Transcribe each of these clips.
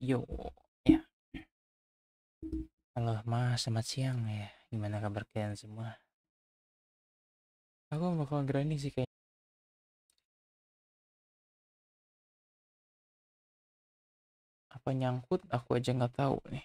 Yo ya. Halo Mas, selamat siang ya. Gimana kabar kalian semua? Aku bakal grinding sih kayaknya. Apa nyangkut aku aja nggak tahu nih.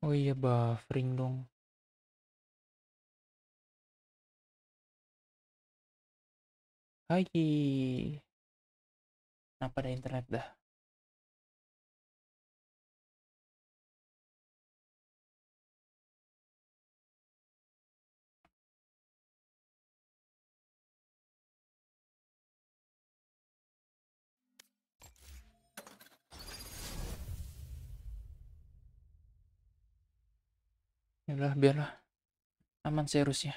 Oh iya, buffering dong. Hai, kenapa ada internet dah? Yalah, biarlah aman seharusnya.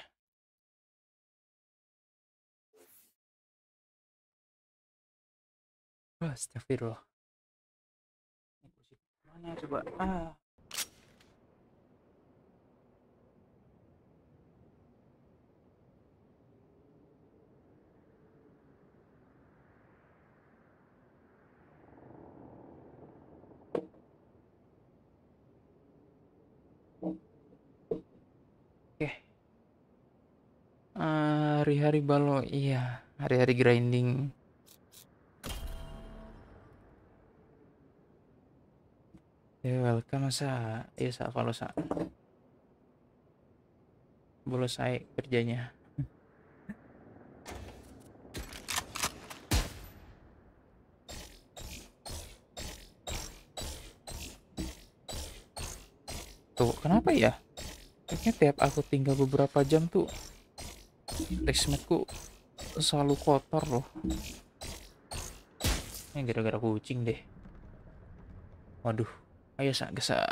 Astagfirullah. Mana coba? Hari-hari balo, iya, hari-hari grinding. Ya, welcome masa, ya sa kalau sa bolos saya kerjanya. Tuh, kenapa ya? Kayaknya tiap aku tinggal beberapa jam tuh basementku selalu kotor loh. Ini gara-gara kucing deh. Waduh, ayo sak gesak.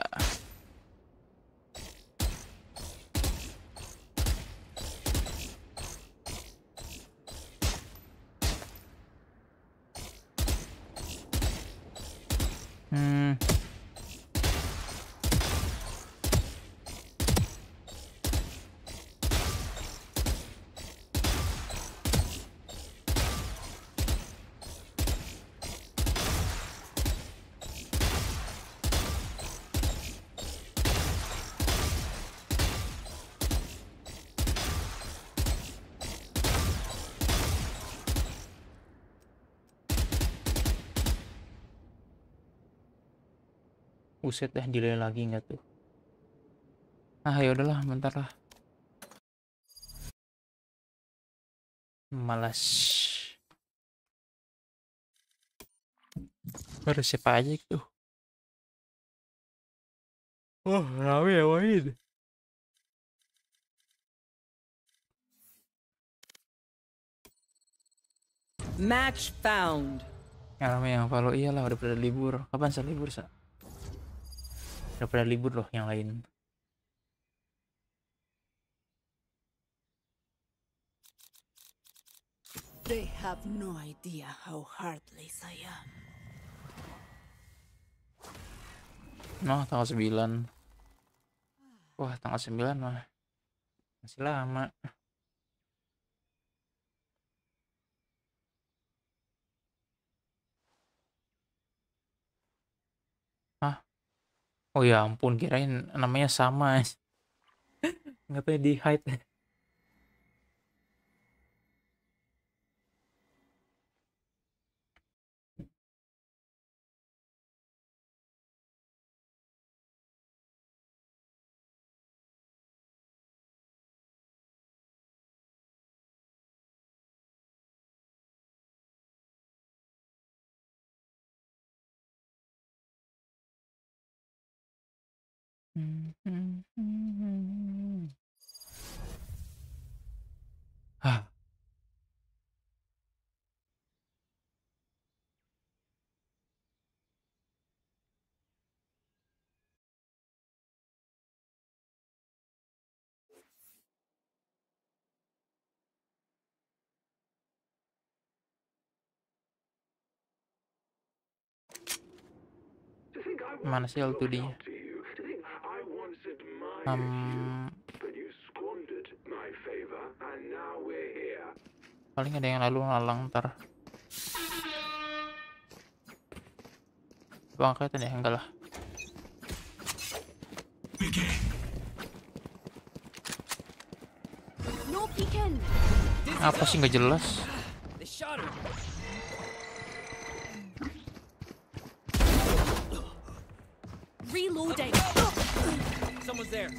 Buset dah, delay lagi nggak tuh? Ah, ya udahlah, bentar lah. Malas. Baru siapa aja tuh? Wah, rame ya, Wahid. Match found. Rame yang follow, iyalah udah pada libur. Kapan saya libur, Sa? Daripada libur loh yang lain. They have no idea how heartless I am. Nah, tanggal 9. Wah, tanggal 9 mah masih lama. Hah? Oh ya ampun, kirain namanya sama. Nggak tahu di hide. Hah. Mana sih L2D-nya? Paling ada yang lalu ngalang ntar. Bang kelihatan ya? Enggak lah. Apa sih nggak jelas? Reloading. Someone's there.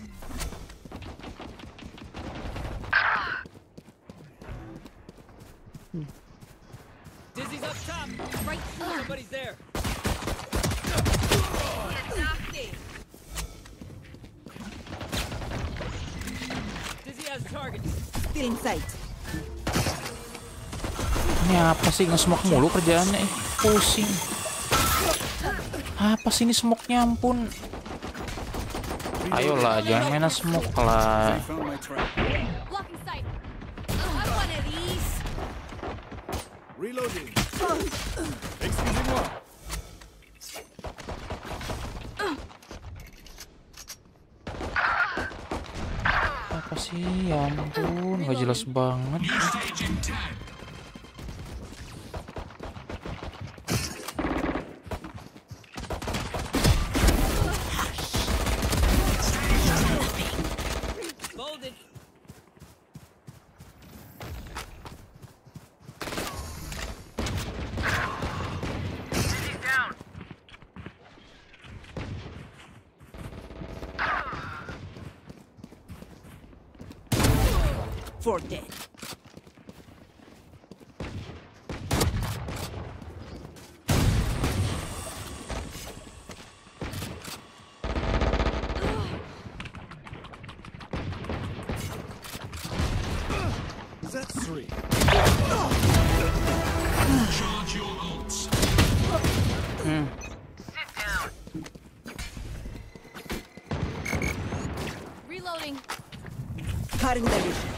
Dizzy's up top. Right here. Somebody's there. Dizzy has target. Feeling sight. Ini apa sih nge-smoke mulu kerjaannya? Pusing. Apa sih ini smoke-nya, ampun. Ayolah, jangan mainan smoke lah. Reloading. Excuse me. Apa sih, ya ampun, nggak jelas banget. For dead. Z3. Charge your ults. Sit down. Reloading. Cutting their vision.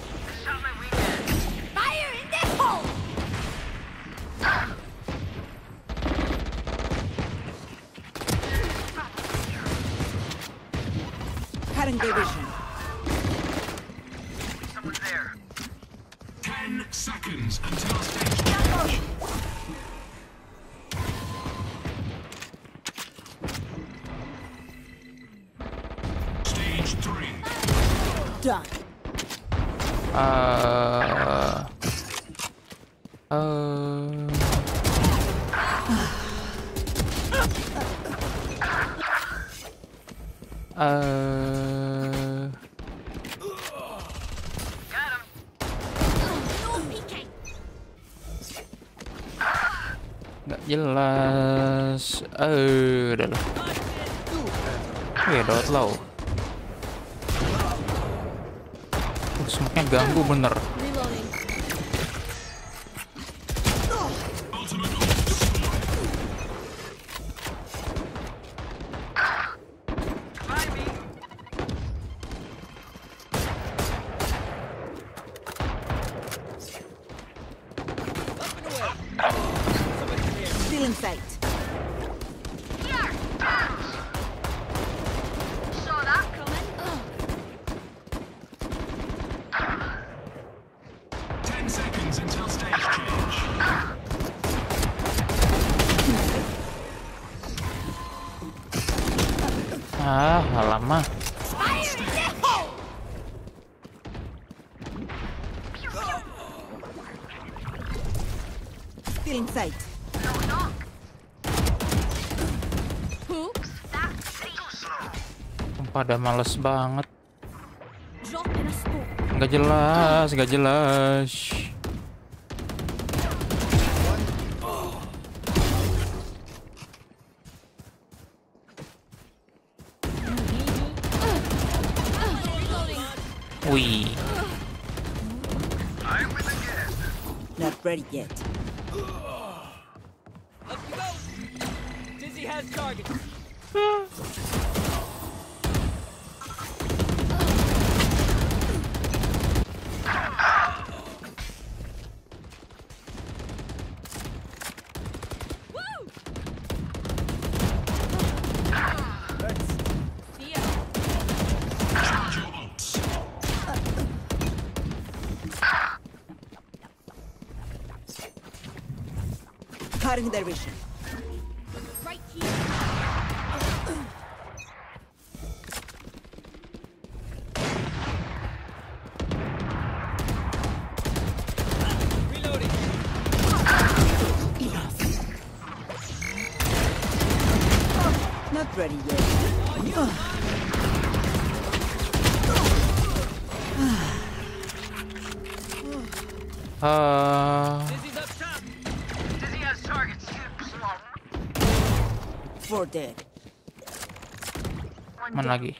Division. Someone there. 10 seconds until stage. Stage 3. Done. Nggak jelas. Udahlah. Ya dot low. Smoke-nya ganggu bener. Lama. Feeling sight. Pada males banget. Nggak jelas. Wih. Not ready yet. Up you go. Dizzy has target. Cutting their vision. Right here. Reloading. Not ready yet. Mana lagi?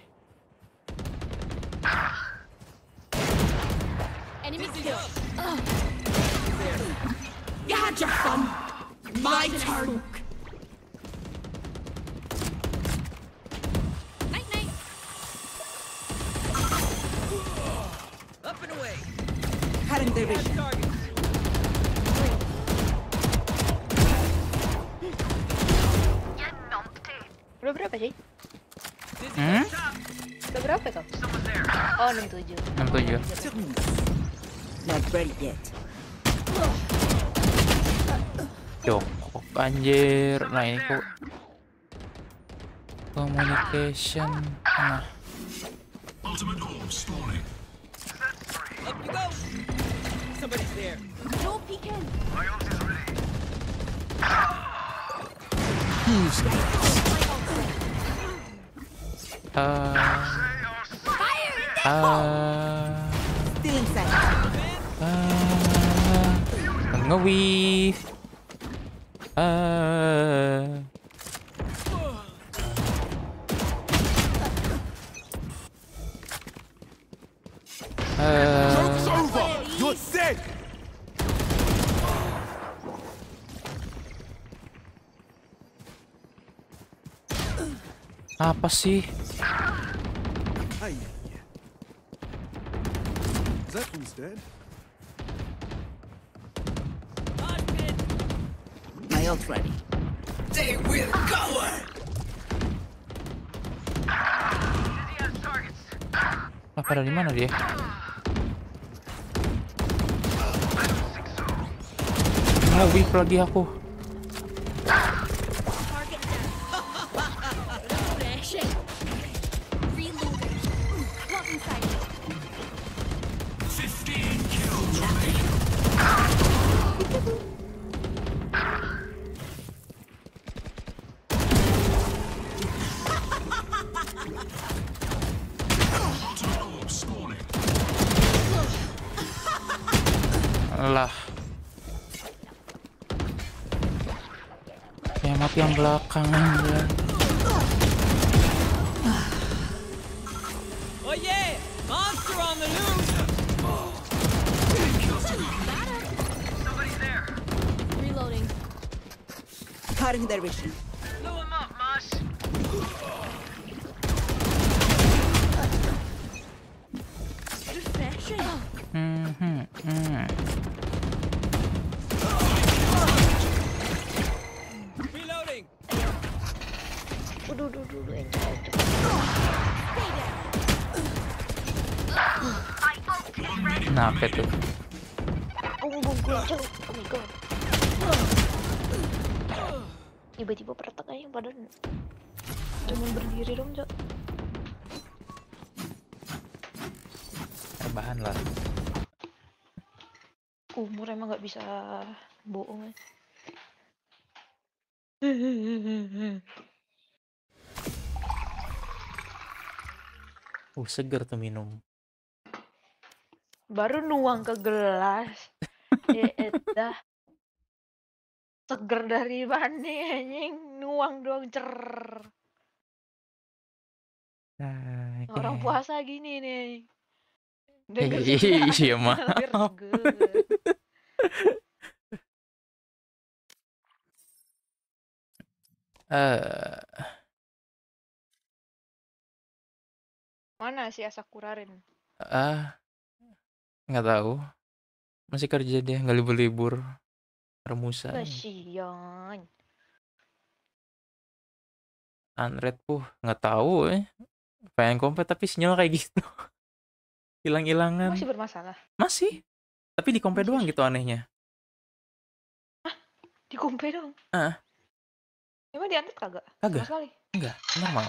Jokok anjir. Nah ini kok communication. Nah nge-weave. Joke's over. You're sick. Apa sih? That one's dead. My ult's ready. They will go. Ah, pada di mana dia? Malah weak lagi aku. Kangen ya. Oh yeah, monster on the loose. Somebody's there. Reloading. Cutting their vision. Blow him up, Mosh. Refreshing. Nah, apa itu? Tiba-tiba peretak aja badan. Cuma berdiri dong, Jok. Rebahan lah. Umur emang gak bisa bohong. Seger tuh minum. Baru nuang ke gelas. Dah. Seger dari mana anjing, nuang doang cer. Nah, okay. Orang puasa gini nih. Iya mah. Mana si Asakurarin? Nggak tahu. Masih kerja dia, nggak libur-libur. Remusan. Kasihan. Unread nggak tahu. Pengen kompet tapi sinyal kayak gitu. Hilang-hilangan. Masih bermasalah. Masih. Tapi di kompet doang gitu anehnya. Di kumpe dong. Emang diantar kagak? Kagak. Enggak, normal.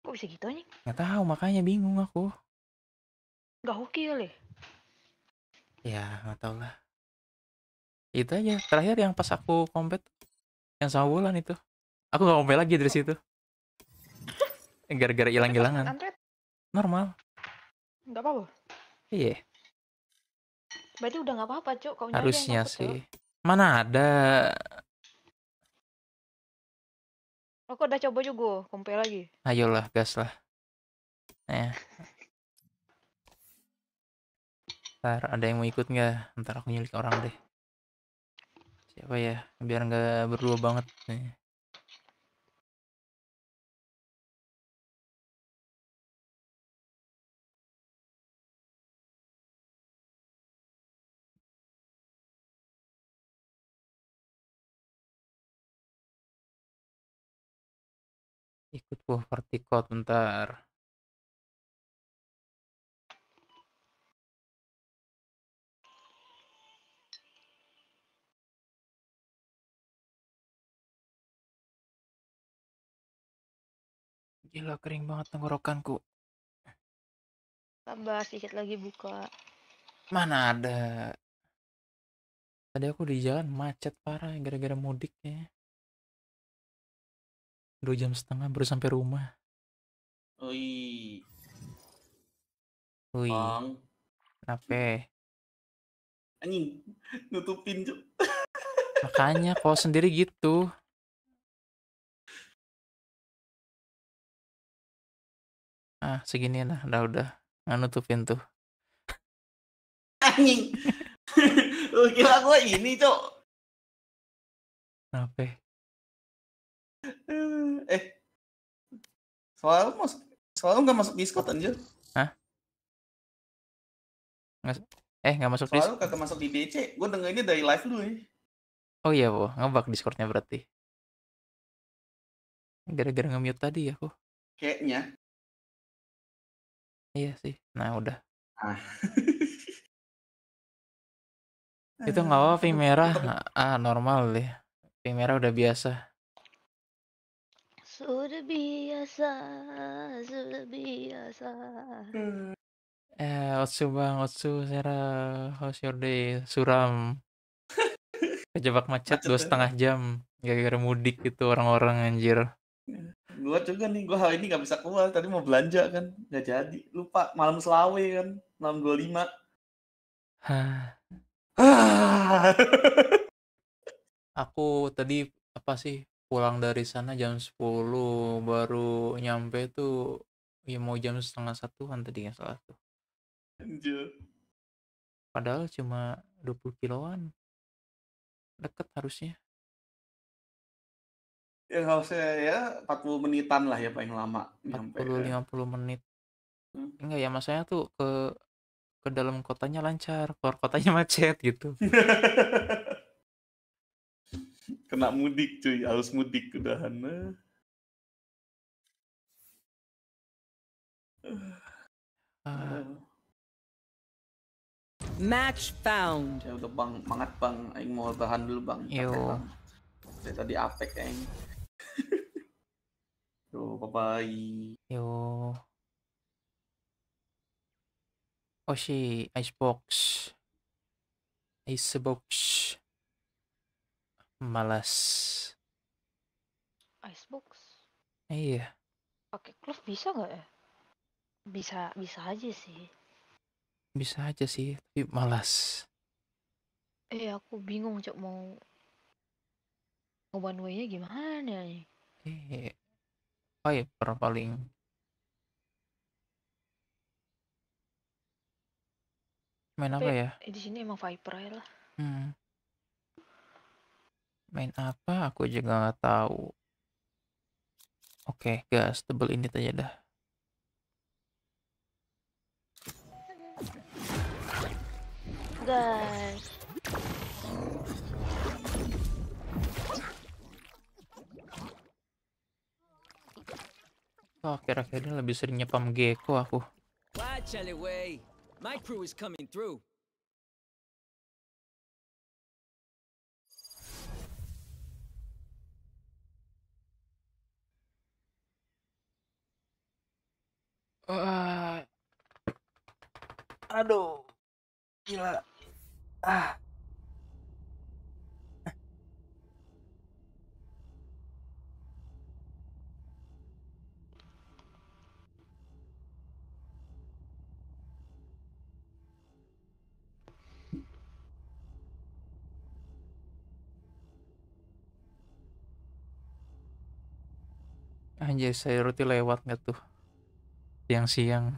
Kok bisa gitu anjing? Nggak tahu, makanya bingung aku. Nggak hoki kali. Ya, nggak tahu lah. Itu aja. Terakhir yang pas aku kompet yang sama bulan itu. Aku nggak kompet lagi dari situ. Gara-gara hilang-hilangan. Normal. Nggak apa-apa. Iya. Berarti udah nggak apa-apa, Cuk. Kau harusnya nyari sih. Cuk. Mana ada? Aku udah coba juga, compare lagi. Ayolah, gas lah. Ntar ada yang mau ikut nggak? Ntar aku nyulik orang deh. Siapa ya? Biar nggak berdua banget. Ikut poverty code bentar. Gila, kering banget tenggorokanku. Tambah sedikit lagi buka. Mana ada. Tadi aku di jalan macet parah gara-gara mudik ya. 2,5 jam baru sampai rumah. Oi. Kenapa? Anjing, nutupin Cuk. Makanya kau sendiri gitu. Ah, segini lah, udah nutupin tuh. Anjing. Lu kira gua ini, Cuk? Kenapa? Selalu nggak masuk Discord anjir. Hah? Nggak masuk Discord. Selalu kagak masuk di DC. Gue denger ini dari live lu ya. Oh iya, Bo, ngebug Discordnya berarti. Gara-gara nge-mute tadi aku. Kayaknya. Iya sih. Nah udah. Itu nggak apa, pink merah. Normal deh. Pink merah udah biasa. Sudah biasa. Otsu bang, Otsu, Sarah, how's your day? Suram. Kejebak macet 2,5 jam. Gara-gara mudik gitu orang-orang anjir. Gua juga nih, gua hari ini gak bisa keluar. Tadi mau belanja kan, gak jadi. Lupa, malam Selawe kan, malam 25. Aku tadi, apa sih? Pulang dari sana jam 10, baru nyampe tuh ya mau jam 12:30-an tadi, yang salah tuh. Anjir. Padahal cuma 20 kiloan. Deket harusnya. Ya harusnya ya 40 menitan lah ya paling lama. 40-50 ya. Menit. Enggak ya, masanya tuh ke dalam kotanya lancar, keluar kotanya macet gitu. Kena mudik cuy, harus mudik udahan. Match found. Ya udah bang, banget bang, aing mau tahan dulu bang. Yo. Saya tadi apek aing. Yo, bye bye. Yo. Oshi, icebox. Malas. Icebox? Iya. Pakai glove bisa nggak ya? Bisa aja sih. Bisa aja sih, tapi malas. Aku bingung Cok mau one way-nya gimana nih? Viper paling. Main apa ya? Di sini emang Viper aja lah. Main apa? Aku juga nggak tahu. Oke, gas double ini aja dah. Guys. Oh, akhir-akhir ini lebih sering nyepam gecko aku. My crew is coming through. Aduh, gila. Anjay, saya roti lewat nggak tuh siang-siang.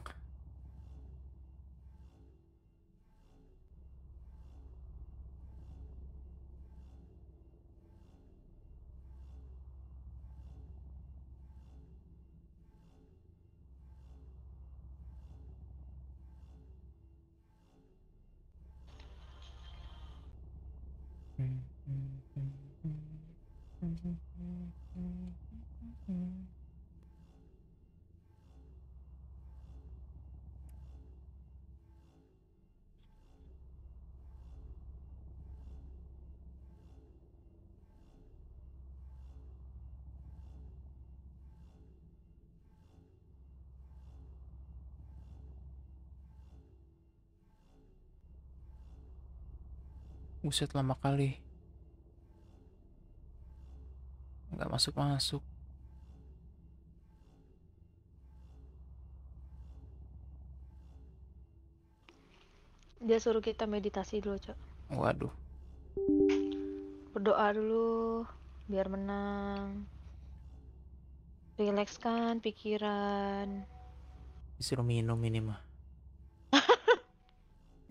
Buset, lama kali nggak masuk-masuk. Dia suruh kita meditasi dulu, Cok. Waduh. Berdoa dulu biar menang. Rilekskan pikiran. Disuruh minum ini mah.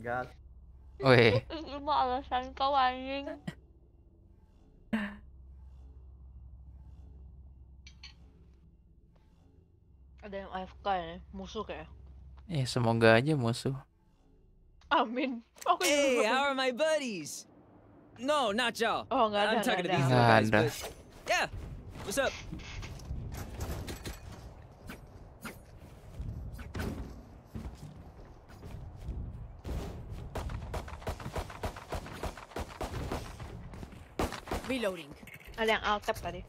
Gas. Weh. Cuma alasan kau anjing. Ada yang AFK ya, musuh kayak. Eh, semoga aja musuh. Amin. Oke. Hey, how are my buddies? No, not y'all. Oh, nggak ada. Nggak ada. Yeah, what's up? Reloading. Ada yang alt-tab tadi.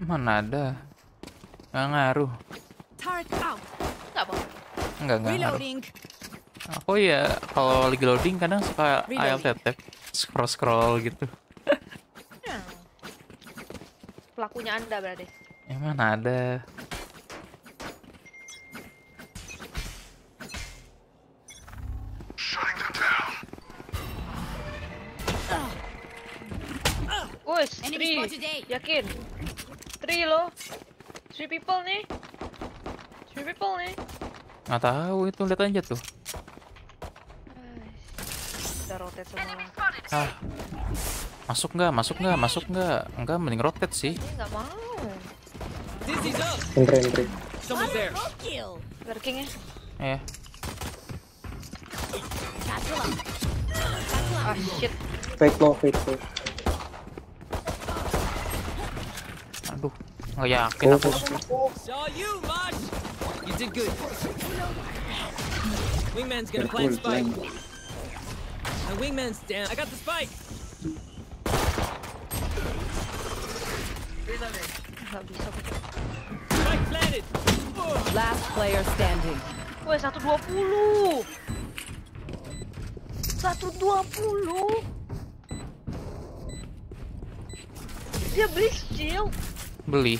Mana ada? Nggak ngaruh. Nggak ngaruh. Aku ya kalau lagi loading kadang suka alt-tab, scroll-scroll gitu. Pelakunya Anda berarti. Ya mana ada. Three, yakin? Three people nih. Nggak tahu itu, lihat aja tuh. Udah rotate semua. Masuk nggak? Enggak, mending rotate sih. Nggak mau. Entry. Working ya? Iya. Ah shit. Fake low. Nggak yakin aku. Last player standing. Woi, 120. 120. Dia beli shield. Beli.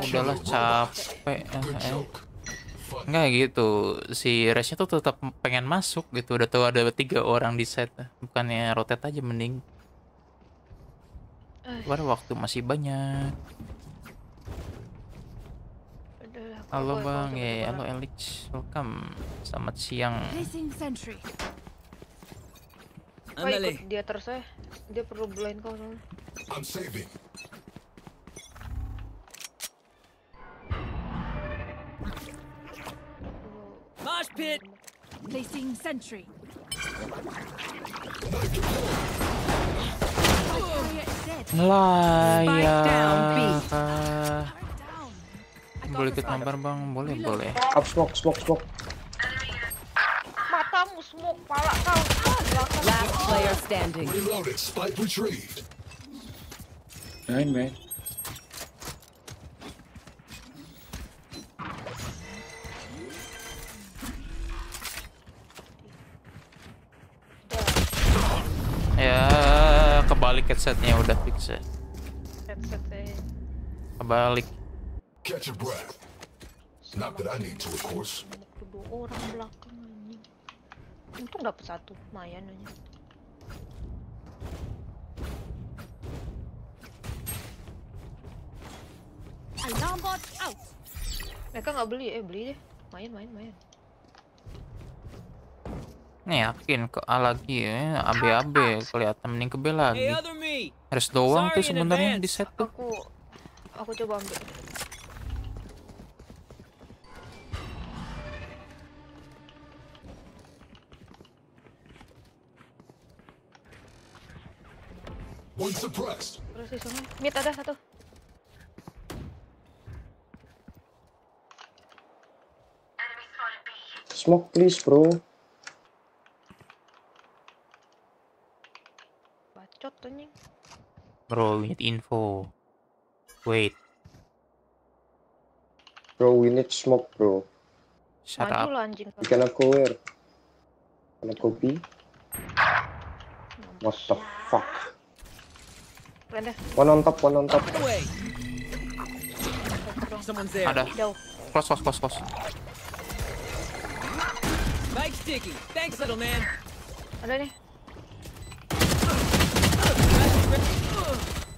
Udahlah, capek. Enggak gitu. Si Resnya tuh tetap pengen masuk gitu. Udah tahu ada 3 orang di set. Bukannya rotate aja mending. Padahal waktu masih banyak. Halo Bang, ya halo Elix. Welcome. Selamat siang. Kau ikut dia terus ya. Dia perlu blind kau soalnya. Mosh pit. Placing sentry. Layak. Boleh ikut mampir Bang? Boleh. Up smoke. Matamu smoke, pala kau. Last player standing. Reloaded. Spike retrieved. Nein, weg. Ya, kebalik headsetnya udah fix ya. Headsetnya kebalik. Catch your breath. Not that I need to, of course. Dua orang belakang ini. Untung dapat satu, lumayan aja. Alarm bot out. Mereka nggak beli, beli deh. Main. Nih yakin ke A lagi ya, AB kelihatan mending ke B lagi. Harus doang tuh sebenarnya di set tuh. Aku coba ambil. Terus di sana, mid ada satu. Smoke please bro. Bacot anjing. Bro, we need info. Wait. Bro, we need smoke bro. Shut up. You cannot go where? Cannot go B? What the fuck? One on top. Ada. Close. Mike sticky. Thanks, little man. Ada nih.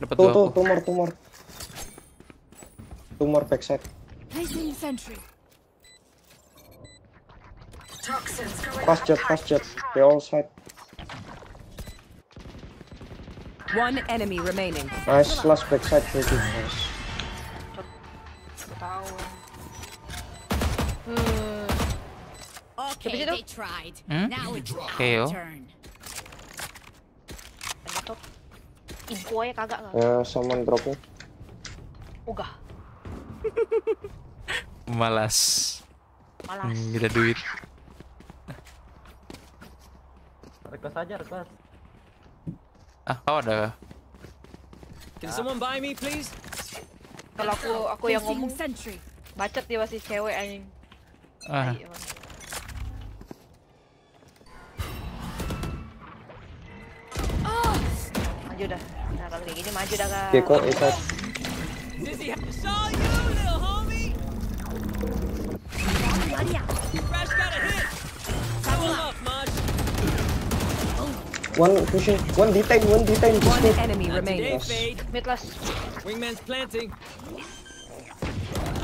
Dapat dua. Tumor backside. Fast jet. They all side. One enemy remaining. Nice, last backside pretty nice. Okay, they tried. Now it's your turn. Infonya kagak nggak? Ya, summon dropnya. Ogah. Malas. Gila duit. Request aja. Ah, kau ada. Can someone buy me please? Kalau aku yang ngomong sentry. Bacot dia masih cewek anjing. Ah. Maju dah. Nah, kalau kayak gini maju dah, Kak. Oke, kok itu. One pushing, one detain. One enemy remaining. Mid last. Wingman's planting.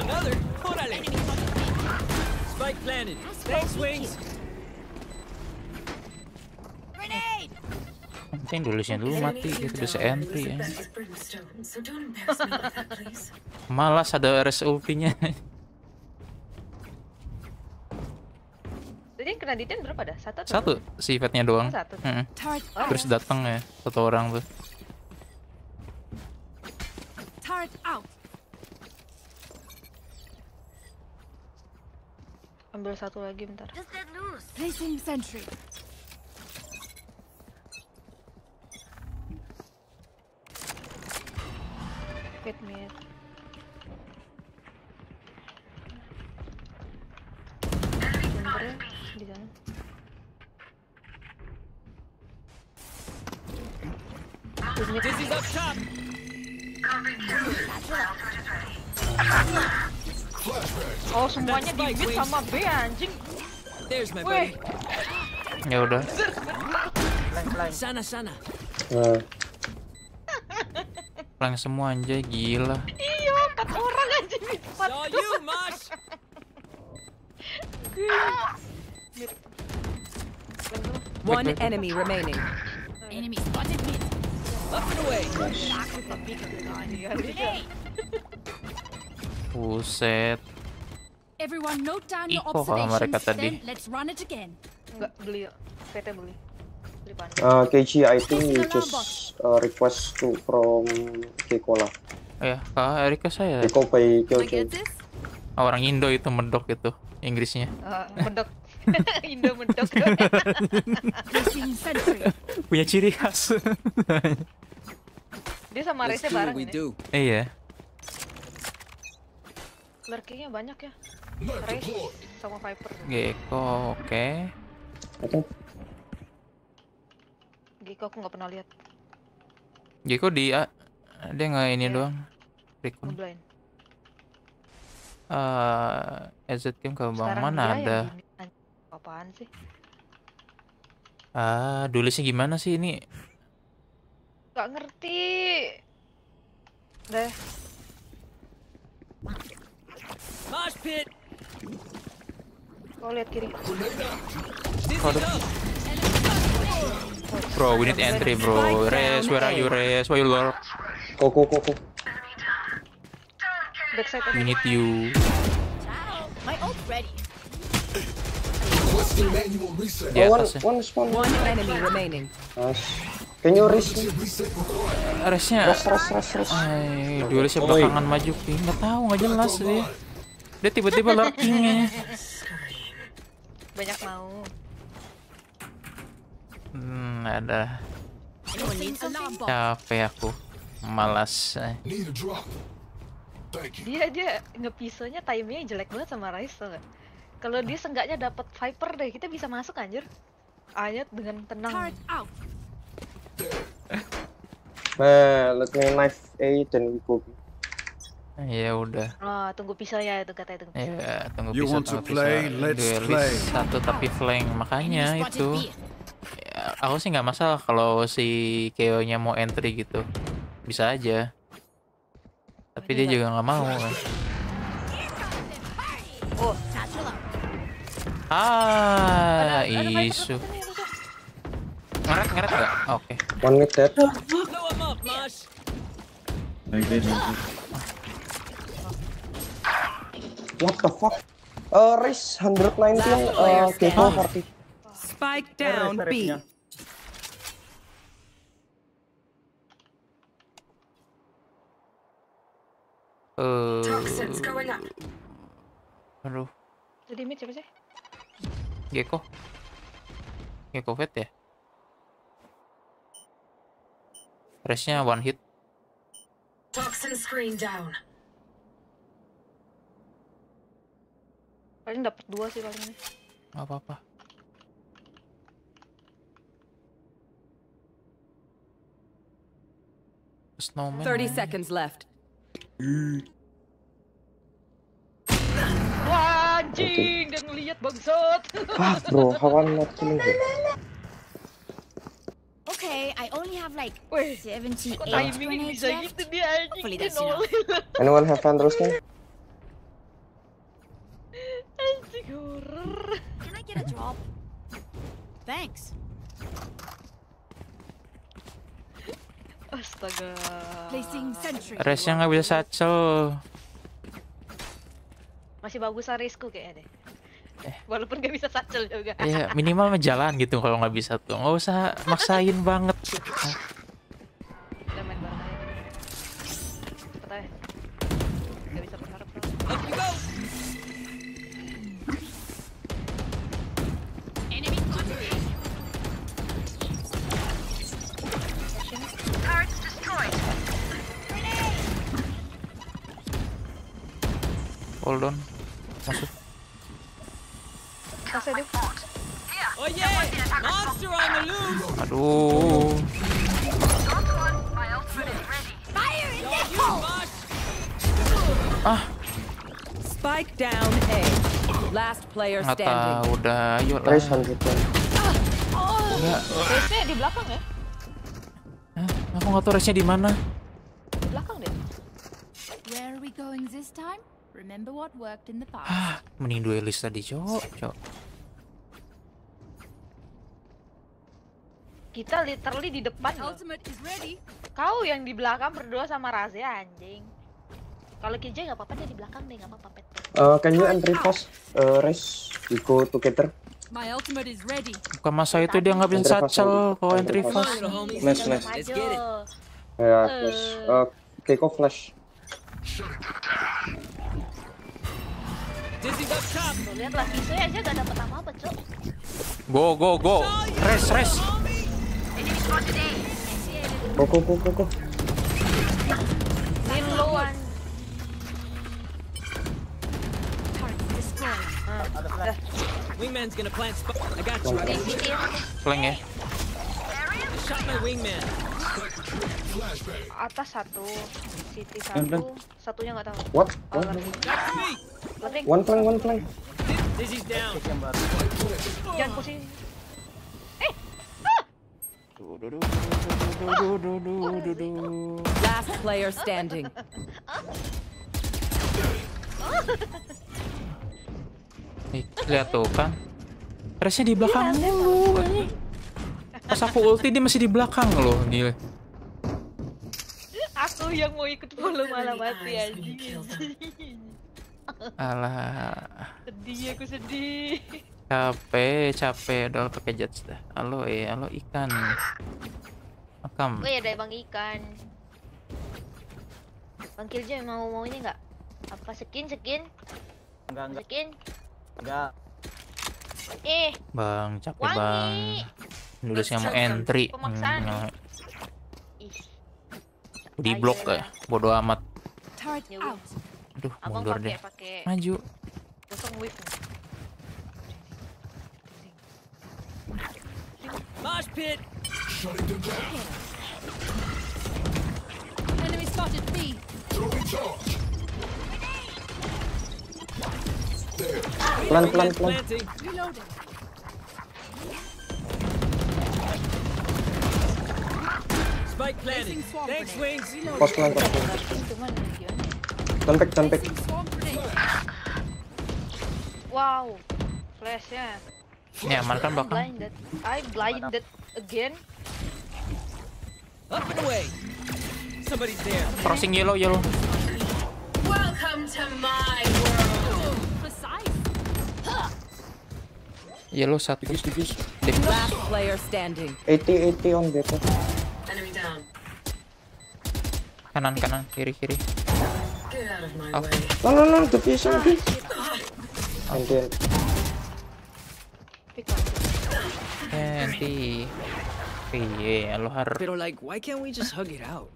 Another. Orale. Spike planted. Thanks, wings. Grenade. Penting dulu mati itu bisa entry ya. Malas ada RS ultinya. Jadi kena detain berapa dah? Satu sifatnya doang. Terus datang ya satu orang tuh. Ambil satu lagi bentar. Placing sentry. Mid. This is up top. Oh, semuanya di mid sama B anjing. Ya udah. Sana. Orang semua anjay gila. Iya, 4 orang aja mid. One enemy remaining. Enemy spotted mid. Up and away. Buset. Everyone note down your observations. Let's run it again. Enggak beli. PT beli. KG, I think you just request to from Kekola. Ya, Erika saya. Keko by KG. Orang Indo itu medok itu, Inggrisnya. Medok. Indo medok. Punya ciri khas. Dia sama Reza bareng nih. Iya. Lurkingnya banyak ya. Reza sama Viper. Geko, oke. Geko aku nggak pernah lihat. Geko dia nggak ini doang. Recon. Exit game ke bang mana ada? Apaan sih? Ah, dulisnya gimana sih ini? Gak ngerti. Deh. Mosh pit. Kau lihat kiri. Bro, we need entry, bro. Res, where are you, Res? Why you lurk? Kok. We need you. My ult ready. Di atasnya. One enemy remaining. Can you risk? Restnya. Ay, dualisnya belakangan maju. Nggak tahu, nggak jelas dia. Dia tiba-tiba lurkingnya. Banyak mau. Ada. Capek aku, malas. Dia ngepisonya timenya jelek banget sama Raisa. Kalau dia seenggaknya dapat Viper deh, kita bisa masuk anjir. Ayat dengan tenang. Let me knife A dan we go. Ya udah. Oh, tunggu pisau ya itu katanya, tunggu pisau. Ya, tunggu pisau. You want to play? Let's play. Satu tapi flank, makanya itu. Ya, aku sih nggak masalah kalau si Keo-nya mau entry gitu. Bisa aja. Tapi dia juga nggak mau. Oh. Ah, isu. Ngeret enggak? Oke. One minute dead. What the fuck? Riz 119, Geko 40. Spike down B. Aduh. Jadi mid siapa sih? Geko vet ya? Restnya one hit. Toxin screen down. Paling dapat 2 sih paling ini. Gak apa-apa. Snowman. 30 seconds left. Wah, anjing, dia ngelihat bangsat. Ah, bro, kawan not killing me. Okay, I only have like 78 minutes left. Hopefully that's enough. Anyone have fun terus kan? Anjing, horror. Can I get a drop? Thanks. Astaga. Resnya nggak bisa satchel. Masih bagusan risku kayaknya deh. Walaupun nggak bisa satchel juga. Iya, minimal jalan gitu kalau nggak bisa tuh. Nggak usah maksain banget. Udah main banget. Cepet aja. Nggak bisa berharap. Hold on, masuk. Oh yeah, monster on the loose. Aduh. Ah. Spike down A. Last player standing. Nggak tahu dah, yuk lah. Race-nya di belakang ya? Hah? Aku nggak tahu race-nya di mana. Di belakang deh. Where are we going this time? Remember what worked in the past. Ah, mending duelis tadi, cok. Kita literally di depan. Ultimate is ready. Kau yang di belakang berdua sama Razia anjing. Kalau KJ enggak apa-apa, dia di belakang deh, enggak apa-apa pet. Can you entry post race we go together? My ultimate is ready. Bukan masa itu dia ngambil satchel kalau entry post. Flash. Let's get it. Ya, flash. Keko flash. Lihat lah, saya aja gak dapet apa-apa, cok. Go. Res. Go. Wingman's gonna plant spot. I got you. Flank ya. Shot my wingman. Atas satu, city satu, satunya nggak tahu. What? One flank. This is down. Jangan pusing. Last player standing. Nih, lihat tuh kan. Resnya di belakang mulu. Pas aku ulti dia masih di belakang loh, gila. Aku yang mau ikut follow malah mati anjing. Alah. Sedih, aku sedih. Capek, udah pakai jet dah. Halo ikan. Makam. Oh ya, ada Bang Ikan. Bang Kiljo mau ini enggak? Apa skin? Enggak. Skin? Enggak. Bang, capek wangi. Bang. Lulusnya mau entry. Di blok ya. Bodo amat. Aduh, mundur deh. Maju. Kosong whip. Mosh pit. Enemy spotted B. Pelan. Spike planted. Thanks wings. Pos pelan. Wow. Flashnya. Ini aman kan bakal. I blinded again. Up and away. Somebody's there. Crossing yellow. Welcome to my world. Precise. Yellow satu guys. Last player standing. 80 on depo. Enemy down. Kanan kiri. Oh. No, the fish on this. And then yeah, Alohar. Pero like, why can't we just hug it out?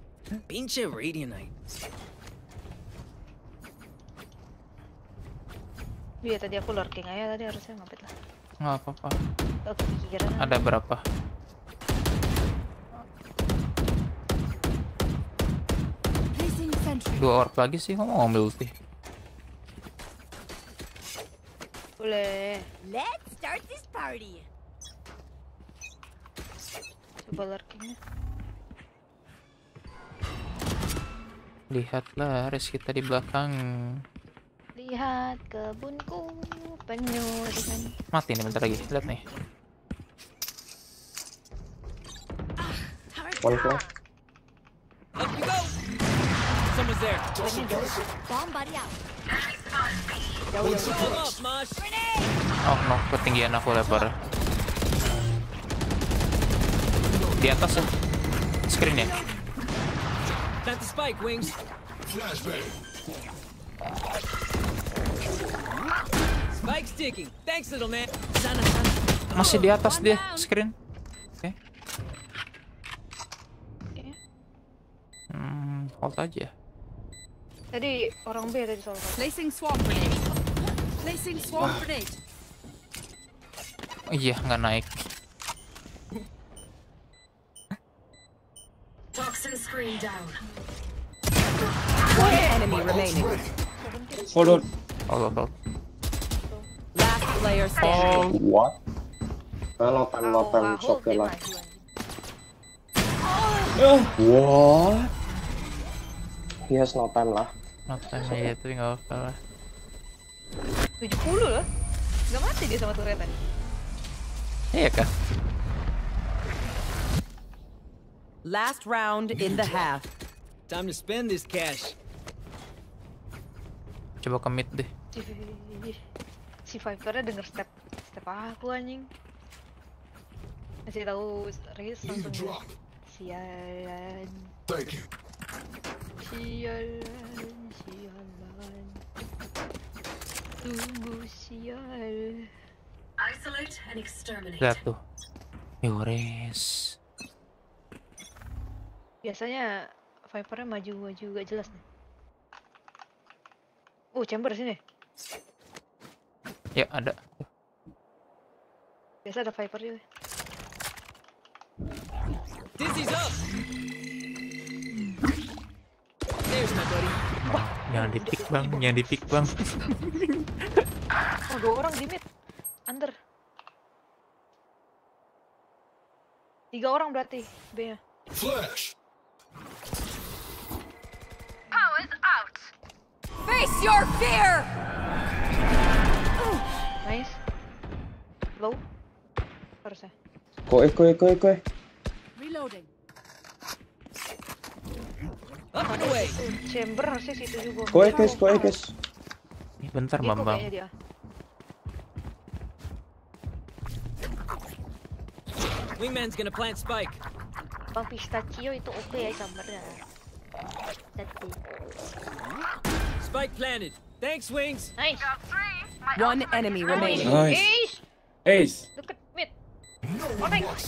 Pinche Radianite. Iya tadi aku lurking aja, tadi harusnya ngapain lah. Nggak apa-apa. Oke, kira-kira. Ada berapa? Dua orb lagi sih, kamu ngambil ulti. Boleh. Let's start this party. Coba lurkingnya. Lihatlah res kita di belakang. Lihat kebunku penuh dengan. Mati nih bentar lagi, lihat nih. One flash. Up you go. Someone's there. Bomb body out. Oh no, ketinggian aku lebar. Di atas ya. Screen ya. That's the spike wings. Spike sticking. Thanks little man. Sana. Masih di atas dia screen. Oke. Okay. Hold aja. Tadi orang B tadi soal. Placing swamp grenade. Iya, nggak naik. Toxin screen down. One enemy remaining. Hold on. Last player standing. What? Lotan chocolate. What? He has no time lah. No time ya, tapi nggak apa-apa lah. 70 loh. Nggak mati dia sama turretan. Iya kah? Last round in the half. Time to spend this cash. Coba commit deh. Si Viper-nya denger step aku anjing. Masih tahu risk langsung. Sialan. Sialan. Tunggu sial. Isolate and exterminate. Satu. Yores. Biasanya Viper-nya maju gak jelas nih. Chamber sini. Ya, ada. Biasa ada Viper-nya. Wah, jangan di-pick bang, jangan di-pick bang. Oh, 2 orang di mid. Under. 3 orang berarti B-nya. Flash. Power's out. Face your fear. Nice. Low. Harusnya. Koe. Reloading. Up and away. Chamber harusnya situ juga. Koe, guys. Ini bentar, Bambang. Wingman's gonna plant spike. Bang pistachio itu oke ya gambarnya. Spike planted. Thanks Wings. Nice. One enemy remaining. Nice. Ace. Look at mid. Oh, nice.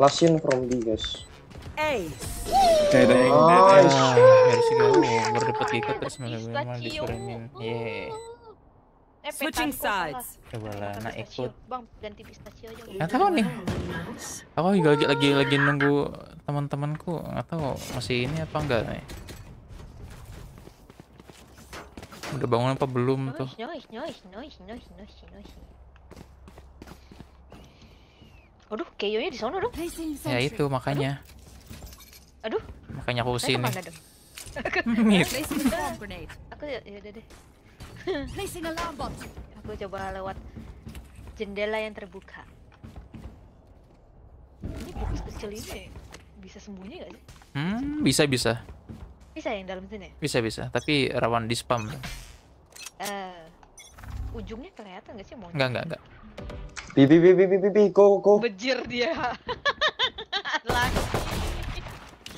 Lasin from B guys. Ace. Tadang. Nice. Harus gua baru dapat ikut terus malah gue malah diseremin. Yeah. Switching sides. Coba lah, nah ikut. Bang, ganti pistachio aja. Nggak tahu nih. Aku juga lagi nunggu teman-temanku. Nggak tahu masih ini apa enggak nih. Udah bangun apa belum tuh? Noise. Aduh, Keyo-nya di sana dong. Ya itu makanya. Aduh. Makanya aku sini. Aku ya deh. Aku coba lewat jendela yang terbuka. Ini box kecil ini bisa sembunyi gak sih? Bisa. Bisa yang dalam sini? Bisa. Tapi rawan di spam. Ujungnya kelihatan gak sih? Enggak. Bi, go. Bejir dia.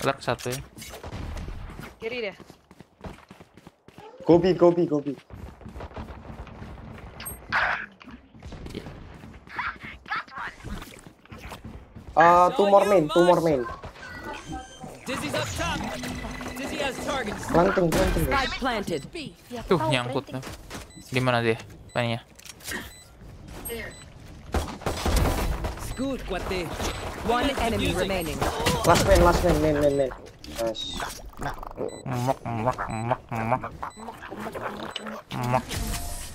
Lak satu ya. Kiri deh. Go bi. Two more main. Planting. Tuh nyangkut. Di mana dia? Pannya. Good, kuate. One enemy remaining. Last man. Nice.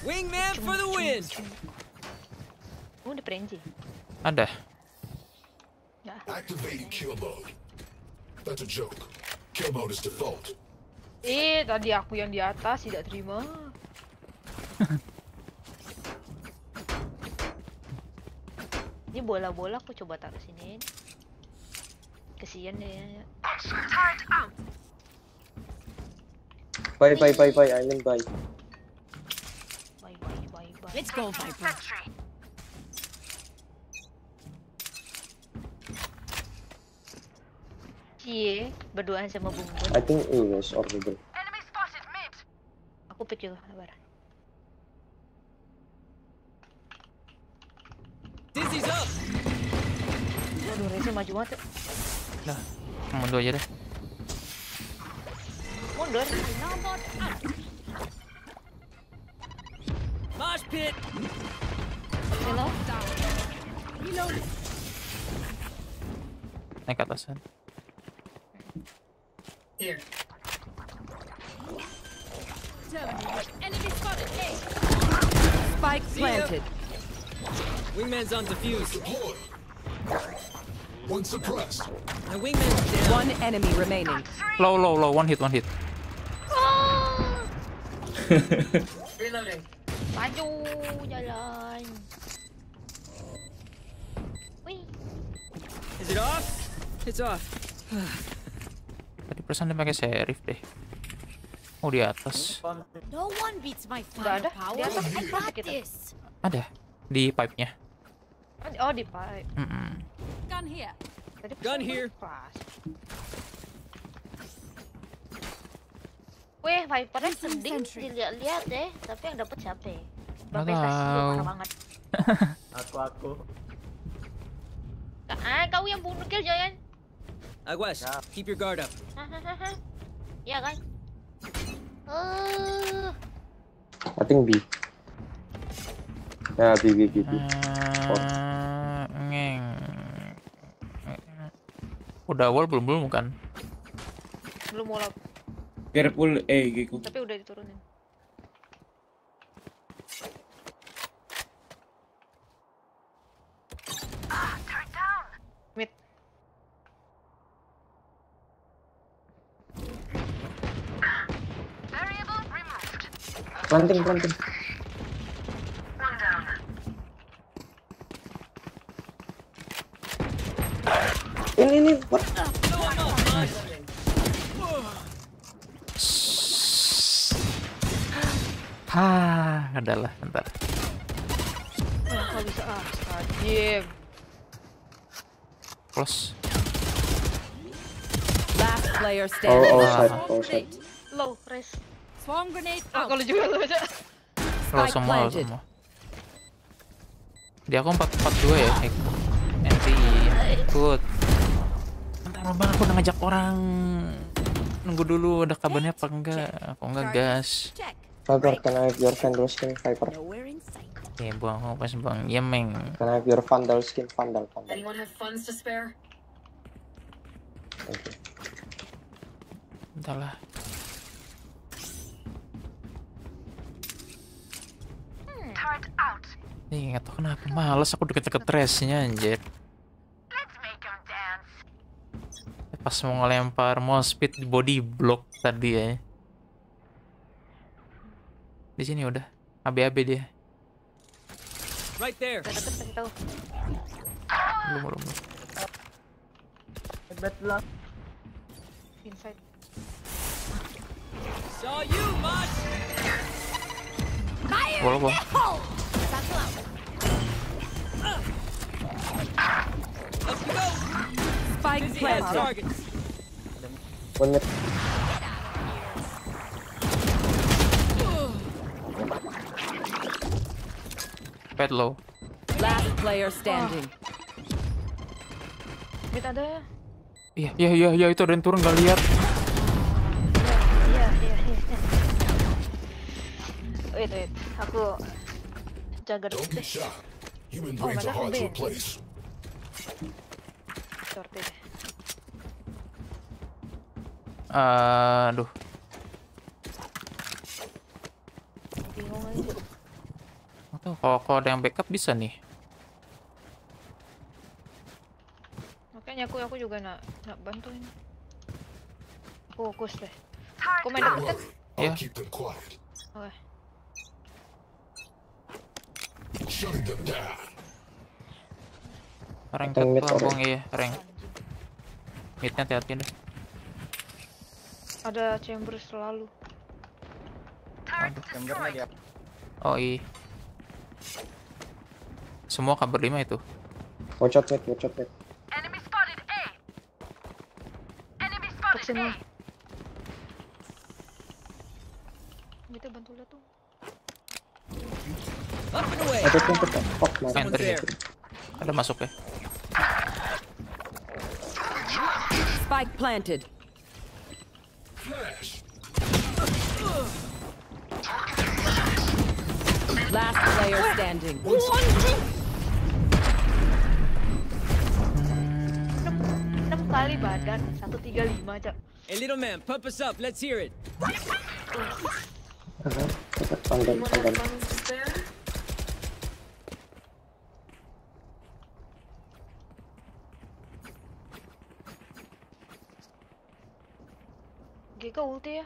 Wingman for the win. Udah perenji. Ada. Yeah. Activating kill mode. That's a joke. Kill mode is default. Tadi aku yang di atas tidak terima. Ini bola-bola aku coba taruh sini. Kesian deh. Bye. I mean bye. Bye. Let's go Viper. Iya, berduaan sama Bung Bung. I think it was horrible. Enemy spotted mid. Aku pick juga, sabar. This is up. Aduh, Reza maju banget. Nah, mundur aja deh. Mundur. Flash pit. Hello. Reload. Naik ke atasan. Here. Enemy spotted. Hey. Spike planted. Wingman's on defuse. One suppressed. And wingman's down. One enemy remaining. Low. One hit. Oh. Reloading. Maju jalan. Wih. Is it off? It's off. Tadi perasaan dia pakai serif deh. Oh di atas. Nggak ada. Di atas kita. Ada di pipe-nya. Oh di pipe. Gun here. Weh, Viper-nya sedih dilihat-lihat deh, tapi yang dapat siapa? Bang Pestasi parah banget. Aku. Kau yang bunuh kill Jayan. Aguas, keep your guard up. Ya kan? I think B. Nah, B. teleport. Udah awal belum kan? Belum mulai. Gerpul gitu. Tapi udah diturunin. Mid. Planting. Ini buat adalah bentar. Bisa game. Close. Last player standing. Oh, low rest. Swarm grenade. Kalau juga lu aja. Low semua. Dia aku 442 ya. Nanti ikut. Bang, aku udah ngajak orang. Nunggu dulu ada kabarnya apa enggak. Aku enggak gas. Viper, can I have your Vandal skin, Viper? Oke, buang, pas buang. Ya, meng. Can I have your Vandal skin, Vandal. Anyone have funds to spare? Oke. Bentar lah. Nih, nggak tau kenapa. Males aku deket-deket restnya, anjir. Pas mau ngelempar mau speed body block tadi ya. Di sini udah ABAB dia. Right there. Belum. Bad luck. Inside. Saw you, Mosh. Let's go. Spike planted. One minute. Bad low. Last player standing. Mid ada. Iya, itu ada yang turun gak lihat. Iya. Wait. Aku jaga dulu. Oh, mana B? Aduh. Bingung aja. Tuh, kalau ada yang backup bisa nih. Makanya aku juga nak bantuin. Fokus deh. Aku main deket. Ya. Oke. Rank terbuang ya, rank. Hitnya hati-hati deh. Ada chamber selalu. Chamber lagi apa? Oh iya. Semua kabar 5 itu. Watch out. Enemy spotted A. Enemy spotted A. Gitu bantu lah tuh. Ada tempat fuck ada masuk ya. Spike planted. Last player standing. Enam kali badan 135 aja. A little man, pump us up. Let's hear it. Pandang. Giga ulti ya.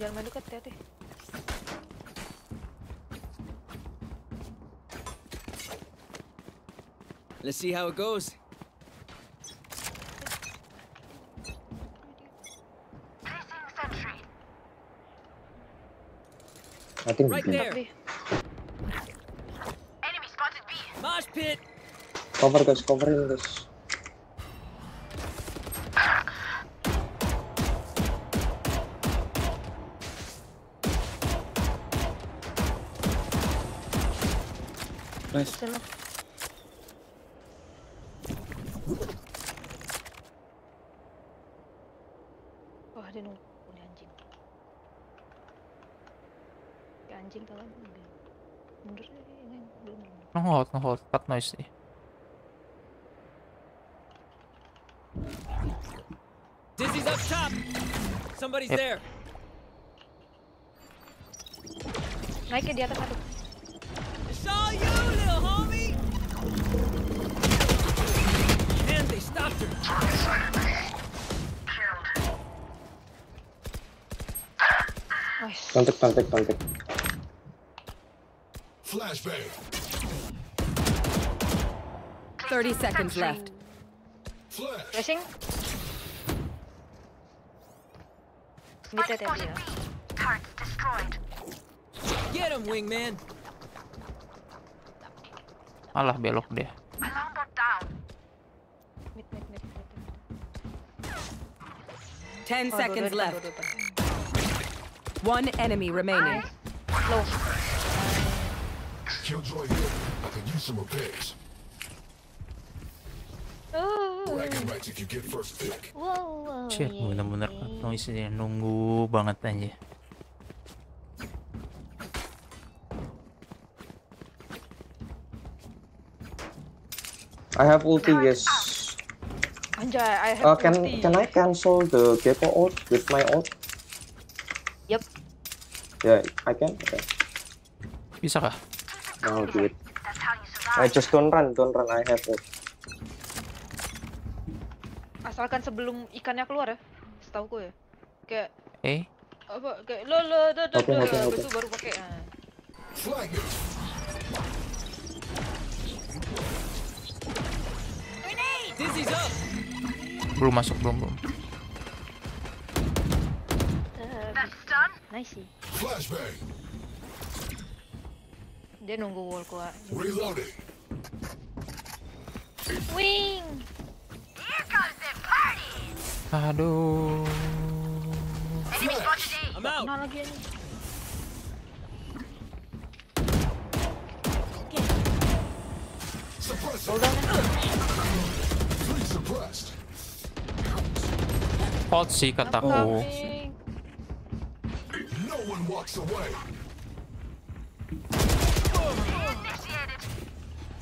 Jangan main dekat, hati-hati. Let's see how it goes. Placing sentry. Right there. Enemy spotted B. Mosh pit. Cover guys. Nice. Wah, dia nunggu punya anjing. Anjing tolong mundur. Belum. No hold, cut noise nih. Somebody's there. Naik ke di atas satu. It's all you, little homie. And they stopped her. Pantek. Flashbang. 30 seconds left. Flashing. Target destroyed. Get him, wingman. Alah, belok dia. Mid. 10 seconds left. One enemy remaining. Low. Killjoy, I can use some repairs. Wow. Shit, bener-bener noise-nya nunggu banget aja. I have ulti, guys. Anjay, I have ulti. Can I cancel the Gecko ult with my ult? Yep. Yeah, I can. Okay. Bisa kah? No, do it. I just don't run. I have ult. Asalkan sebelum ikannya keluar ya, setahu gue ya. Kayak apa? Kayak lo itu baru pakai. Nah. Belum masuk. Nice. Flashbang. Dia nunggu wall keluar. Reloading. Wing. Aduh. Nah, lagi ini. Hold sih kataku.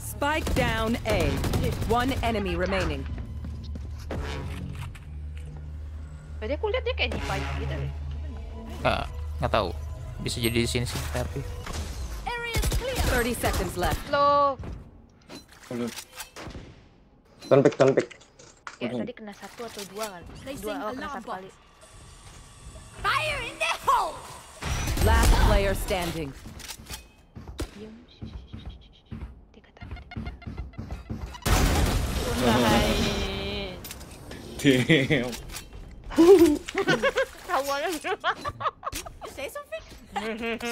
Spike down A. One enemy remaining. Padahal aku lihat dia kayak di fight gitu deh. Nggak tahu. Bisa jadi di sini sih, tapi. 30 seconds left. Low. Tonpik. Ya, tadi kena satu atau dua kali. Dua kena satu kali. Fire in the hole. Last player standing. Damn. You say something?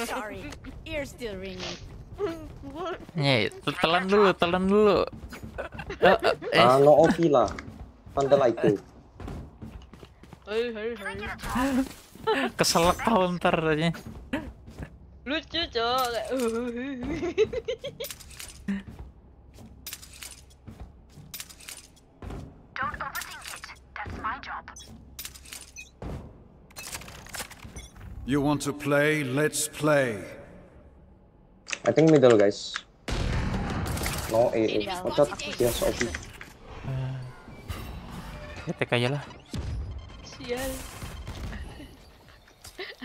Sorry, ears still ringing. Nih, telan dulu. Lo opi lah, pandai itu. Kesel counter aja. Lucu cok. Don't overthink it. That's my job. You want to play? Let's play. I think middle, guys. No, watch out. Yes, OP. Ya, TK aja lah. Sial.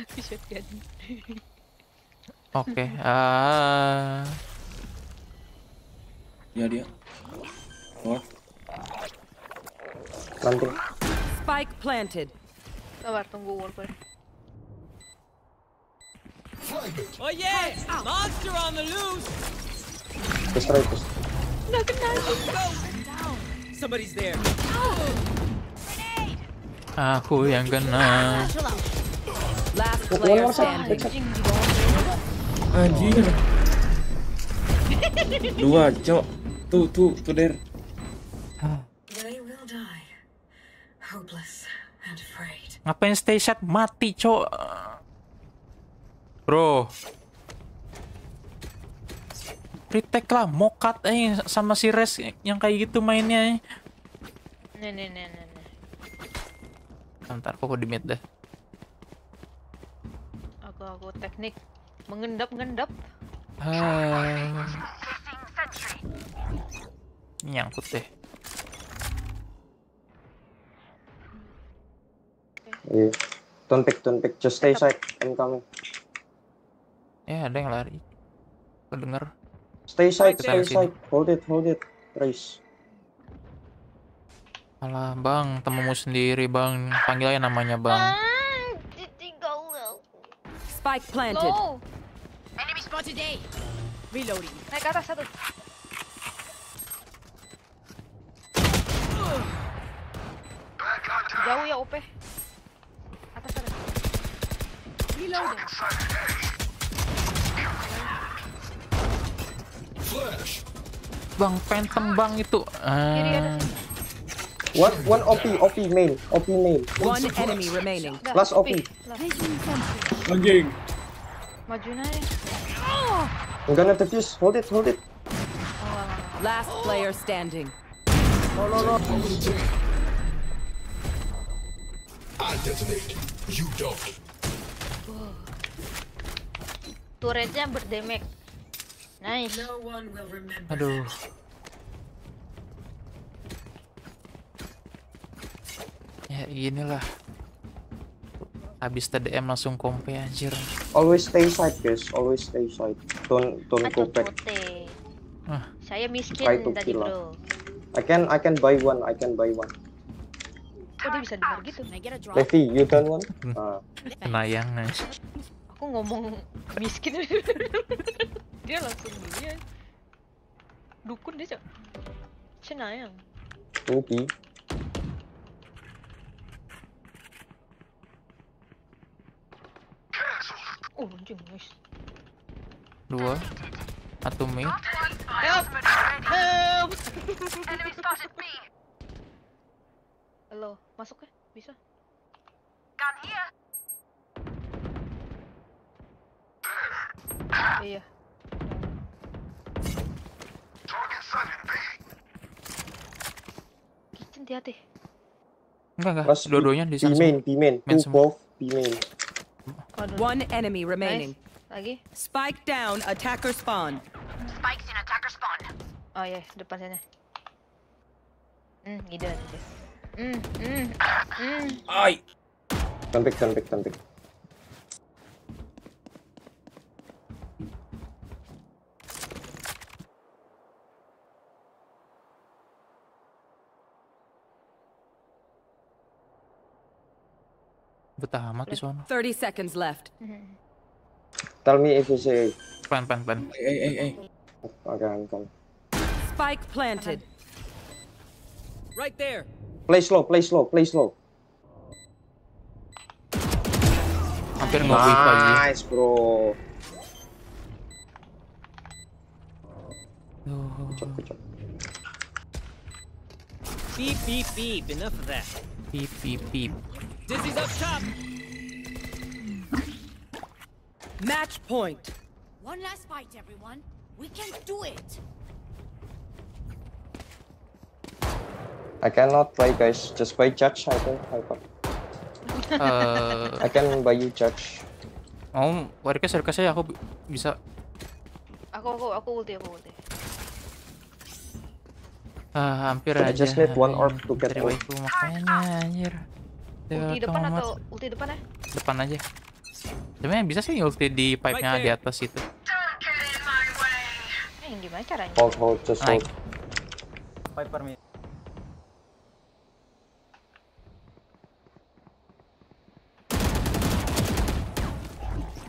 Aku shotgun. Oke. Ya dia. Oh. Planting. Spike planted. Sabar, tunggu wall gue. Oh yeah! Monster on the loose! Destroy. Knock down. Somebody's there. Grenade! Aku yang kena. Last player standing. Anjir. Dua, cok. Tuh, der. They will die. Hopeless and afraid. Ngapain stay shot? Mati, cok. Bro, retake lah, mokat sama si Res yang kayak gitu mainnya. Nih. Ntar kok di mid deh. Aku teknik mengendap. Nyangkut deh. Don't pick, just stay side, I'm coming. Ya, ada yang lari. Aku dengar. Stay side, hold it, race. Alah bang, temumu sendiri bang, panggil aja namanya bang. Spike planted. Enemy spotted A. Reloading. Naik ke atas satu. Jauh ya OP. Atas ada. Reloading. Bang, phantom bang itu. One OP main. One enemy remaining. Last OP. Anjing. Maju naik. I'm gonna defuse. Hold it. Last player standing. No. I detonate. You don't. Turretnya berdamage. Nice. Aduh. Ya inilah. Habis TDM langsung kompe anjir. Always stay side guys, Don't go back. Saya miskin tadi bro. I can buy one. Kok dia bisa dengar gitu? Levi, you don't want? Kenayang guys. Aku ngomong miskin. Dia langsung gini. Dukun dia, Cok. Cenayang. Oke. Anjing, guys. Dua. Satu mid. Help. Enemy spotted B. Halo, masuk ya? Bisa. Gun here. Iya. Kitchen hati-hati. Enggak. Dua-duanya di sana. B main. One enemy remaining. Lagi. Spike down, attacker spawn. Spikes in attacker spawn. Oh ya, depan sana. Gitu aja. Ai. Cantik. Betah amat di sana. 30 seconds left. Tell me if you say plan. Agak. Spike planted. Right there. Play slow. Hampir mau wipe aja. Nice, bro. Cocok. Beep. Enough of that. Beep. This is up top. Match point. One last fight, everyone. We can do it. I cannot play, guys. Just buy judge. I can hype up. I can buy you judge. Oh, request saya aku bisa. Aku ulti. Hampir aja. I just need one orb to get away. Makanya, anjir. Ulti depan atau ulti depan ya? Depan aja. Sebenarnya bisa sih ulti di pipe-nya di atas itu. Gimana caranya? Hold, just hold. Piper mid.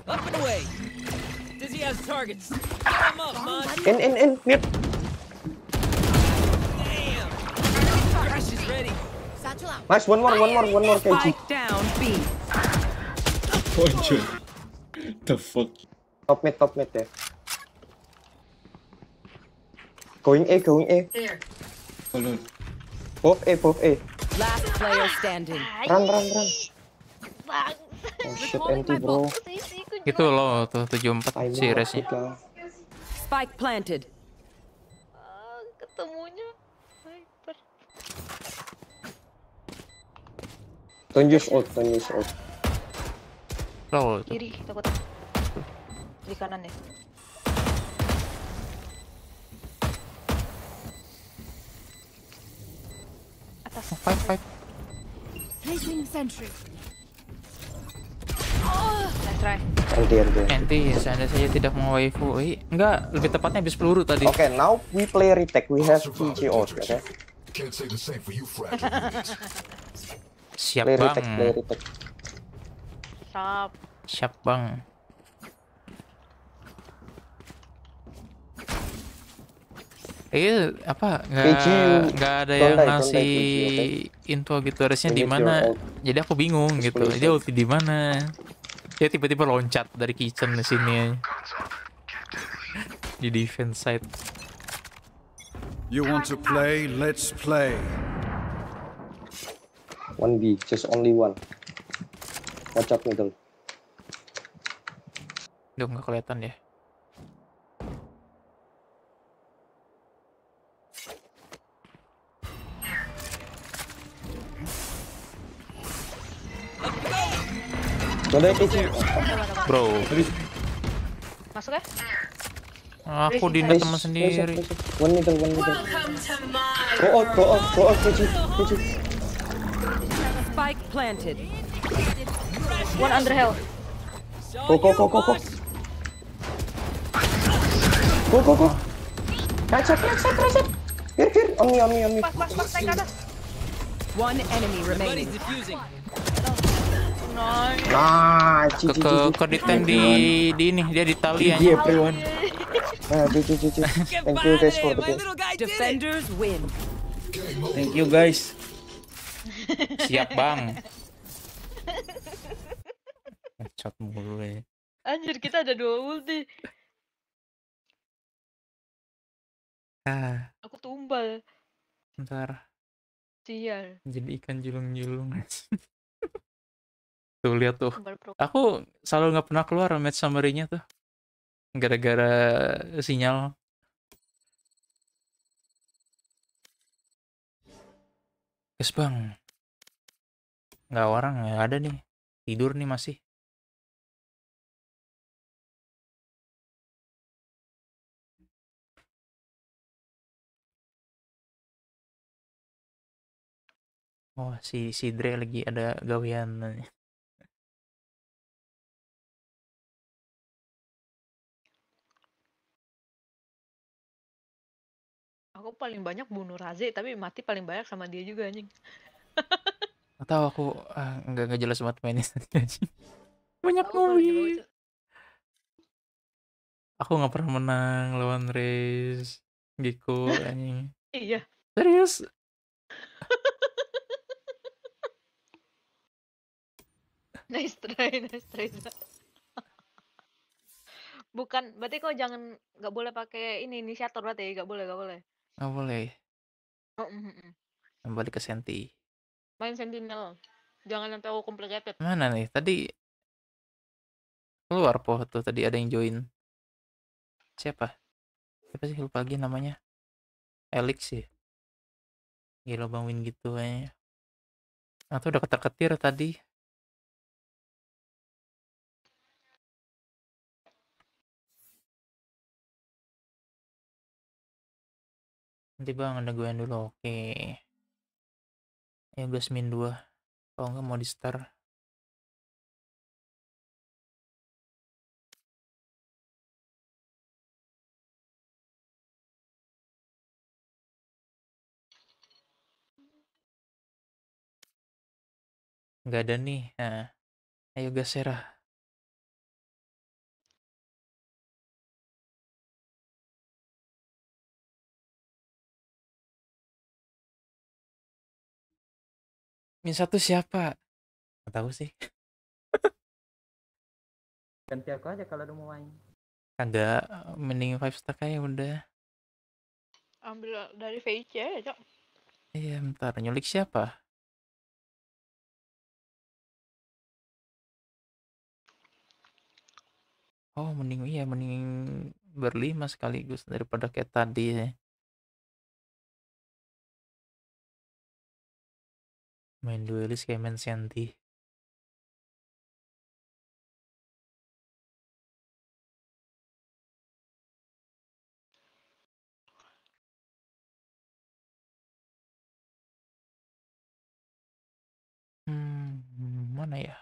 Up and away. Does he have targets? Come up, man. In. Yep. Damn. Crash is ready. Satchel out. Nice. One more. KG. Down B. Fortune. The fuck. Top mid there. Going A. There. Hold on. Both A. Last player standing. Run. Oh shit, empty bro. Itu loh, tuh 74 si resnya. Spike planted. Ketemunya Viper. Don't use ult. Loh, kiri takut. Di kanan nih. Atas. Fight. Placing sentry. Rai? Anti ya, seandainya saya tidak mau waifu. Enggak, lebih tepatnya habis peluru tadi. Oke, now we play retake, we have TGO, oke? Siap bang. Play retake. Siap. Siap bang. Apa nggak ada yang ngasih info gitu, harusnya di mana, jadi aku bingung gitu, dia ulti di mana, dia tiba-tiba loncat dari kitchen di sini di defense side. You want to play? Let's play. 1B, just only one. Watch out middle. Duh, nggak kelihatan ya. Bro, masuk ya? Aku dina teman sendiri. One middle. Go out, Kici. Spike planted. One under hell. Go. Reset. Here. On me. Pas, naik atas. One enemy remaining. Nah, ke ditem di ini, dia di tali aja. Thank you guys for the game. Defenders win. Thank you guys. Siap bang. Chat mulu ya. Anjir, kita ada 2 ulti. Aku tumbal. Bentar. Sial. Jadi ikan julung-julung. Tuh lihat tuh, aku selalu nggak pernah keluar match summary-nya tuh gara-gara sinyal. Yes bang, nggak orang nggak ada nih, tidur nih masih. Oh si Dre lagi ada gawean. Aku paling banyak bunuh Raze, tapi mati paling banyak sama dia juga anjing. Atau aku nggak jelas banget mainnya anjing. Banyak nulis. Aku nggak pernah menang lawan Raze, Giko anjing. Iya. Serius. Nice try. Bukan, berarti kok jangan, nggak boleh pakai ini inisiator berarti, nggak boleh. Kembali ke senti. Main sentinel, jangan sampai complicated. Mana nih? Tadi keluar po tuh, tadi ada yang join. Siapa sih, lupa lagi namanya. Elix sih. Gila bangwin gitu kayaknya. Atau udah ketir-ketir tadi. Nanti bang ada gue dulu, oke. Ya gas min 2. Kalau nggak mau di star. Nggak ada nih. Nah. Ayo gas serah. Min 1 siapa? Nggak tahu sih. Ganti aku aja kalau udah mau main. Kagak, mending 5 stack aja udah. Ambil dari VIC aja, Cok. Iya, bentar. Nyulik siapa? Oh, mending berlima sekaligus daripada kayak tadi ya. Main duelis kayak main senti. Mana ya?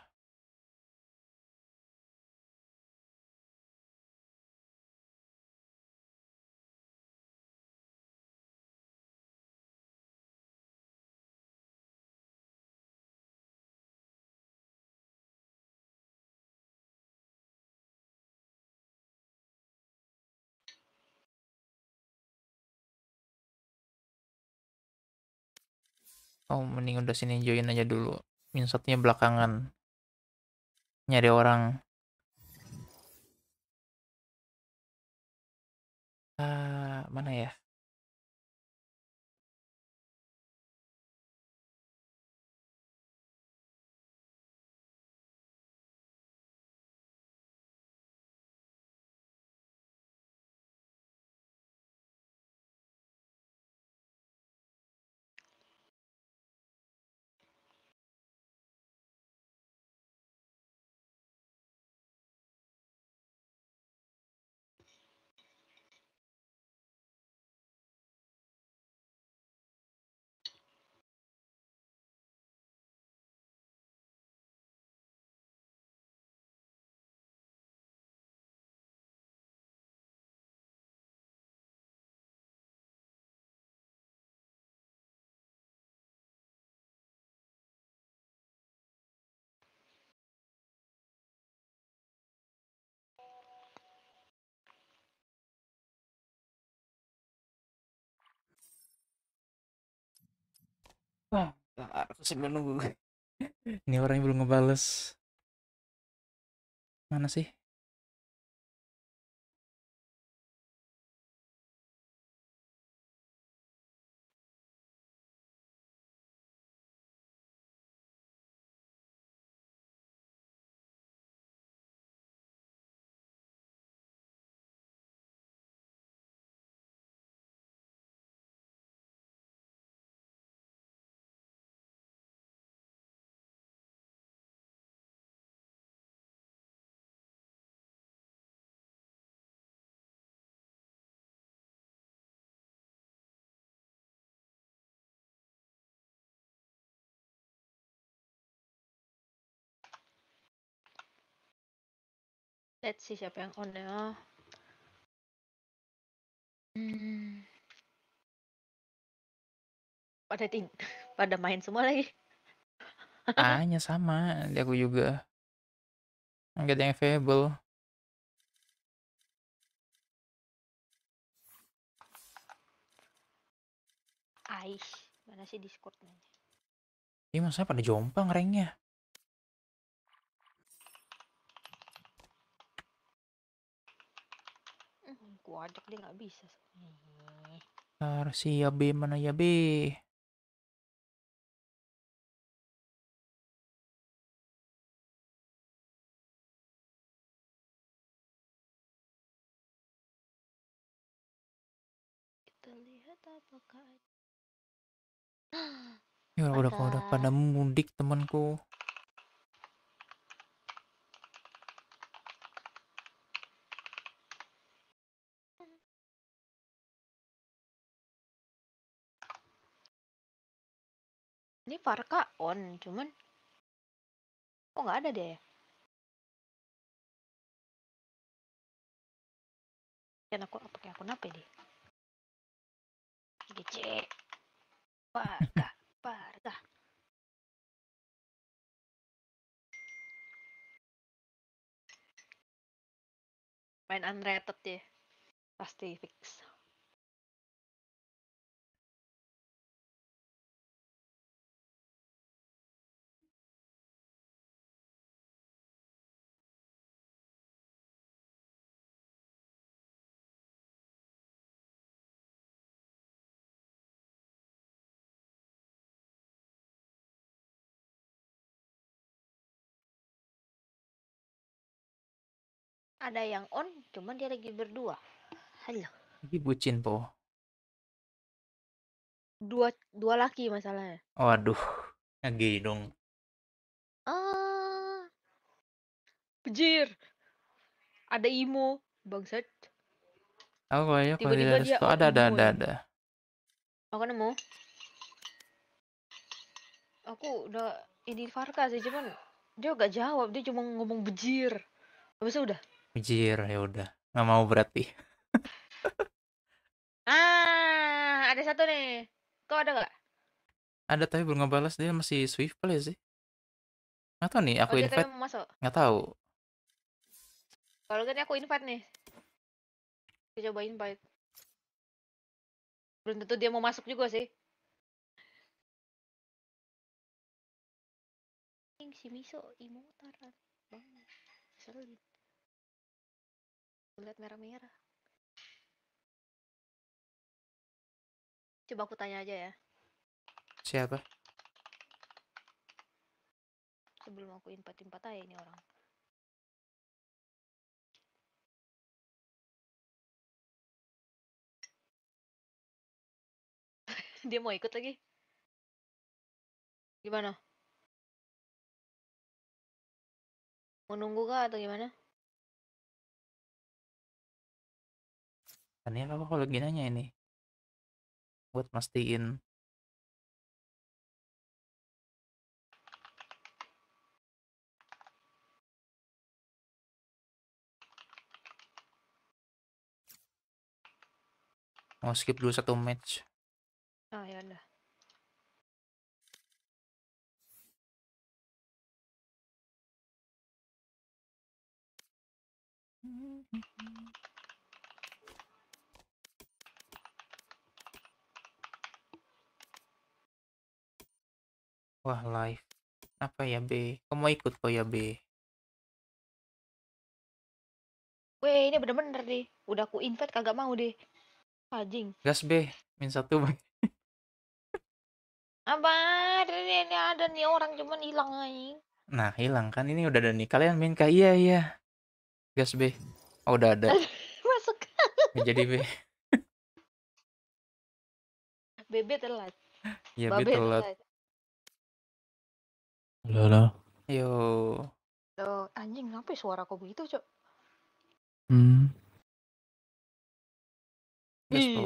Oh, mending udah sini join aja dulu. Minshotnya belakangan. Nyari orang. Mana ya? Aku sambil nunggu. Ini orangnya belum ngebales. Mana sih? Let's see siapa yang on ya. Pada main semua lagi. Hanya sama, dia aku juga. Enggak ada yang available. Aish, mana sih Discord-nya? Ih, maksudnya pada jomplang ranknya. Gua ajak dia nggak bisa. Ntar si Yabe mana Yabe? Kita lihat apakah. Ya udah pada mudik temanku. Ini Parka on, cuman kok nggak ada deh. Dan aku pakai akun apa deh? GC Parka, Parka. Main unrated deh, pasti fix. Ada yang on, cuman dia lagi berdua. Halo. Lagi bucin, po. Dua laki masalahnya. Waduh, lagi dong. Pejir. Ada Imo, bangsat. Aku kayaknya kalau dia ada. Aku nemu. Aku udah ini Farka sih, cuman dia gak jawab, dia cuma ngomong bejir. Habis udah. Anjir, ya udah nggak mau berarti. Ada satu nih, kau ada nggak? Ada tapi belum ngebalas, dia masih Swift play sih. Nggak tahu nih, aku invite. Nggak tahu. Kalau gini aku invite nih, coba invite. Belum tentu dia mau masuk juga sih. Shimizu imutaran. Selin. Lihat merah-merah. Coba aku tanya aja ya. Siapa? Sebelum aku impat-impat aja ini orang. Dia mau ikut lagi? Gimana? Mau nunggu kah atau gimana? Tanya apa kalau gini nanya ini? Buat mastiin. Mau skip dulu satu match. Ah ya udah. Wah live apa ya B? Kamu mau ikut kok ya B? Weh ini bener-bener deh. Udah aku invite kagak mau deh. Anjing. Gas B, min satu B. Apa? Ini ada nih orang cuman hilang aja. Nah hilang kan ini udah ada nih. Kalian main kah? Iya iya. Gas B. Oh, udah ada. Masuk. Jadi B. BB telat. Iya B telat. Halo halo. Yo. Loh, anjing kenapa suara kok begitu cok? Yes,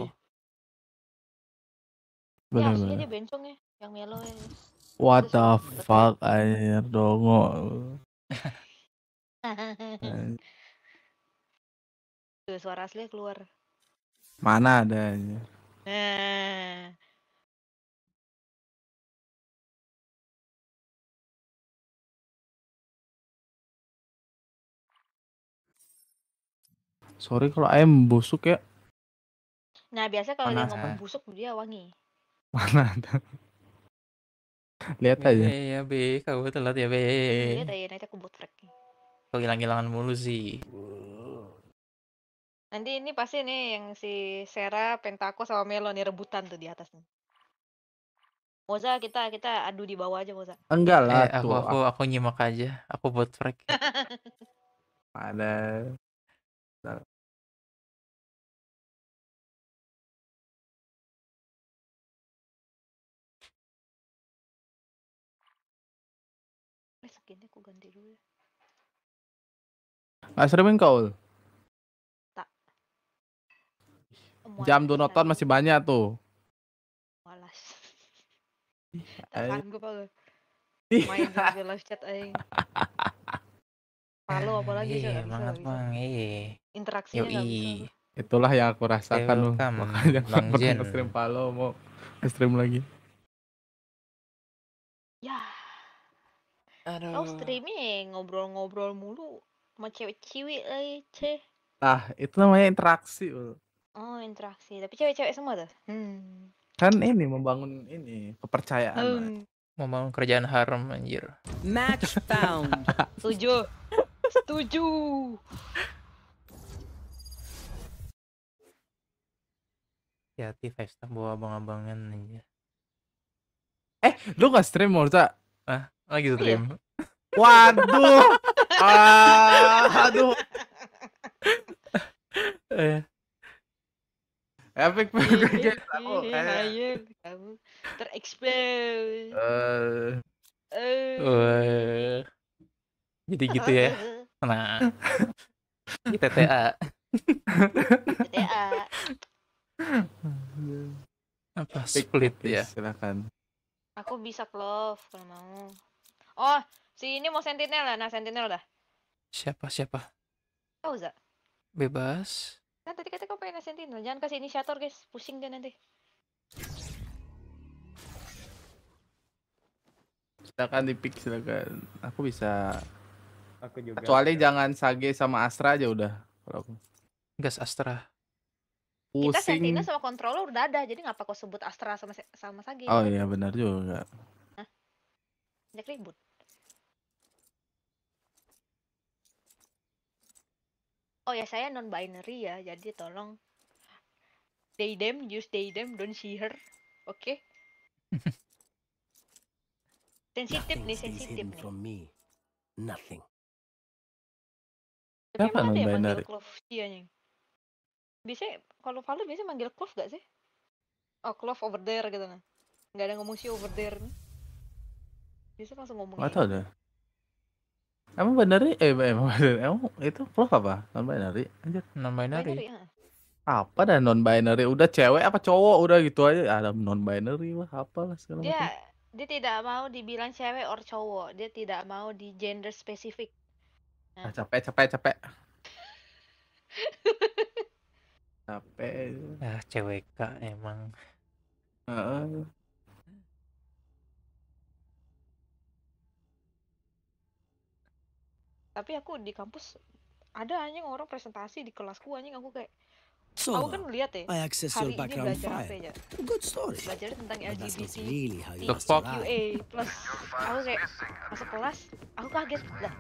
ya, aslinya dia bencong ya, yang melo ya. What the fuck, air dongo. Tuh, suara aslinya keluar. Mana ada aja. Sorry kalau ayam busuk ya. Nah biasa kalau dia ngomong busuk dia wangi. Mana ada. Lihat aja. Iya B, kau telat ya B. Lihat aja nanti aku buat track. Kau hilang-hilangan mulu sih. Nanti ini pasti nih yang si Sera, Pentaco sama Melo nih rebutan tuh di atas nih. Moza kita adu di bawah aja Moza. Enggak lah. Aku nyimak aja. Aku buat track. Ada. Ini aku ganti dulu. Asremin kaul. Tak. Jam donoton masih banyak tuh. Malas. Sanggup aku. Main di live chat aing. Follow apalagi coba. Semangat Bang. Interaksinya enggak. Itulah yang aku rasakan loh. Makanya Bang Jen stream follow mau stream lagi. Ya. Kau streaming ngobrol-ngobrol mulu sama cewek-cewek lagi ceh. Nah itu namanya interaksi. Oh interaksi, tapi cewek-cewek semua tuh. Kan ini membangun ini kepercayaan. Membangun kerjaan haram anjir. Match found. Setuju. Setuju. Hati-hati face time bawa abang-abangan anjir. Lu gak stream Morza? Hah? Lagi stream. Waduh. Aduh. Epic banget aku. Kamu terexpose. Jadi gitu ya. Nah. TTA. TTA. Apa split ya? Silakan. Aku bisa clove kalau mau. Oh, si ini mau sentinel lah. Nah, sentinel udah. Siapa? Kau Za. Bebas. Nah, tadi kata kau pengen sentinel. Jangan kasih inisiator, guys. Pusing dia nanti. Silakan dipik, silakan. Aku bisa. Aku juga. Kecuali jangan Sage sama Astra aja udah. Kalau aku. Gas Astra. Pusing. Kita sentinel sama controller udah ada. Jadi ngapa kau sebut Astra sama Sage? Oh iya benar juga. Hah? Banyak ribut. Oh ya, saya non-binary ya, jadi tolong they them, use they them, don't see her. Oke. Okay? Sensitif nih, sensitif nih. Nothing. Tapi emang ada yang manggil Clove dia nih? Biasanya, kalau Valo biasanya manggil Clove gak sih? Oh, Clove over there gitu nah. Gak ada ngomong si over there nih. Biasanya langsung ngomong gak tau dah. Emang binary? Emang itu Clove apa? Non-binary? Anjir, non-binary. Apa dah non-binary? Udah cewek apa cowok? Udah gitu aja. Ada non-binary lah, apalah segala macam. Dia tidak mau dibilang cewek or cowok, dia tidak mau di gender spesifik. Nah. Capek. Capek. Ah, CWK emang. Tapi aku di kampus ada anjing orang presentasi di kelasku anjing, aku kayak so, aku kan lihat ya, hari ini belajar apa ya? Belajar tentang LGBT plus QA plus, aku kayak masuk kelas, aku kaget lah.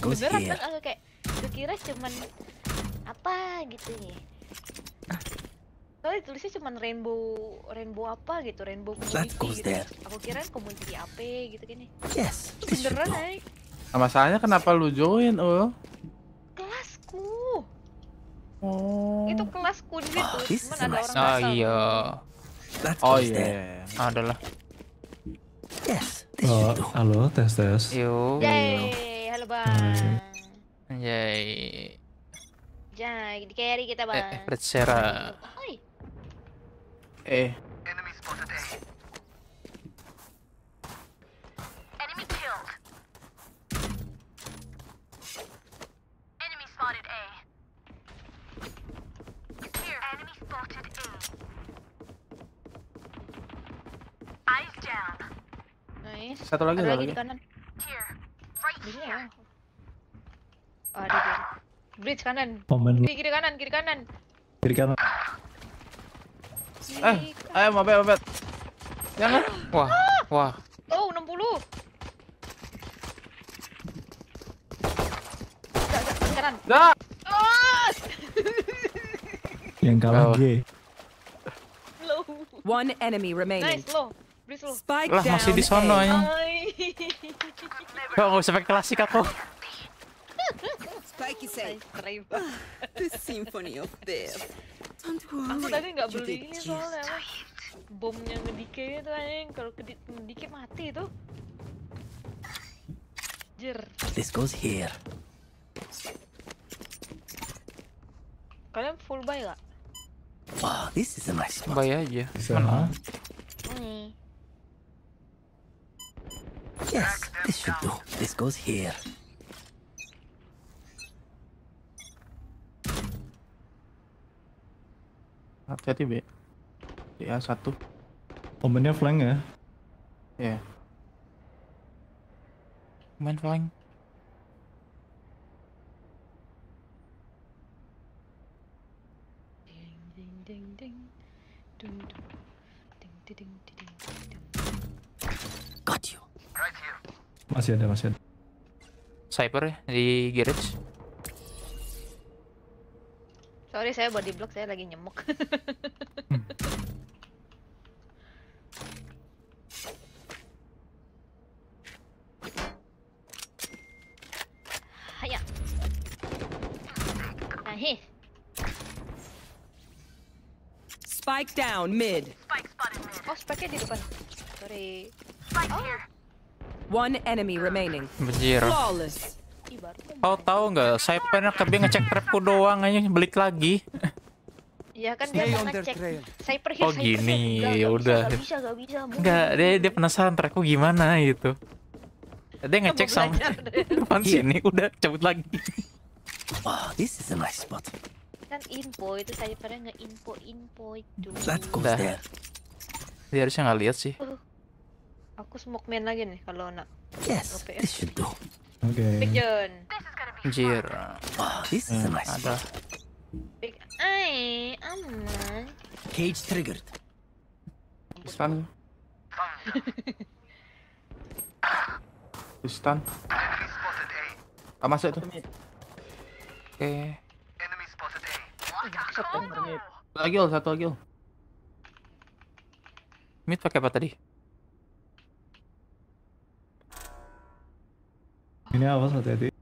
Beneran kan aku kayak, kira cuman apa gitu ya? Soalnya tulisnya cuman rainbow apa gitu, rainbow community gitu. Aku kira community apa gitu gini. Yes, beneran ya. Nah, masalahnya kenapa lu join, oh? Kelasku. Oh. Itu kelasku gitu, cuman ada orang asal. Oh iya. Adalah. Yes. Halo, tes. Yo. Yeay, halo Bang. Yeay. Jai, di carry kita Bang. Berserah. Enemy spotted A. Enemy killed. Enemy spotted A. Satu lagi, ada lagi di kanan. Oh, ada dia. Bridge kanan. Kiri kanan. Ayo mabet. Jangan. Wah. Oh, 60. Kanan. Dah. Yang kalah G. Low. One enemy remaining. Nice, low. Lah masih di sono ya. Kok nggak usah pakai klasik aku. The Symphony of Death. Aku tadi nggak beli ini soalnya bomnya ngedike itu anjing, kalau ngedike mati itu. Jir. This goes here. Kalian full buy nggak? Wow, this is a nice one. Buy aja. Mana? Yes, this should do. This goes here. Hati-hati B. Ya, satu. Momennya flank ya? Iya. Main flank. Ding. Got you. Right here. Masih ada. Cyber di garage. Sorry, saya body block, saya lagi nyemuk. Ayo. Nah. Spike down mid. Spike spotted mid. Oh, spike di depan. Sorry. Spike here. One enemy remaining. Benjir. Oh, tahu nggak? Saya pernah kebing ngecek trapku doang aja, balik lagi. Iya kan dia mau ngecek. Saya pergi. Oh gini, ya udah. Nggak, dia penasaran trapku gimana gitu. Dia ngecek sampai depan sini, udah cabut lagi. Wow, this is a nice spot. Kan info itu saya pernah nge-info itu. Udah. Dia harusnya nggak lihat sih. Aku smoke main lagi nih kalau nak. Yes, this should do. Oke. Anjir. Oh, this is a nice one. Big eye, aman. Cage triggered. Stun. Masuk itu. Oke. Lagi ul, satu lagi ul. Mid pakai apa tadi? Ini awas hati-hati.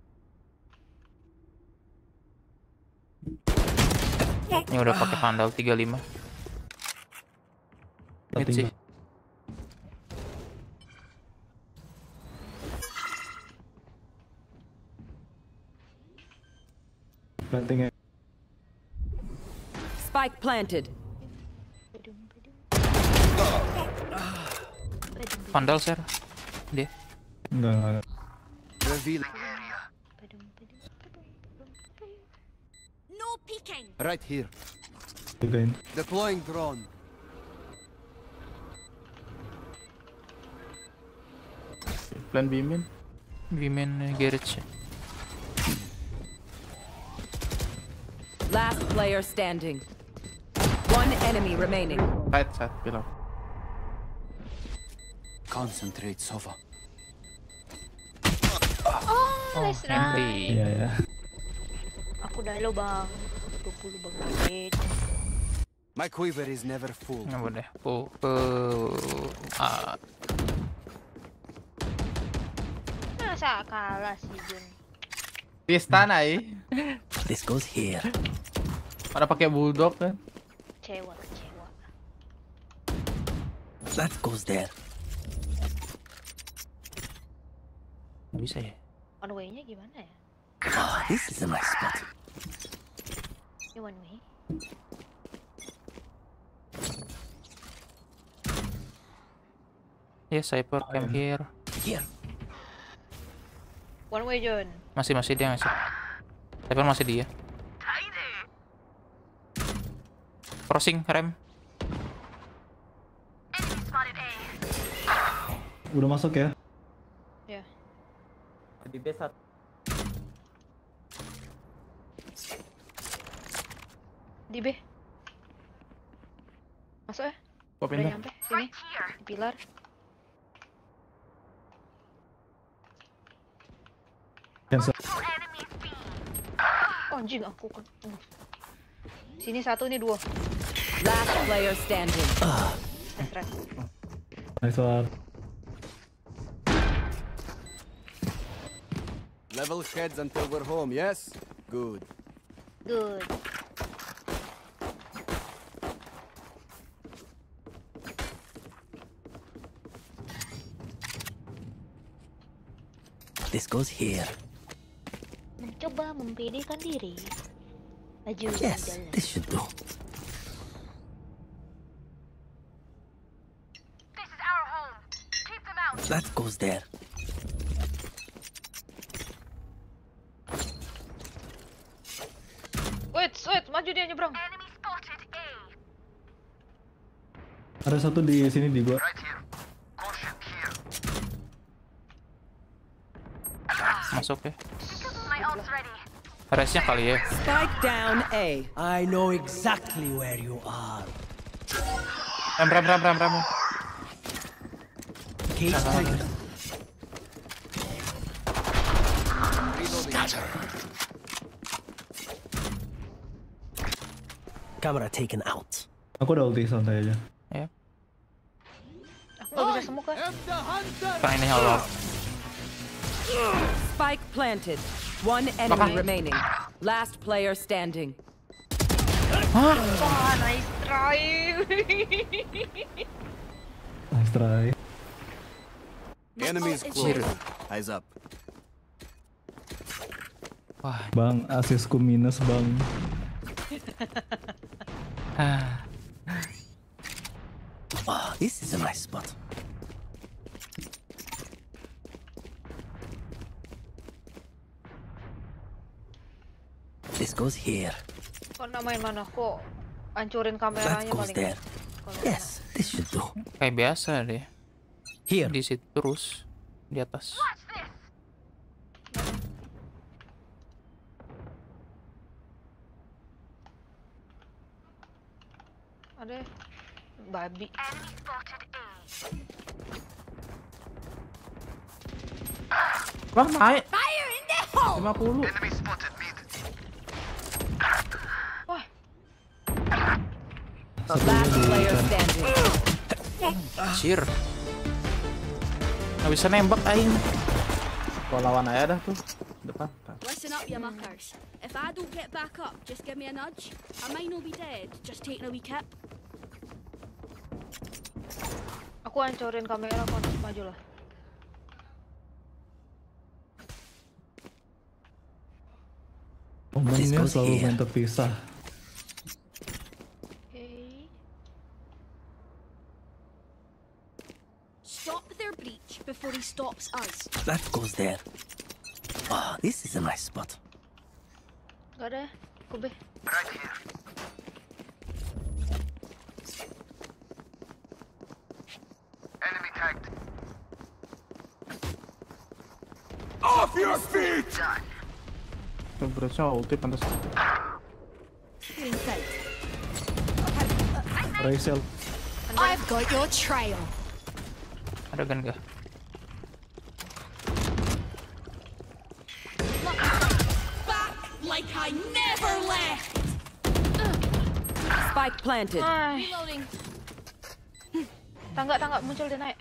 Ini udah pakai pandal 35. Mid sih. Planting. Spike planted. Pandal share dia. Enggak. Revealing area. No peeking. Right here. Again. Deploying drone. Plan B-man. B-man garage. Last player standing. One enemy remaining. Right side below. Concentrate, Sova. Oh, nice run. Iya ya. Aku udah elo bang. 20 bang menit. My quiver is never full. Nggak boleh. Masa kalah sih Jun. Di istana ini. This goes here. Ada pakai bulldog kan? Kecewa, kecewa. That goes there. Nggak bisa ya? One way-nya gimana ya? Oh, this is a nice spot. Ini one way. Yes, Cypher came here. Here. One way, John. Masih dia masih. Cypher masih dia. Crossing rem. Udah masuk ya? Ya. Di B1. Di B. Masuk ya? Udah nyampe sini. Di pilar. Oh, anjing aku kan. Sini satu, ini dua. Last player standing. Nice one. Level heads until we're home, yes? Good. Good. This goes here. Mencoba membedakan diri. Yes, this should do. This is our home. Keep them out. That goes there. Wait, maju dia nyebrang. Enemy spotted A. Ada satu di sini di gua. Masuk ya. Harusnya kali ya. Strike down A. I know exactly where you are. Ram. Camera taken out. Aku udah ulti, santai aja. Ya. Aku bisa semua kan? Fine, hello. Spike planted. One enemy remaining. Last player standing. Huh? Oh, nice try. Nice try. Enemy is clear. Eyes up. Wah, bang, asisku minus, bang. Wow, this is a nice spot. This goes here. Kok namain mana kok? Hancurin kameranya paling. Yes, this should do. Kayak biasa deh. Here. Di situ terus di atas. Ada babi. Wah, naik. 50. Anjir. Nggak bisa nembak aing. Kalau lawan aja dah tuh depan. Listen up, you muckers. If I don't get back up, just give me a nudge. I might not be dead, just taking a wee kip. Aku hancurin kamera, kau harus maju lah. Momennya selalu main terpisah. Stop their breach before he stops us. That goes there. Ah, this is a nice spot. Gak ada, kubeh. Enemy tagged. Off your feet! Berarti ulti pantas. Raisel. I've got your trail. Ada gun gak? Like I never left. Spike planted. Reloading. Tangga muncul dia naik.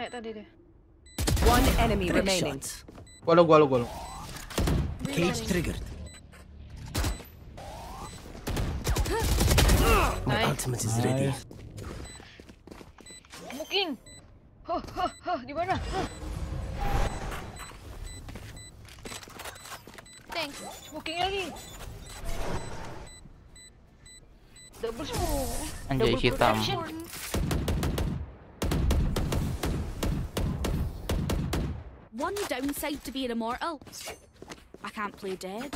Naik tadi dia. One enemy remaining. Gua lo. Cage triggered. My ultimate is ready. Mungkin. Ho di mana? Smoking lagi. Double smoke. Anjay hitam. One downside to being immortal. I can't play dead.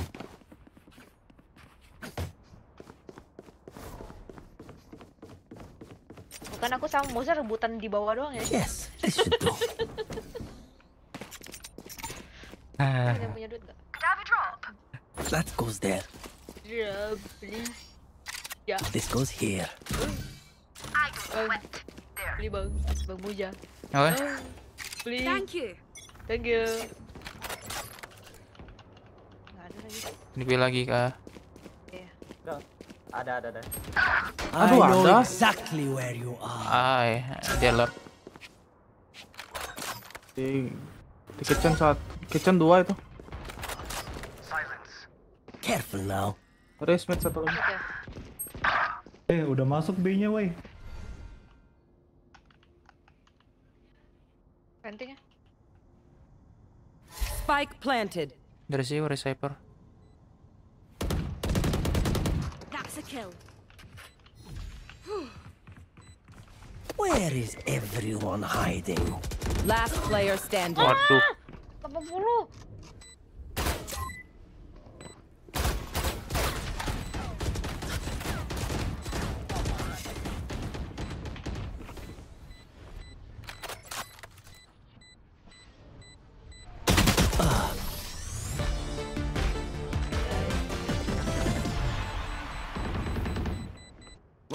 Bukan aku sama Moza rebutan di bawah doang ya? Yes, this should do. Ada punya duit gak? That goes there. Yeah. This goes here. I don't want there. Beli bang Moza. Oh. Beli. Thank you. Nggak ada lagi. Ini beli lagi kah? Iya. Yeah. Ada. Aduh, I know exactly where you are. Dia lor. Di kitchen saat kitchen 2 itu. Careful now. Resmet satu lagi. Udah masuk B-nya, wey. Pentingnya. Spike planted. Dari sini ada sniper. That's a kill. Where is everyone hiding? Last player standing. Waduh. 80.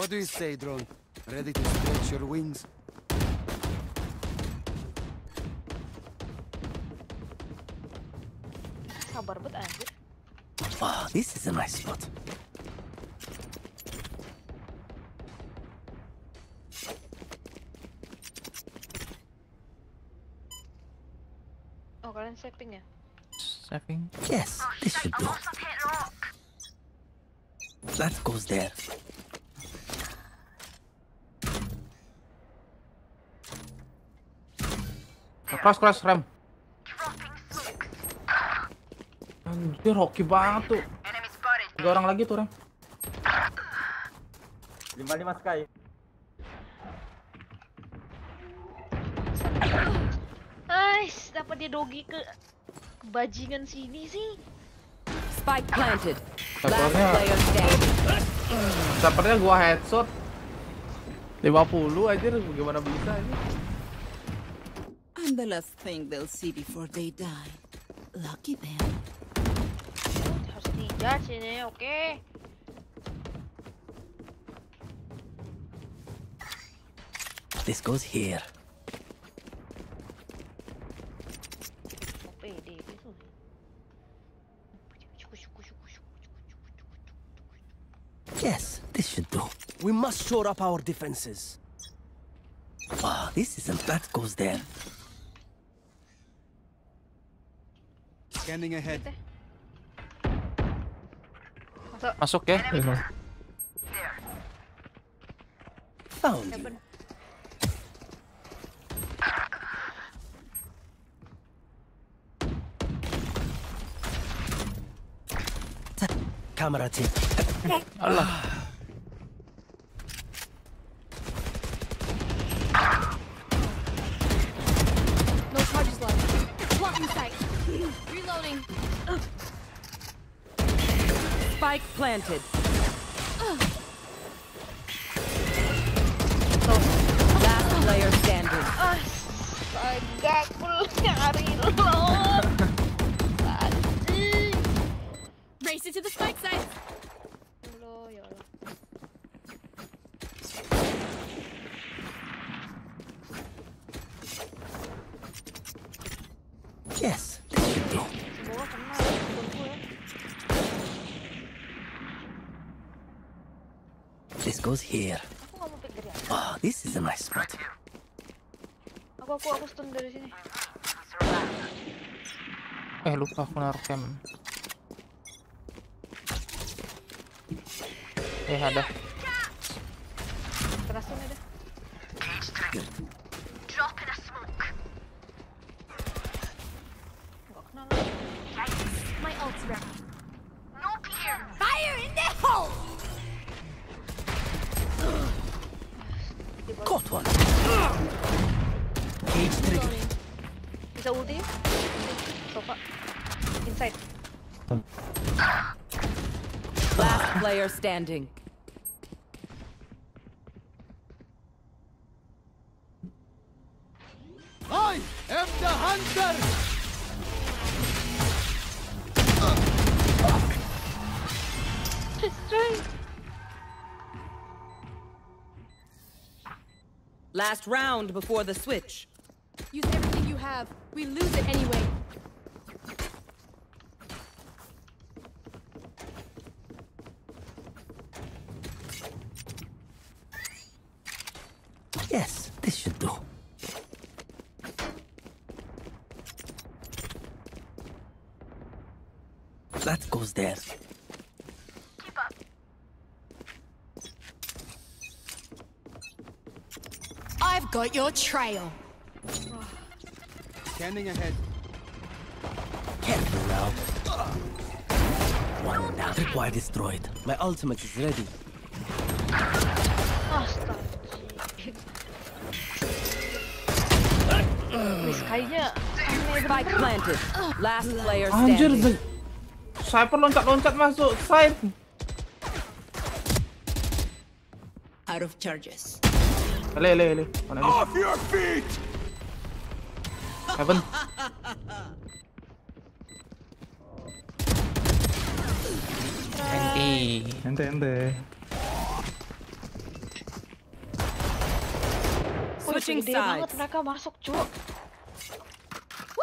What do you say, drone? Ready to stretch your wings? Sabar bet anjir. Wow, this is a nice spot. Oh, kalian saving ya? Saving? Yes, this should do. That goes there. Keras rem. Anjir hoki banget tuh. 3 orang lagi tuh rem. 55 sky. Ais, dapat dia dogi ke bajingan sini sih. Spike planted. Sapernya gua headshot. 50 anjir bagaimana bisa ini? The last thing they'll see before they die. Lucky them. Harus dijudge ini, oke? This goes here. This should do. We must shore up our defenses. Wow, this isn't bad. Goes there. Scanning ahead. Masuk ya. Found you. Kamera tip. Allah. No charges left. Blocking sight. Reloading. Spike planted. Last player standing. Agak cari lo. Race it to the spike site. Yes. This goes here. Oh, this is a nice spot. Aku stun dari sini. Lupa aku naruh cam. Ada. Kerasun ada. Bisa ulti? Sofa. Inside. Last player standing. Last round before the switch. Use everything you have. We lose it anyway. Yes, this should do. That goes there. Got your trail. Standing ahead. Careful now. One another quite destroyed. My ultimate is ready. Spike planted. Last player standing. Sniper loncat-loncat masuk. Sniper. Out of charges. Lele. Off your feet. Heaven. Ente. Switching sides. Mereka masuk, cuk.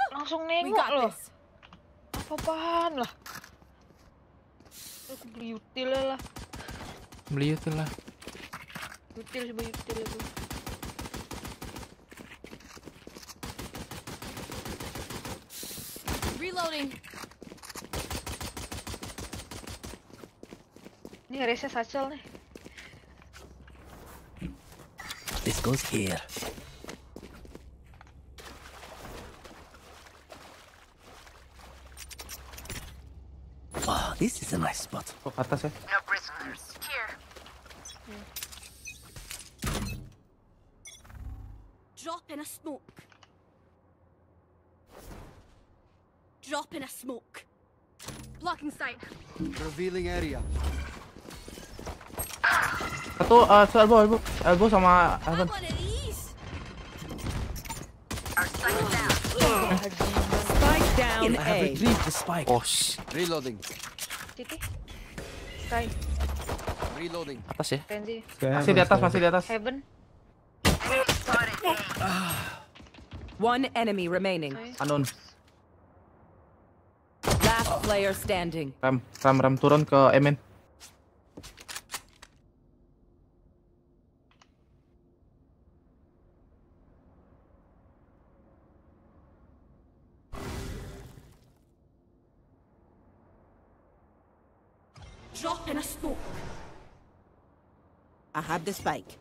Langsung nengok loh. Apa-apaan lah. Beli util lah. Util itu. Reloading. Ini race sacel nih. This goes here. Wow, this is a nice spot. Oh, atas ya. No prisoners here. Drop in a smoke. Blocking sight. Revealing area. Satu elbow sama Evan. Spike down. I have retrieved the spike. Oh, reloading. Titik. Sky. Reloading. Atas ya. Masih di atas. Heaven. One enemy remaining. Anon. Last player standing. Ram turun ke Emin. drop in a smoke. I have the spike.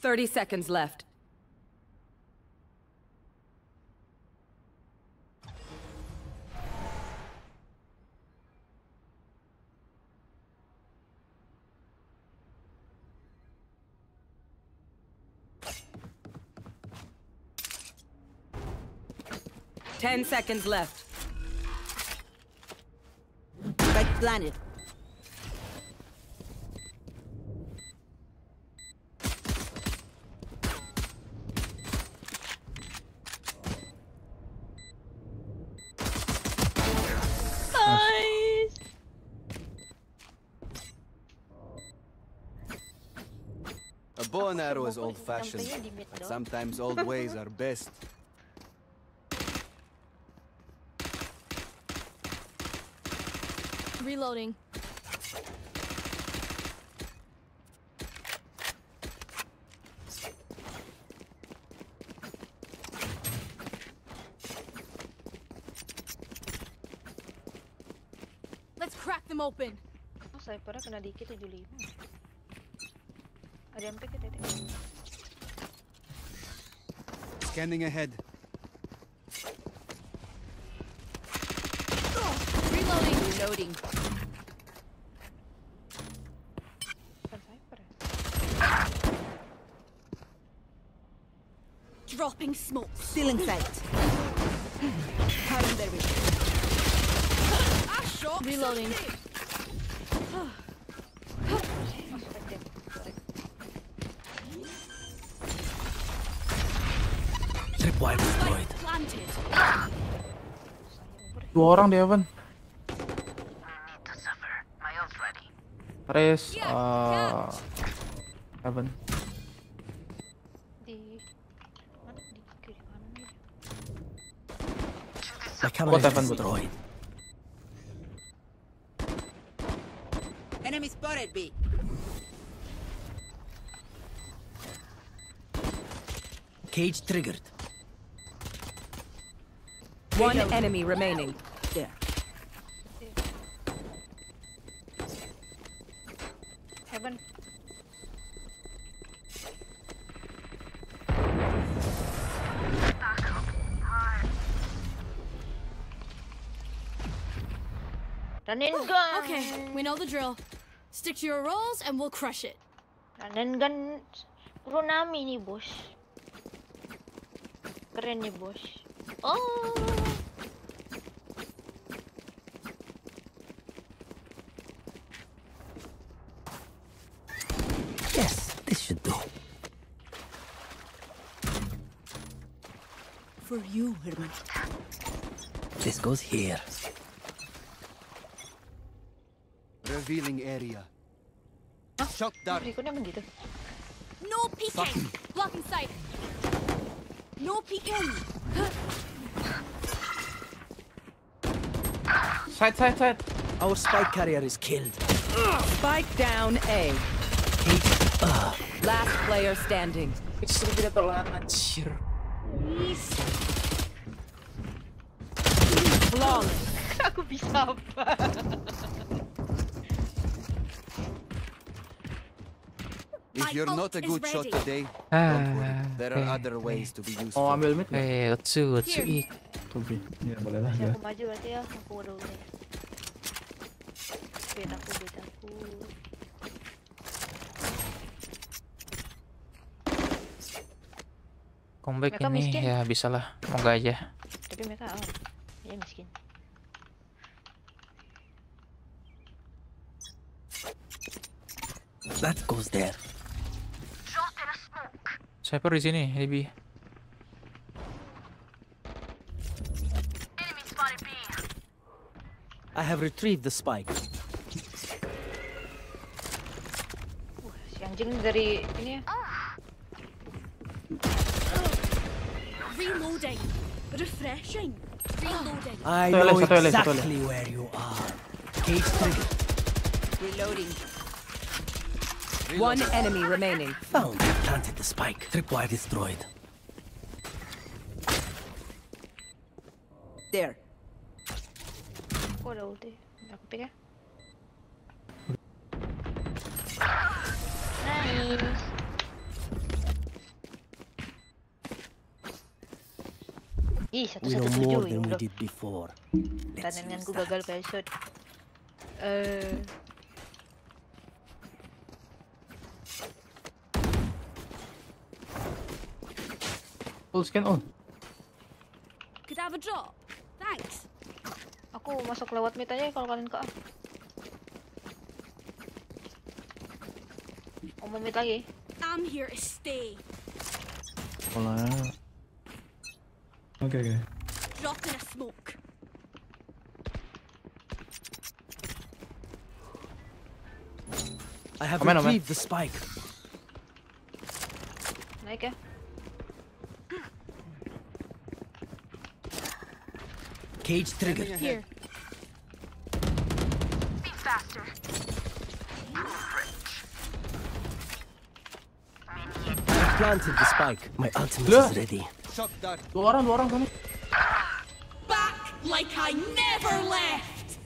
Thirty seconds left. Ten seconds left. Spike planted. A bow and arrow is old-fashioned, but sometimes old ways are best. Reloading. Let's crack them open. Oh, sniper kena dikit 75. Ada yang pick itu. Scanning ahead. Reloading. Dropping smoke. Stealing sight. Carrying their vision. Reloading. Tripwire destroyed. Dua orang di heaven. Race heaven. What happened with Roy? Enemy spotted B. Cage triggered. One enemy remaining. There. Heaven. Okay, we know the drill. Stick to your roles and we'll crush it. Run and gun. Runami nih, bos. Keren nih, bos. Oh. Yes, this should do. For you, Herman. This goes here. Revealing area. Shock dart. No peeking. Blocking sight. No peeking. Side. Our spike carrier is killed. Spike down A. Last player standing. It's really the last. Long. Aku bisa apa? If you're not a good shot today, don't worry. There are other ways to be useful. Oh, ambil mid. Otsu. Tobi. Ya, boleh lah ya. Aku maju berarti ya, aku udah udah. Beda aku. Comeback mereka ini miskin. Ya bisalah. Moga aja. Tapi mereka ya miskin. That goes there. Sniper di sini, Libby. I have retrieved the spike. Si anjing dari ini. Reloading, refreshing. Reloading. I know exactly where you are. Cage triggered. Reloading. One enemy remaining. Found. Planted the spike. Tripwire destroyed. There. Ora ulti. Aku pegar. Nice. Ih, 117 udah. Pertandinganku gagal kayak shot. Full scan on. Could have a drop. Thanks. Aku masuk lewat mid aja kalau kalian ke A. Mau mid lagi. I'm here to stay. Olah. Oke, oke. Drop in a smoke. I have retrieved the spike. Naik ya. Cage trigger. Here. Be faster. I planted the spike. My ultimate is ready. Shock dart. Dua orang kamu. Back like I never left.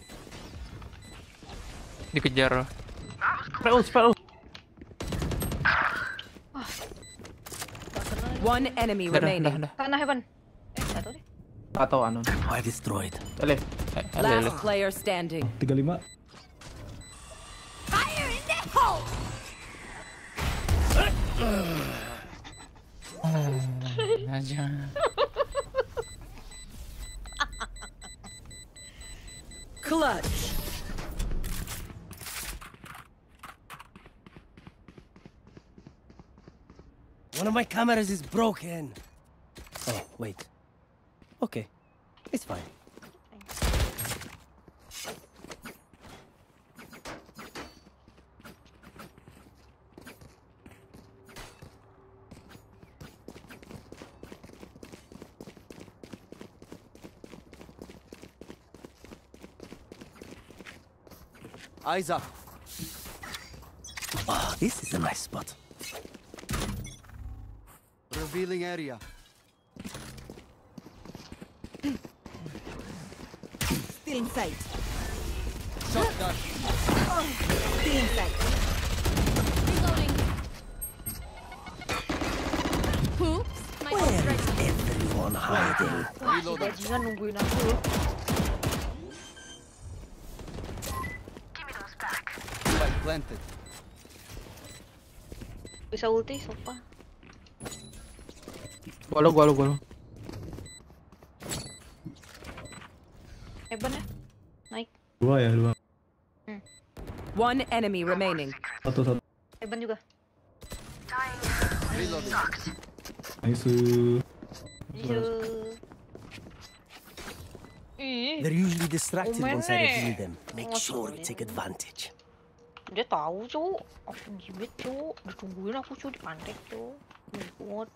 Dikejar. Spell. One enemy remaining. Tanah heaven. Atau anon. I destroyed. Last player standing. 35. Fire in the hole. Clutch. One of my cameras is broken. Oh, wait. Okay, it's fine. Eyes up. Oh, this is a nice spot. Revealing area. Still in sight. Shot dart. Oh, still in sight. Reloading. Who? Where is everyone hiding? Reloading. Nungguin aku. Give me those back. Spike planted. Bisa ulti, sopa. Gua lo. Heaven ya? Naik. Dua. One enemy remaining. Satu. Heaven juga. Reload. Nice. They're usually distracted once I reveal them. Make sure we take advantage. Dia tahu cu, aku jibit cu, ditungguin aku cu, dipantek cu. Muat.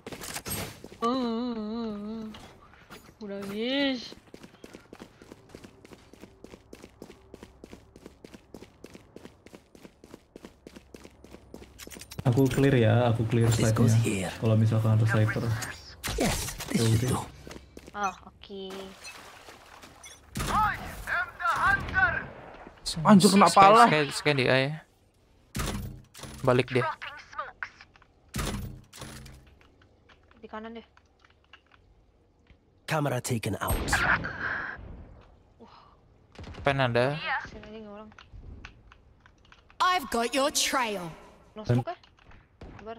Udah habis. Aku clear slide-nya. Kalau misalkan ada sniper. Yes, this should do. Oh, oke. Anjir kena pala. Scan dia ya. Balik dia. Di kanan deh. Camera taken out. Pen ada. I've got your trail. Langsung kah? Sabar.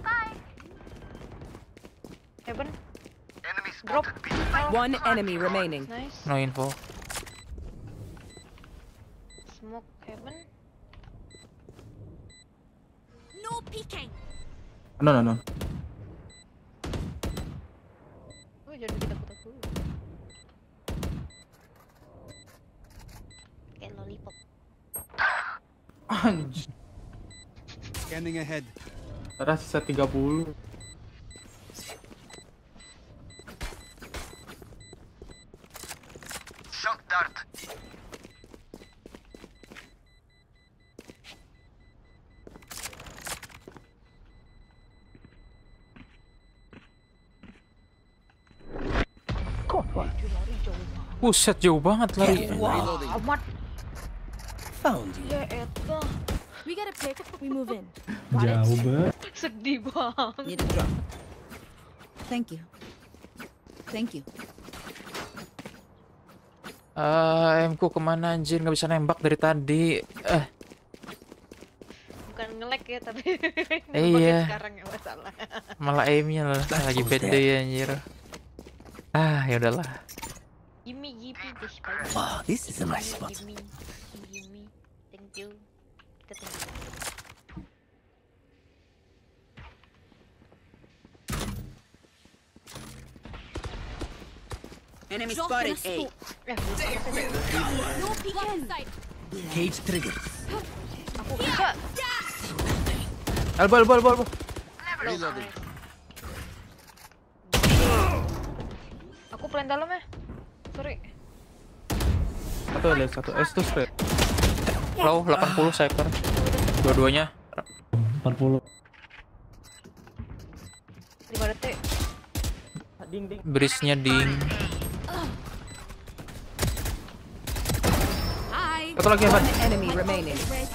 Bye. Heaven. Drop. One enemy remaining. Nice. No info. Smoke heaven. No peeking. No. Oh, jadi takut. Kayak lollipop. Anjir. Scanning ahead. Ada sisa 30. Shock dart. Buset, jauh banget lari. Wow. Found you. We gotta pick up, we move in. Jauh banget. Sedih banget. Thank you. Thank you. Emku kemana anjir, nggak bisa nembak dari tadi. Bukan nge-lag ya, tapi iya. Sekarang yang masalah. Malah aimnya lah lagi beda ya anjir. Ah, ya udahlah. Wow, this is a nice spot. Thank you. Enemy spotted A. Cage trigger. Elbow. Aku plan dalam ya. Sorry. Satu. Itu straight. Low 80 cyber. Dua-duanya 40. 5 detik. Ding. Bridge-nya ding. Satu lagi hebat.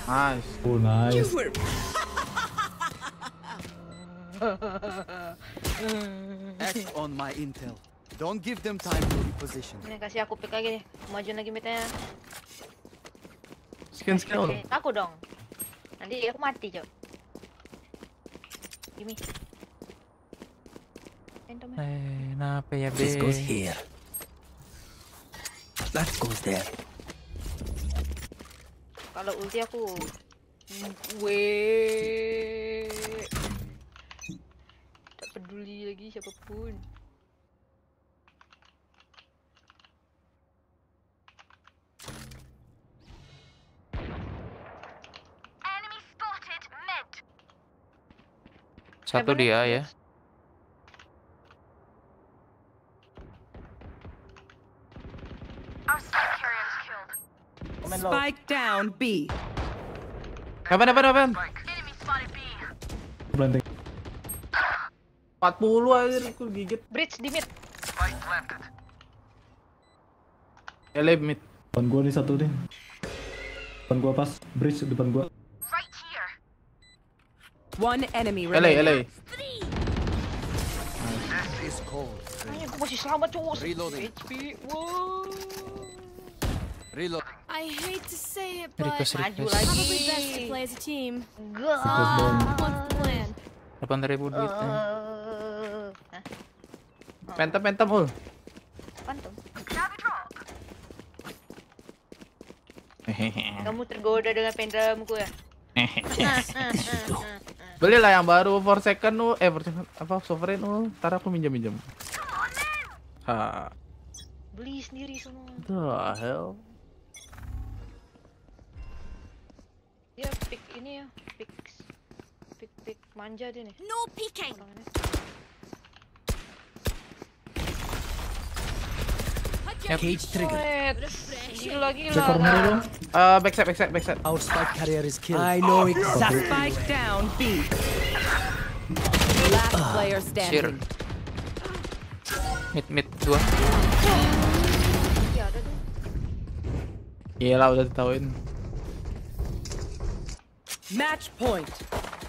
Nice. Oh, nice. Act on my intel. Don't give them time to reposition. Ini kasih aku pick lagi deh. Majuin lagi mid-nya. Skin. Aku dong. Nanti aku mati, Cok. Gimme. Kenapa ya, B? This goes here. That goes there. Kalau ulti aku tak peduli lagi siapapun. Satu dia ya. Spike down B. Apaan? 40 aja aku gigit. Bridge di mid. Eleb mid. Depan gua nih satu deh. Depan gua pas bridge depan gua. Right here. One enemy remaining. LA. This is cold. Ini gua masih selamat cowok. HP. Wow. Reload. I hate to say it, but maju lagi. Probably best to play as a team. Go. What's the plan? 8.000 duit. Mantap hul. Pantung. Kamu tergoda dengan pendramku ya? Belilah yang baru Forsaken lu, apa Sovereign lu? Ntar aku minjem. Beli sendiri semua. The hell. Dia pick ini ya, pick manja dia nih. No peeking. Cage trigger. Gila. Backside. Our spike carrier is killed. I know it. Spike down B. Last player standing. Mid 2. Iya ada tuh. Gila udah ditahuin. Match point.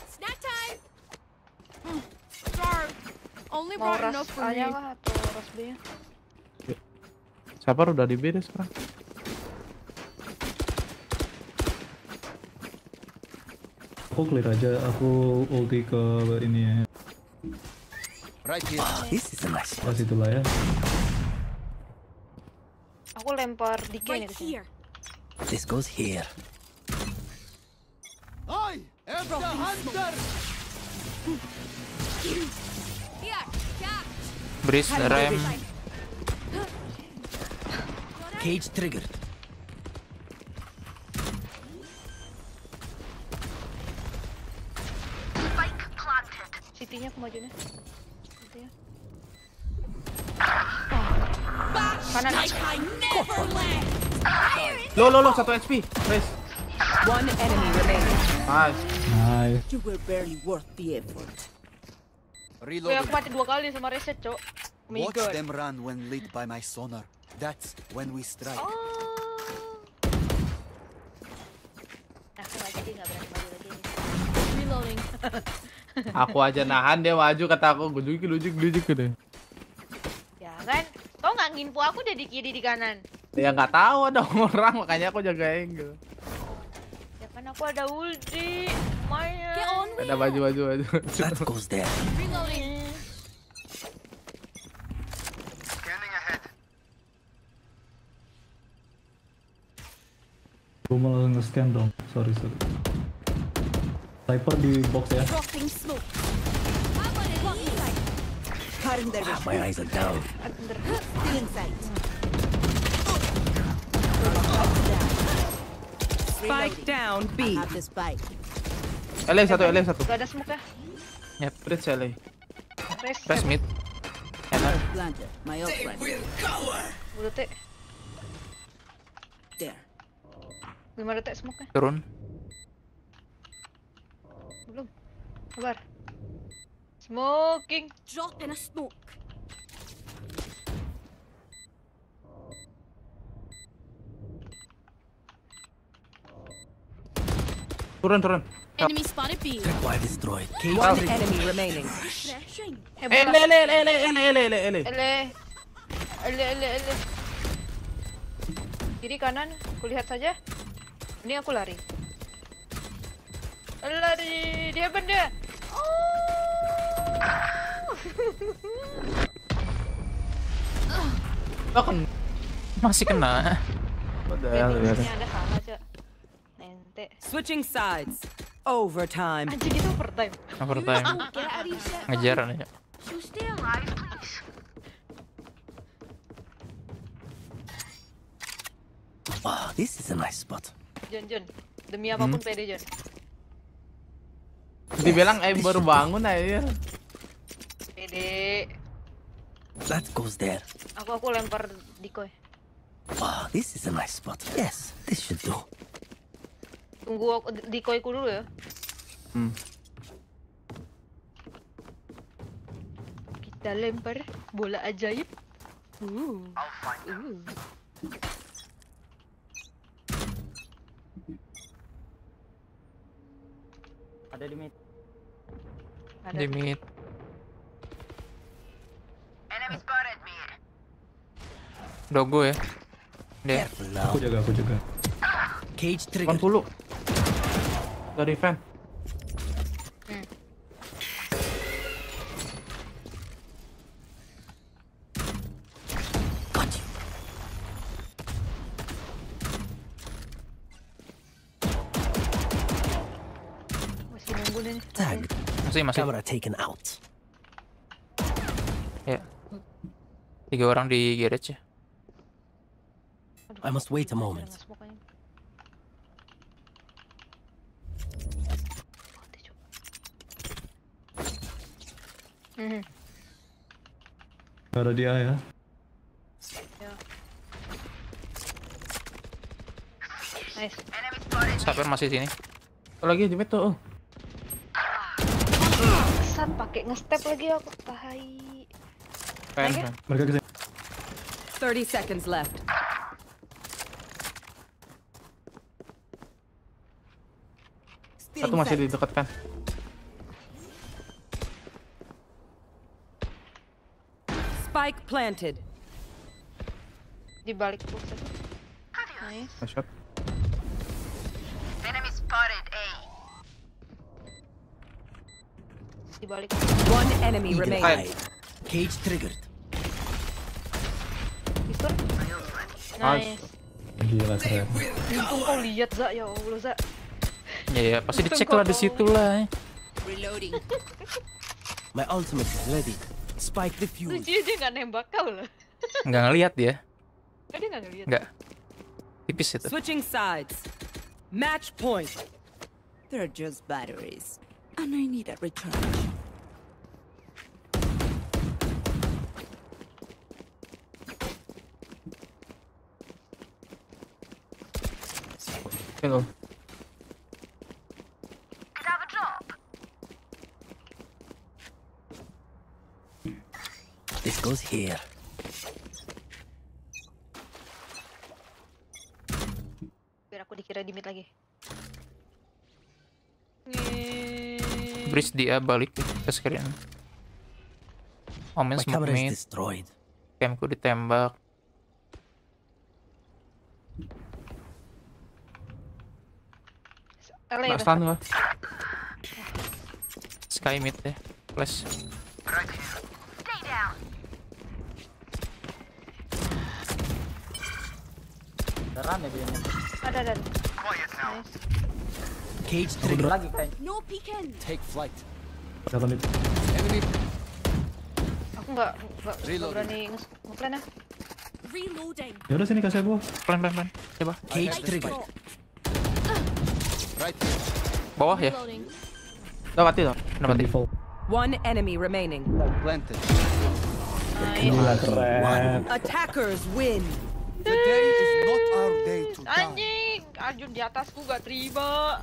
Snack time. Starve. Only brought enough for me. Sabar udah diberes perang. Aku clear aja, aku ulti ke ini ya. Right here. This is a nice. Pas itulah ya. Aku lempar dikit right ya. This goes here. Oi, every hunter. Breeze rem. Cage triggered. Spike planted. City-nya kemajuannya. City-nya. Kanan. Lo satu HP. Nice. One enemy remaining. Nice. You were barely worth the effort. Reload. Aku mati 2 kali sama reset, Cok. Watch them run when lit by my sonar. That's when we strike. Oh. Aku aja dia nggak berani maju lagi. Reloading. Aku aja nahan dia maju, kata aku lujuk deh. Ya kan, kau nggak ngimpu aku udah di kiri di kanan. Ya nggak tahu ada orang, makanya aku jaga angle. Ya kan aku ada ulti. Mayan. Ada baju. That goes there. Reloading. Gue malah nge-scan dong, sorry. Sniper di box ya. Ah, my eyes are down. Spike down B. LA 1. Gak ada smoke ya? Ya, bridge LA. Press mid. Enak. Udah teh. There. 5 detik smoke-nya. Turun. Belum. Keluar. Smoking. Drop in a smoke. Turun. Enemy spotted B. Why destroyed? One enemy remaining. Ele. Kiri kanan, kulihat saja. Ini aku lari, dia benda. Oh, masih kena. Padahal ada sama aja. Ente. Switching sides. Overtime. Anjir itu overtime. Ngejaran aja. Wow, this is a nice spot. Jon, demi apapun pede Jon. Dibilang baru bangun aja. Pede. That goes there. Aku lempar decoy. Wow, this is a nice spot. Yes, this should do. Tunggu aku decoyku dulu ya. Kita lempar bola ajaib. Ada di mid. Enemy spotted mid. Dogo ya. Dia. Aku jaga. Cage trigger. 80. Dari fan. Masih. Camera taken out. Ya. 3 orang di garage ya. I must wait a moment. Gak ada dia ya. Nice. Saper masih sini. Lagi di meto. Pakai nge-step lagi aku bahaya. Mereka kesini. 30 seconds left. Satu masih di dekat kan. Spike planted. Di balik box itu. Nice. Shot. Enemy spotted A. Dibalik. One enemy remaining. Cage triggered. Pistol. Nice. Gila keren. Untung kau lihat Zak, ya Allah Zak. Ya pasti dicek lah di situ lah. Reloading. My ultimate is ready. Spike the fuse. Tuh dia nggak nembak kau loh. Nggak ngelihat dia. Dia nggak ngelihat. Nggak. Tipis itu. Switching sides. Match point. They're just batteries. And I need a recharge. Hello. Could I have a drop? This goes here. aku dikira di mid lagi. Breach dia balik ke screen. Omen smoke mid. Camku ditembak. Nggak stun gua. Sky mid deh. Flash. Ada dia. Ada. Cage trigger lagi kan. No peeking. Take flight. Enemy. Aku enggak berani ngeplan ya. Reloading. Ya udah sini kasih aku. Plan. Coba. Cage trigger. Right. Bawah ya. Udah mati tuh. Udah mati. One enemy remaining. Planted. Attackers win. The day is not our day to die. Anjing, Arjun di atasku gak terima.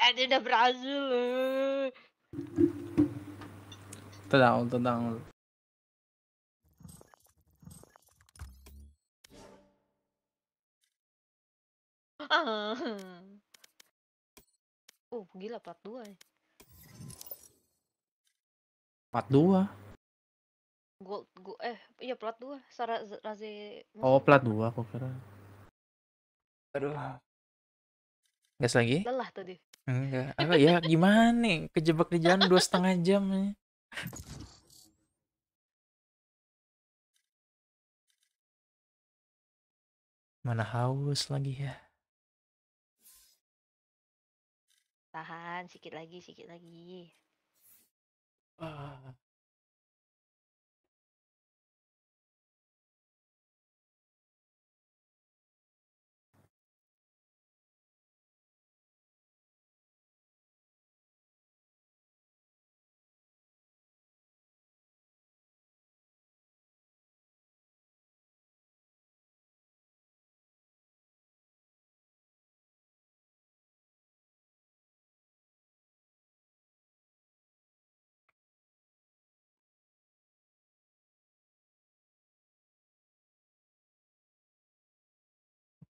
Ada Brazil. Tenang. Gila part 2. Part 2. Iya plat 2 Razi. Oh plat 2 aku kira. Aduh. Gas lagi? Lelah tadi. Enggak. Apa ya gimana nih? Kejebak di jalan 2,5 jam nih. Mana haus lagi ya? Tahan, sedikit lagi.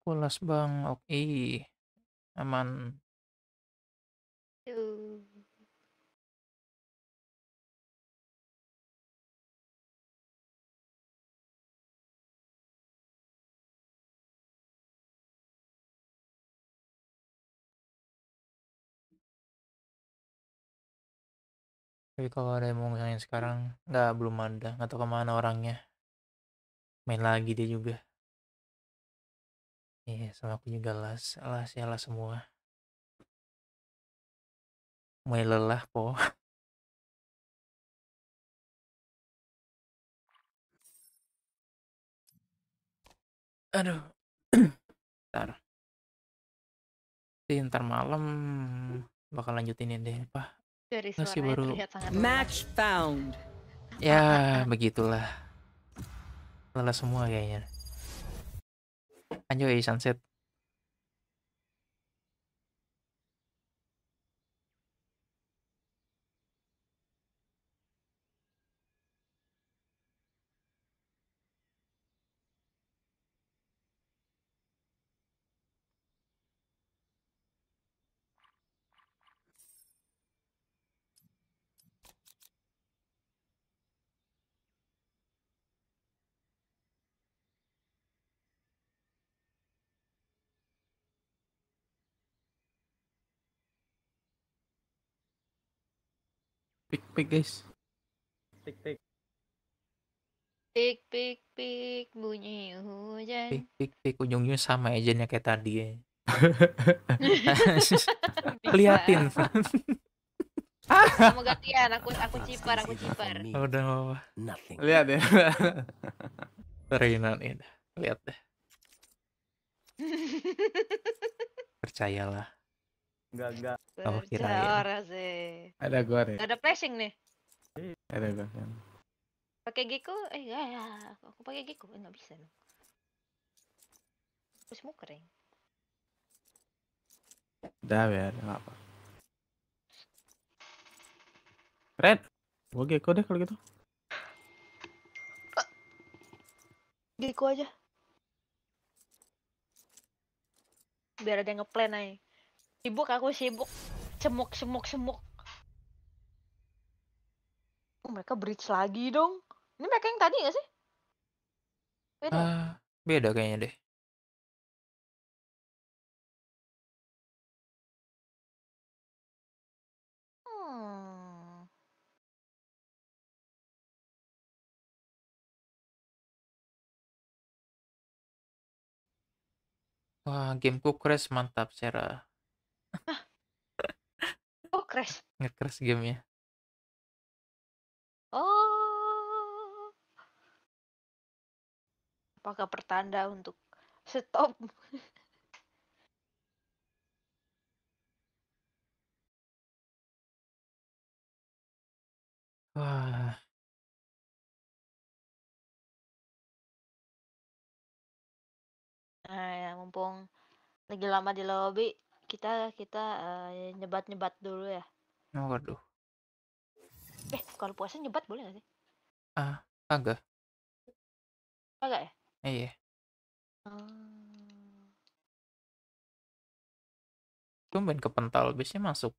Pulas bang, oke, aman. Tapi kalau ada yang mau ngusangin sekarang, belum ada, nggak tahu kemana orangnya. Main lagi dia juga. Iya, sama aku juga las semua. Mulai lelah kok. Aduh. Ntar malam bakal lanjutin ini deh, Pak. Masih baru. Match found. Ya, begitulah. Lelah semua kayaknya. Enjoy sunset. Pick guys. Pick bunyi hujan. Pick ujungnya sama agennya kayak tadi ya. Liatin. Mau gantian aku cipar. Udah apa? Lihat ya. Terinan ini. Lihat deh. Percayalah. Enggak. Oh, kirain. Ada gua nih. Ada flashing nih. Ada gua. Pakai Geko? Enggak. Aku pakai Geko enggak bisa dong. Terus mau kering. Udah biar enggak apa. Red. Gua Geko deh kalau gitu. Geko aja. biar ada ngeplan aja. Sibuk aku, sibuk semuk. Oh, mereka bridge lagi dong. Ini mereka yang tadi nggak sih? Beda. Beda kayaknya deh. Wah, gameku crash, mantap, Sarah. Oh, crash? Nge-crash gamenya. Oh. Apakah pertanda untuk stop? Wah. Nah, ya, mumpung lagi lama di lobby, kita nyebat-nyebat dulu ya. Waduh. Kalau puasa nyebat boleh gak sih? Agak. Agak ya? Iya. Tumben kepental, biasanya masuk.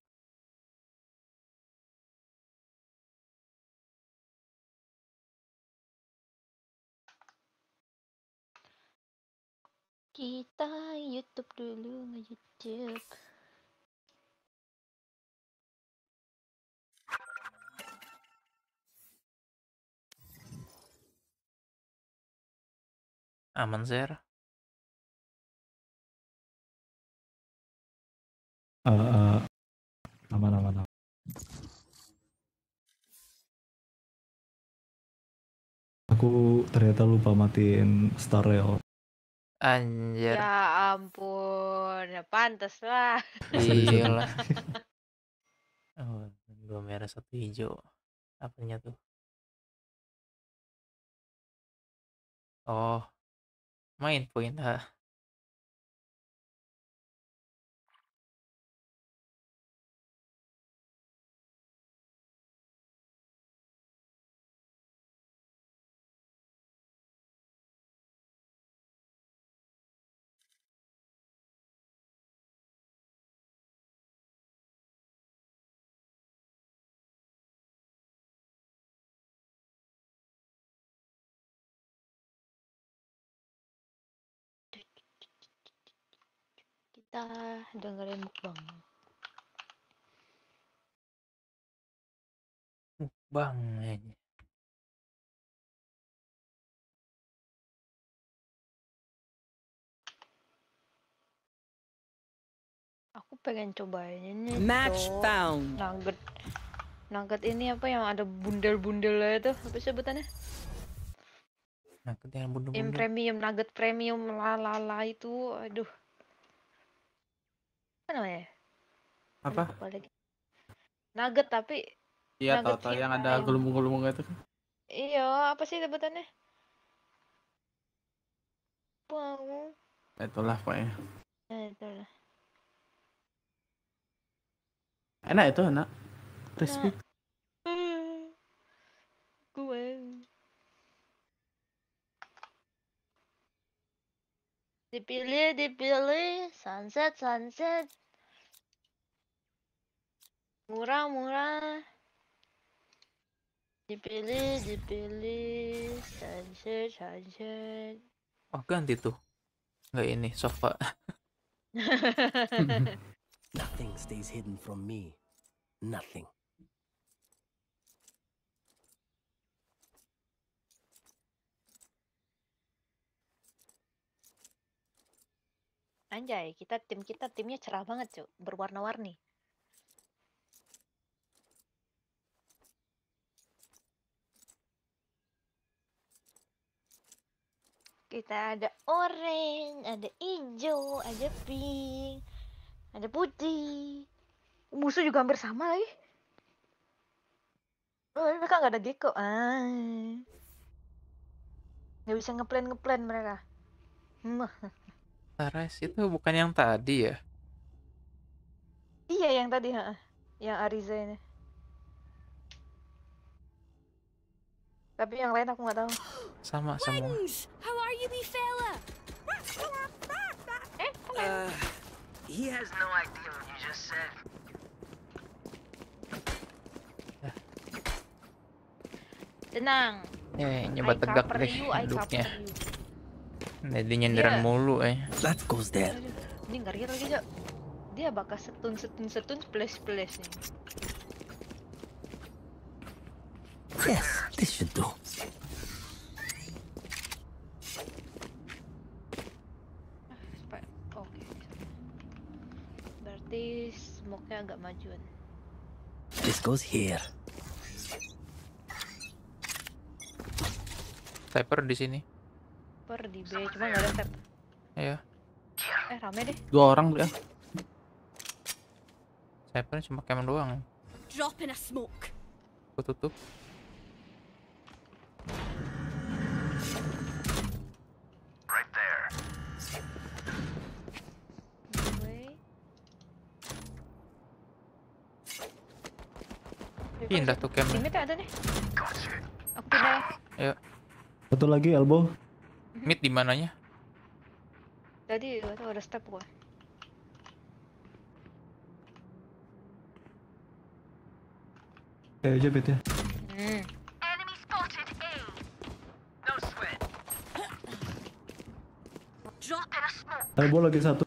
Kita YouTube dulu, nge-YouTube. Aman, Zer. Aman. Aku ternyata lupa matiin Star Rail. Anjir. Ya ampun, ya pantas lah. Iya lah. Oh, 2 merah 1 hijau. Apanya tuh? Oh, main point ha. Dengerin mukbang aja. Aku pengen cobain ini. Match found. Nugget ini apa yang ada bundel-bundelnya tuh, apa sebutannya? Nugget yang bundel-bundel. Yang premium, nugget premium lala itu, aduh. Apa? Nugget tapi iya, tau yang ada gelembung-gelembung itu kan? Iya, apa sih sebutannya? Bang. Itulah pokoknya. Itulah. Enak itu, enak. Crispy. Gue. Dipilih, sunset, murah, dipilih, sunset. Oh, ganti tuh, nggak ini sofa. Nothing stays hidden from me, nothing. Anjay, timnya cerah banget, Cuk. Berwarna-warni. Kita ada orange, ada hijau, ada pink, ada putih. Musuh juga hampir sama lagi. Mereka nggak ada gecko. Nggak bisa ngeplan mereka. Taras itu bukan yang tadi ya? Iya, yang tadi, yang Ariza ini. Tapi yang lain aku nggak tahu. Sama semua. How are you, Bifella? Eh, Tenang. Nyoba tegak deh duduknya. Jadi nyenderan mulu That goes there. Ini ngeri lagi, Cok. Dia bakal setun splash nih. Yes, this should do. Oke. Berarti smoke-nya agak majuan. This goes here. Sniper di sini. Sniper di B, cuma enggak ada tap. Iya. Rame deh. Dua orang udah. Sniper cuma kamen doang. Drop in a smoke. Aku tutup. Right there. Pindah tuh kamen. Ini ada nih. Oke deh. Ayo. Satu lagi elbow. Mid di mananya? Tadi itu ada step gua. Aja bet ya. Enemy spotted A. No sweat. Drop in a smoke. Elbow lagi satu.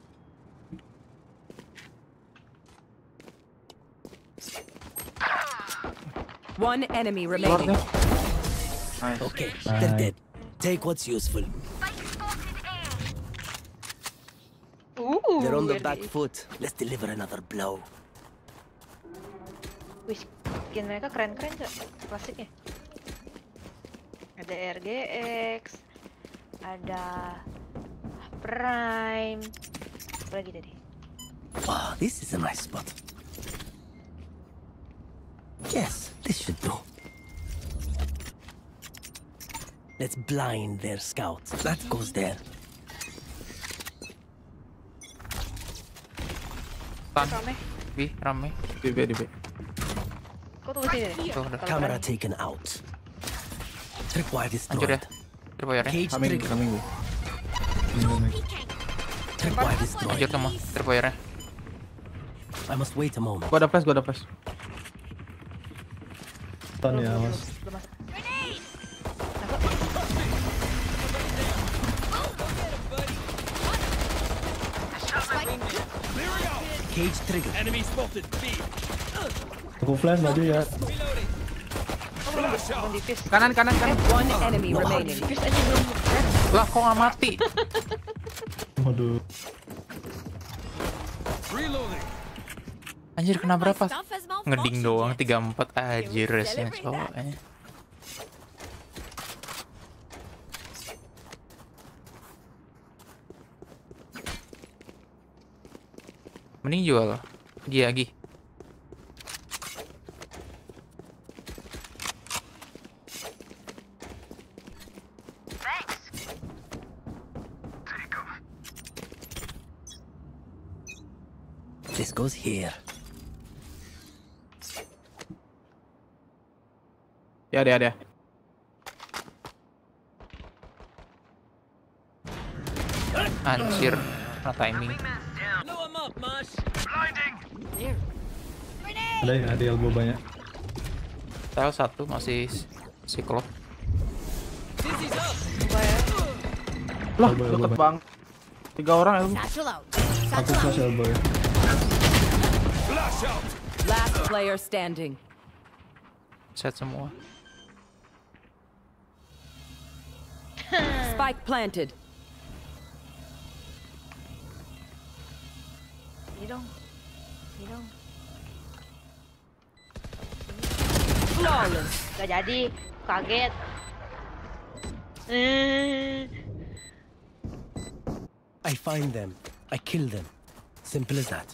One enemy remaining. Nice. Okay, they're dead. Take what's useful. Ooh, they're on the back foot. Let's deliver another blow. Wih, skin mereka keren-keren, Cok. Klasiknya. Ada RGX, ada Prime. Apa lagi tadi? Wow, this is a nice spot. Yes, this should do. Let's blind their scouts. That goes there. Rame. B, rame. B, B. Kok tuh sini? Camera taken out. Tripwire destroyed. Tripwire. I must wait a moment. Gua ada flash. Tahan ya, Mas. Cage trigger. Enemy spotted. Aku flash maju ya. Kanan. One enemy remaining. Lah kok nggak mati? Waduh. Anjir kena berapa? Ngeding doang 34 anjir resnya soalnya. Mending jual Giagi. This goes here. Ya. Anjir, salah timing. Ada elbow banyak. Tahu satu masih siklop. Lah, deket bang. 3 orang elbow. Aku flash elbow. Last player standing. Set semua. Spike planted. Ini dong. Flawless. Gak jadi, kaget. I find them, I kill them. Simple as that.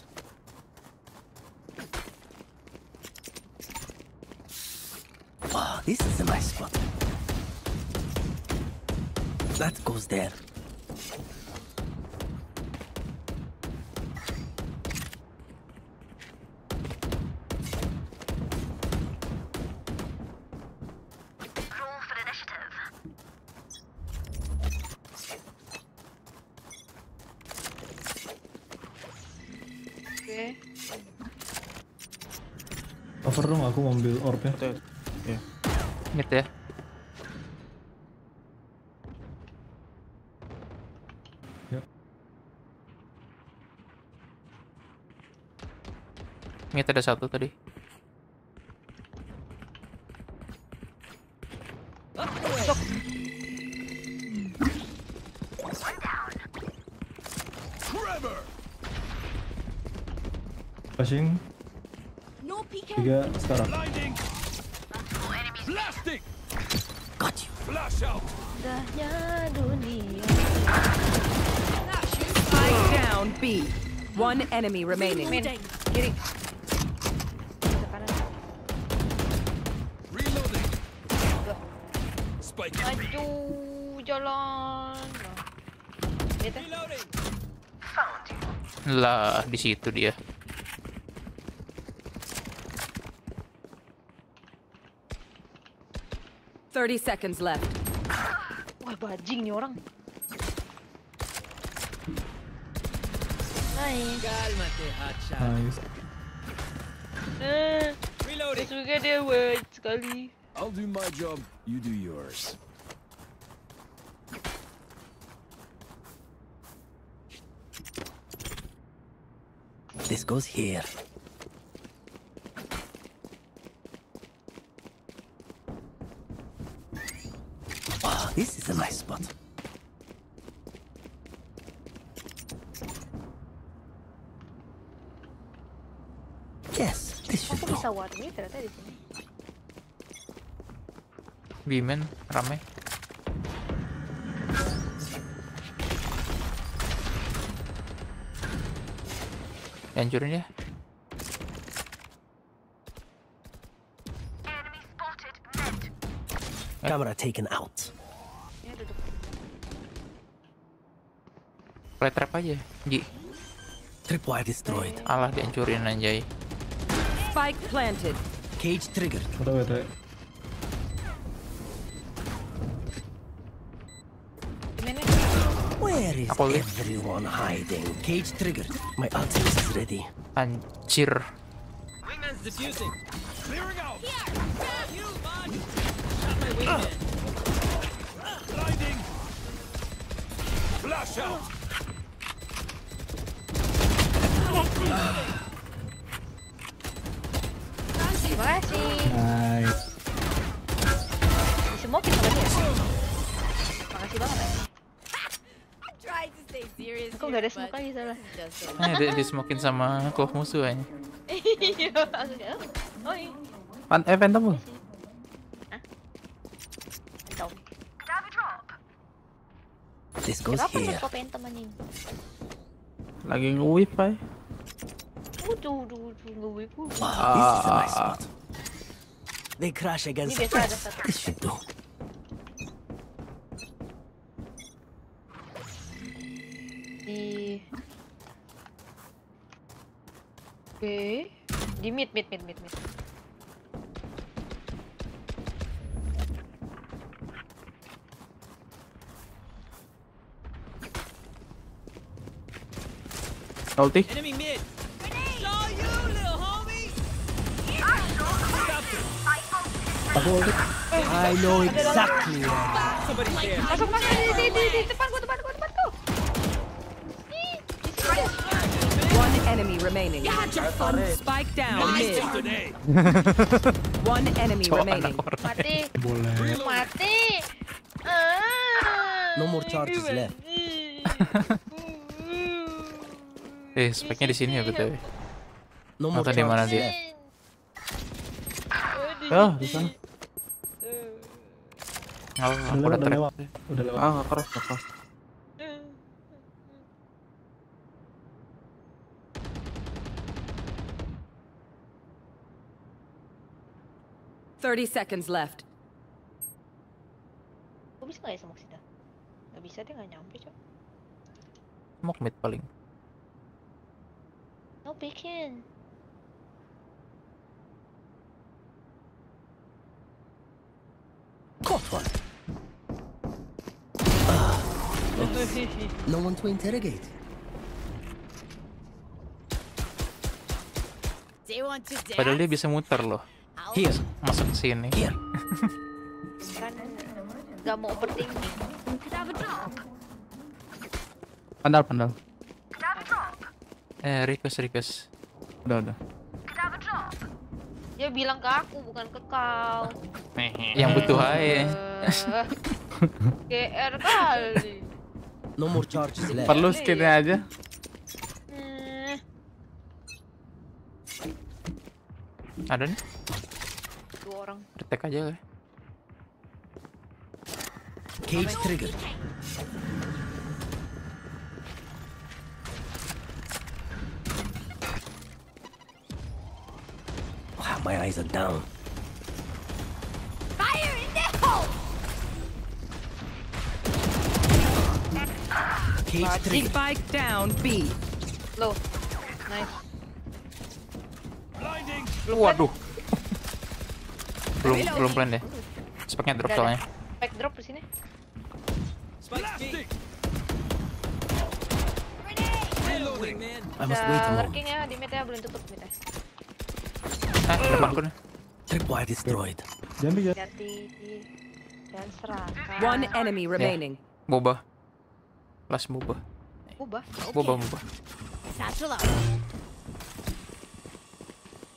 Wow, this is a nice spot. That goes there. Oke. Over dong, aku mau ambil orb-nya. Iya. Mid ya. Ya. Mid ada satu tadi. Flashing. 3 sekarang. Blasting. Got you. Flash out. Dahnya dunia. Spike down B. One enemy remaining. Kiri. Reloading. Spike. Aduh, jalan. Lah, di situ dia. Thirty seconds left. Wah, bajing nih orang. Nice. Calmate, Hacha. Nice. Reloading. Itu juga dia wait sekali. I'll do my job, you do yours. This goes here. This is a nice spot. Yes, this should go. Aku bisa warni ternyata di sini. Women ramai. Hancurin ya. Camera taken out. Play trap aja, Ji. Tripwire destroyed. Alah, dihancurin anjay. Spike planted. Cage triggered. Udah, udah. Where is everyone hiding? Cage triggered. My ultimate is ready. Anjir. Wingman's defusing. Clearing out. You man. Shot my wingman. Blinding. Flash out. Nice. Smoking lagi ya? Makasih banget ya. Aku gak ada smoke lagi salah. Di smokin sama clove musuh aja. Iya. Oi. Phantom bu? Tau. This goes here. Lagi nge-whip ay. This is a nice spot. They crash against the press. This should do. Oke. Di mid. Ulti. I know exactly. Masuk di depan gua. One enemy remaining. Spike down. Mid. One enemy remaining. Mati. No more charges left. Speknya di sini ya betul. Atau di mana dia? Oh, di sana. Udah lewat. Ah, cross. Thirty seconds left. Kok bisa nggak ya semok sida? Nggak bisa deh, nggak nyampe cok. Semok mid paling. No peeking. Caught one. No one to interrogate. Padahal dia bisa muter loh. Here, masuk ke sini. Kan nggak mau overthinking. Pandal, pandal. Request, request. Udah. Dia bilang ke aku, bukan ke kau. Yang butuh aja. GR kali. Nomor charge. Perlu skinnya aja. Ada nih. Dua orang. Bertek aja lah. Cage trigger. Wah, my eyes are down. Fire in the hole. Cage trigger. Spike down B. Low. Nice. Waduh. belum plan deh. Speknya drop soalnya. Spek drop di sini. Lurking ya, di mid-nya belum tutup mid-nya. Depanku nih. Tripwire destroyed. Jangan serang. One enemy remaining. Boba. Last boba. Boba. Satu lah.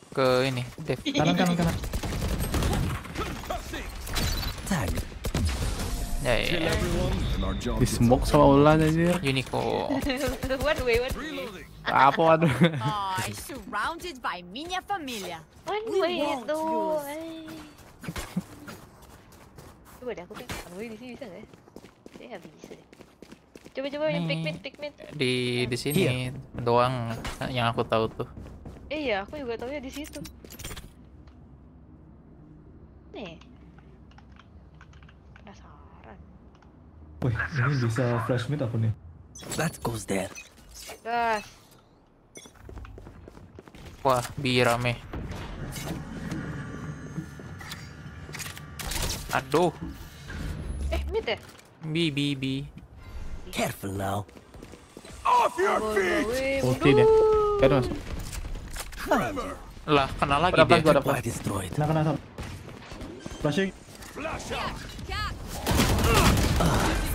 Ke ini, Dev. Kanan. Tag. Ya. Di smoke sama ulan aja. Unico. What way? Apa waduh. I surrounded by minha familia. One way itu. Coba deh aku kan di sini bisa enggak? Saya enggak bisa deh. Coba yang pick mid. Di sini doang yang aku tahu tuh. Iya, aku juga tahu ya di situ. Nih. Penasaran. Wih, ini bisa flash mid aku nih. That goes there. Gas. Wah, birame. Aduh. Mid deh. B. Careful now. Off your feet. Ulti deh. Terus. Lah, kena lagi dia. Gua dapat. Kena. Flashing.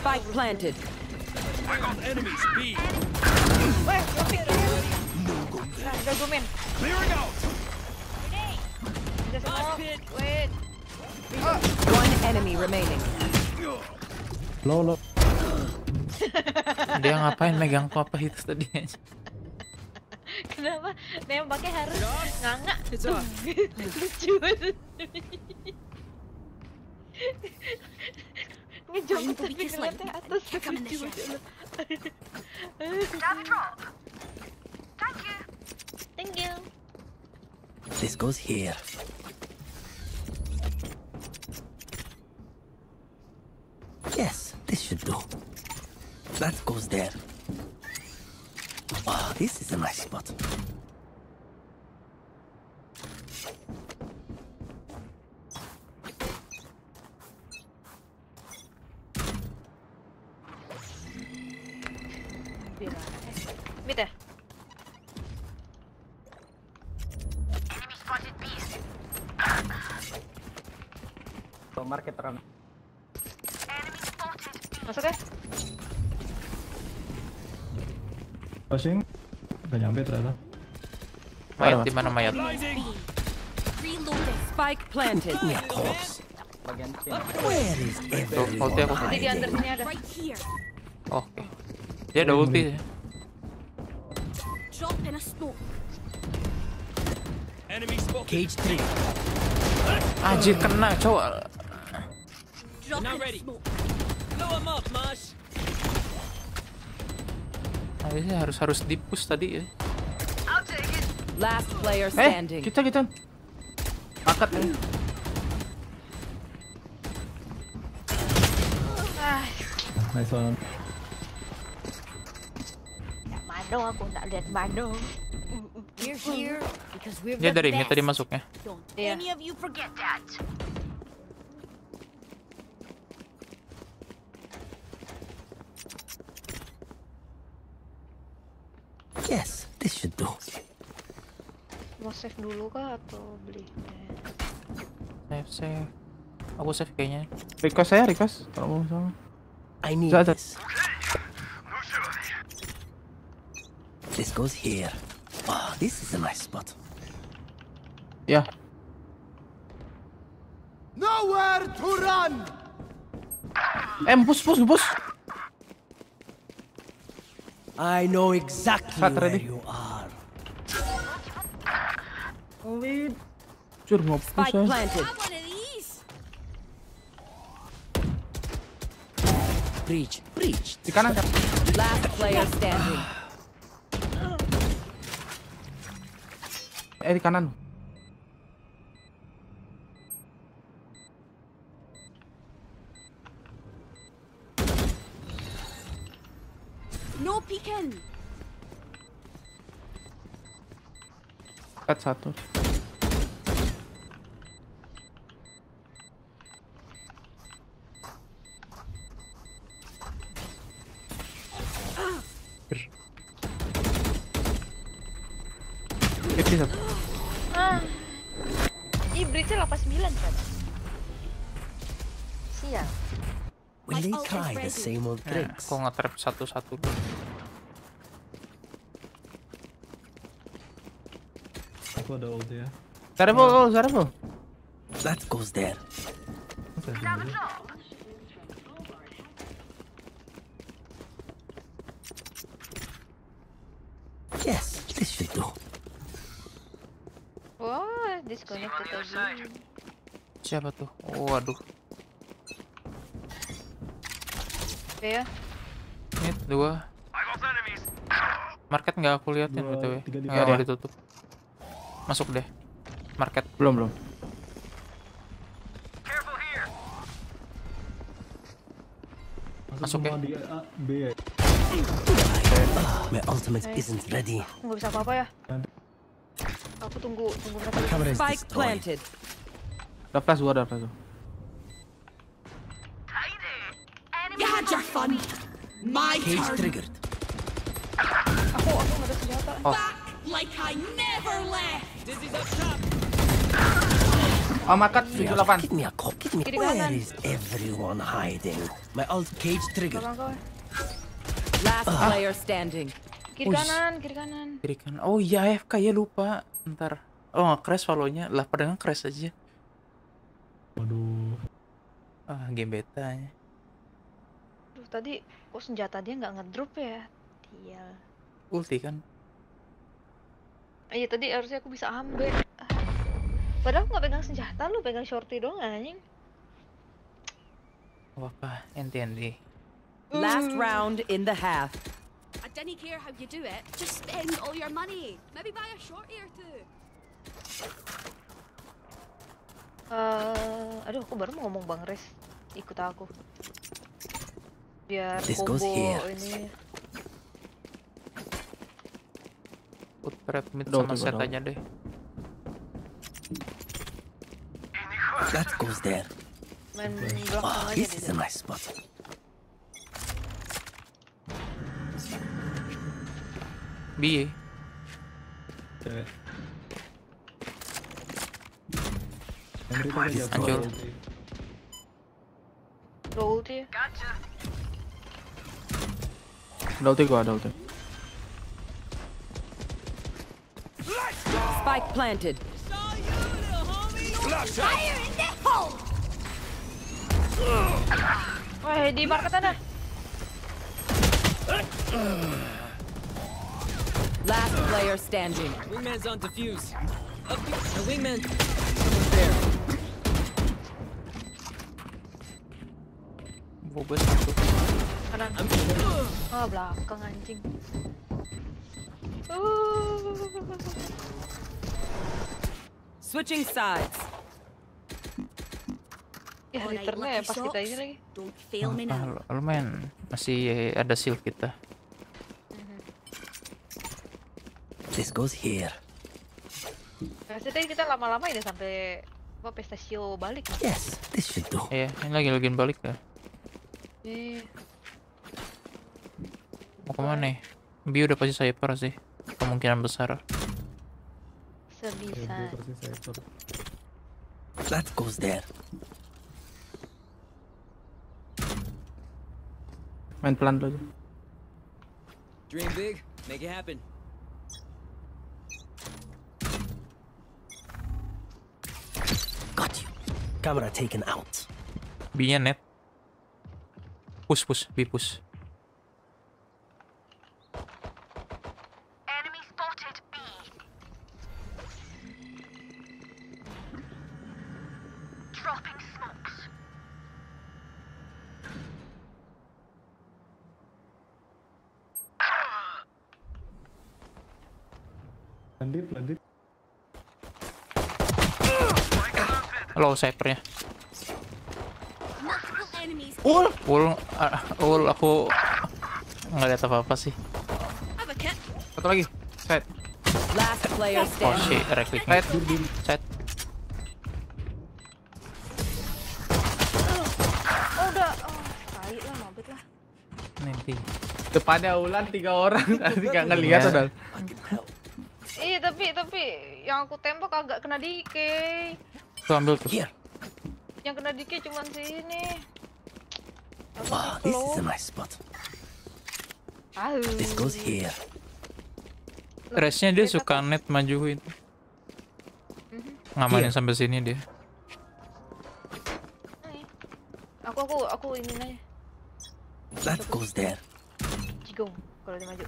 Spike planted. I got enemy speed. Wah, dokumen. Clearing out. Wait. One enemy remaining. Low. Dia ngapain megang apa itu tadi aja? Kenapa nembaknya harus nganga? Lucu banget. Ngejong tapi ngeliatnya atas lucu banget. Thank you. This goes here. Yes, this should do. That goes there. Oh, this is a nice spot. Mid. Enemy spotted beast. Go market run. Enemy spotted. Masuk deh. Pasing, nggak nyampe ternyata. Mayat di mana mayat? Spike planted. Bagian sini. Ulti aku. Di under sini ada. Oke. Dia ada ulti. Cage 3. Anjir kena cowok. Harusnya harus di-push tadi ya. Last player standing. Kita. Makat nih. Nice one. Madong aku tak lihat madong. We're here because we're the best. Ya dari ini tadi masuknya. Any of you forget that. Yes, this should do. mau save dulu kah atau beli? Save. Aku save kayaknya. Request saya, request kalau mau sama. I need this. This goes here. Oh, this is a nice spot. Yeah. Nowhere to run. Push. I know exactly where you are. Lead. Spike planted. Breach. Di kanan. Last player standing. Di kanan. No peeking. Cut satu. Same old tricks. Kok nge-trap satu-satu. Aku ada ult ya. Zarebo. That goes there. Yes, this should do. Wah, disconnected lagi. Siapa tuh? Oh, aduh. Ya. Hit 2. Market nggak aku liatin btw. Nggak boleh ditutup. Masuk deh. Market belum. Masuk ya. My ultimate isn't ready. Nggak bisa apa-apa ya. Aku tunggu mereka. Spike planted. Dapat gua. My case triggered. Aku ada senjata. Back like I never left. This is up top. Makat 78. Give me. Where is everyone hiding? My ult cage triggered. Last player standing. Kiri kanan. Oh iya, AFK ya, lupa. Ntar. Oh, crash follow-nya. Lah pada nge-crash aja. Waduh. Game betanya. Tadi senjata dia nggak ngedrop ya, dia ulti kan. Iya, tadi harusnya aku bisa ambil, padahal aku nggak pegang senjata. Lu pegang shorty doang anjing. Apa NTND. Last round in the half. I don't care how you do it, just spend all your money, maybe buy a shorty or two. Aduh, aku baru mau ngomong Bang Res ikut aku biar combo ini. Utret mid sama set aja deh. That goes there. This is a nice spot. B. Hancur. Ulti. Ada ulti. Spike planted. Fire in the hole. Wah, di market ada. Last player standing. Wingman's on defuse. The wingman. There. Bobot satu. Belakang anjing. Switching sides. Ya, returnnya pas kita ini lagi. Lumayan, masih ada shield kita. This goes here. Maksudnya kita lama-lama ini sampai apa pesta show balik. Yes, this should do. Iya, ini lagi login balik ya. Mau kemana nih? Bi udah pasti sniper sih, kemungkinan besar. ke bisa. That goes there. Main pelan dulu aja. Dream big, make it happen. Got you. Camera taken out. B-nya net. Push, push, B push. Enemy spotted B. Dropping smokes. Lanjut, lanjut. Halo, snipernya. Ul, aku nggak lihat apa-apa sih. Satu lagi, set. Oh shit, right click. Set. Oh udah, kali lah, mabit lah. Nanti. Depannya Ulan 3 orang, nanti nggak ngelihat udah. Iya tapi yang aku tembak agak kena dikit. Tuh ambil tuh. Yang kena dikit cuman sini. Wow, this is a nice spot. This goes here. Restnya dia suka net majuin, ngamanin sampai sini dia. Aku ini aja. That goes there. Jigong, kalau dia maju.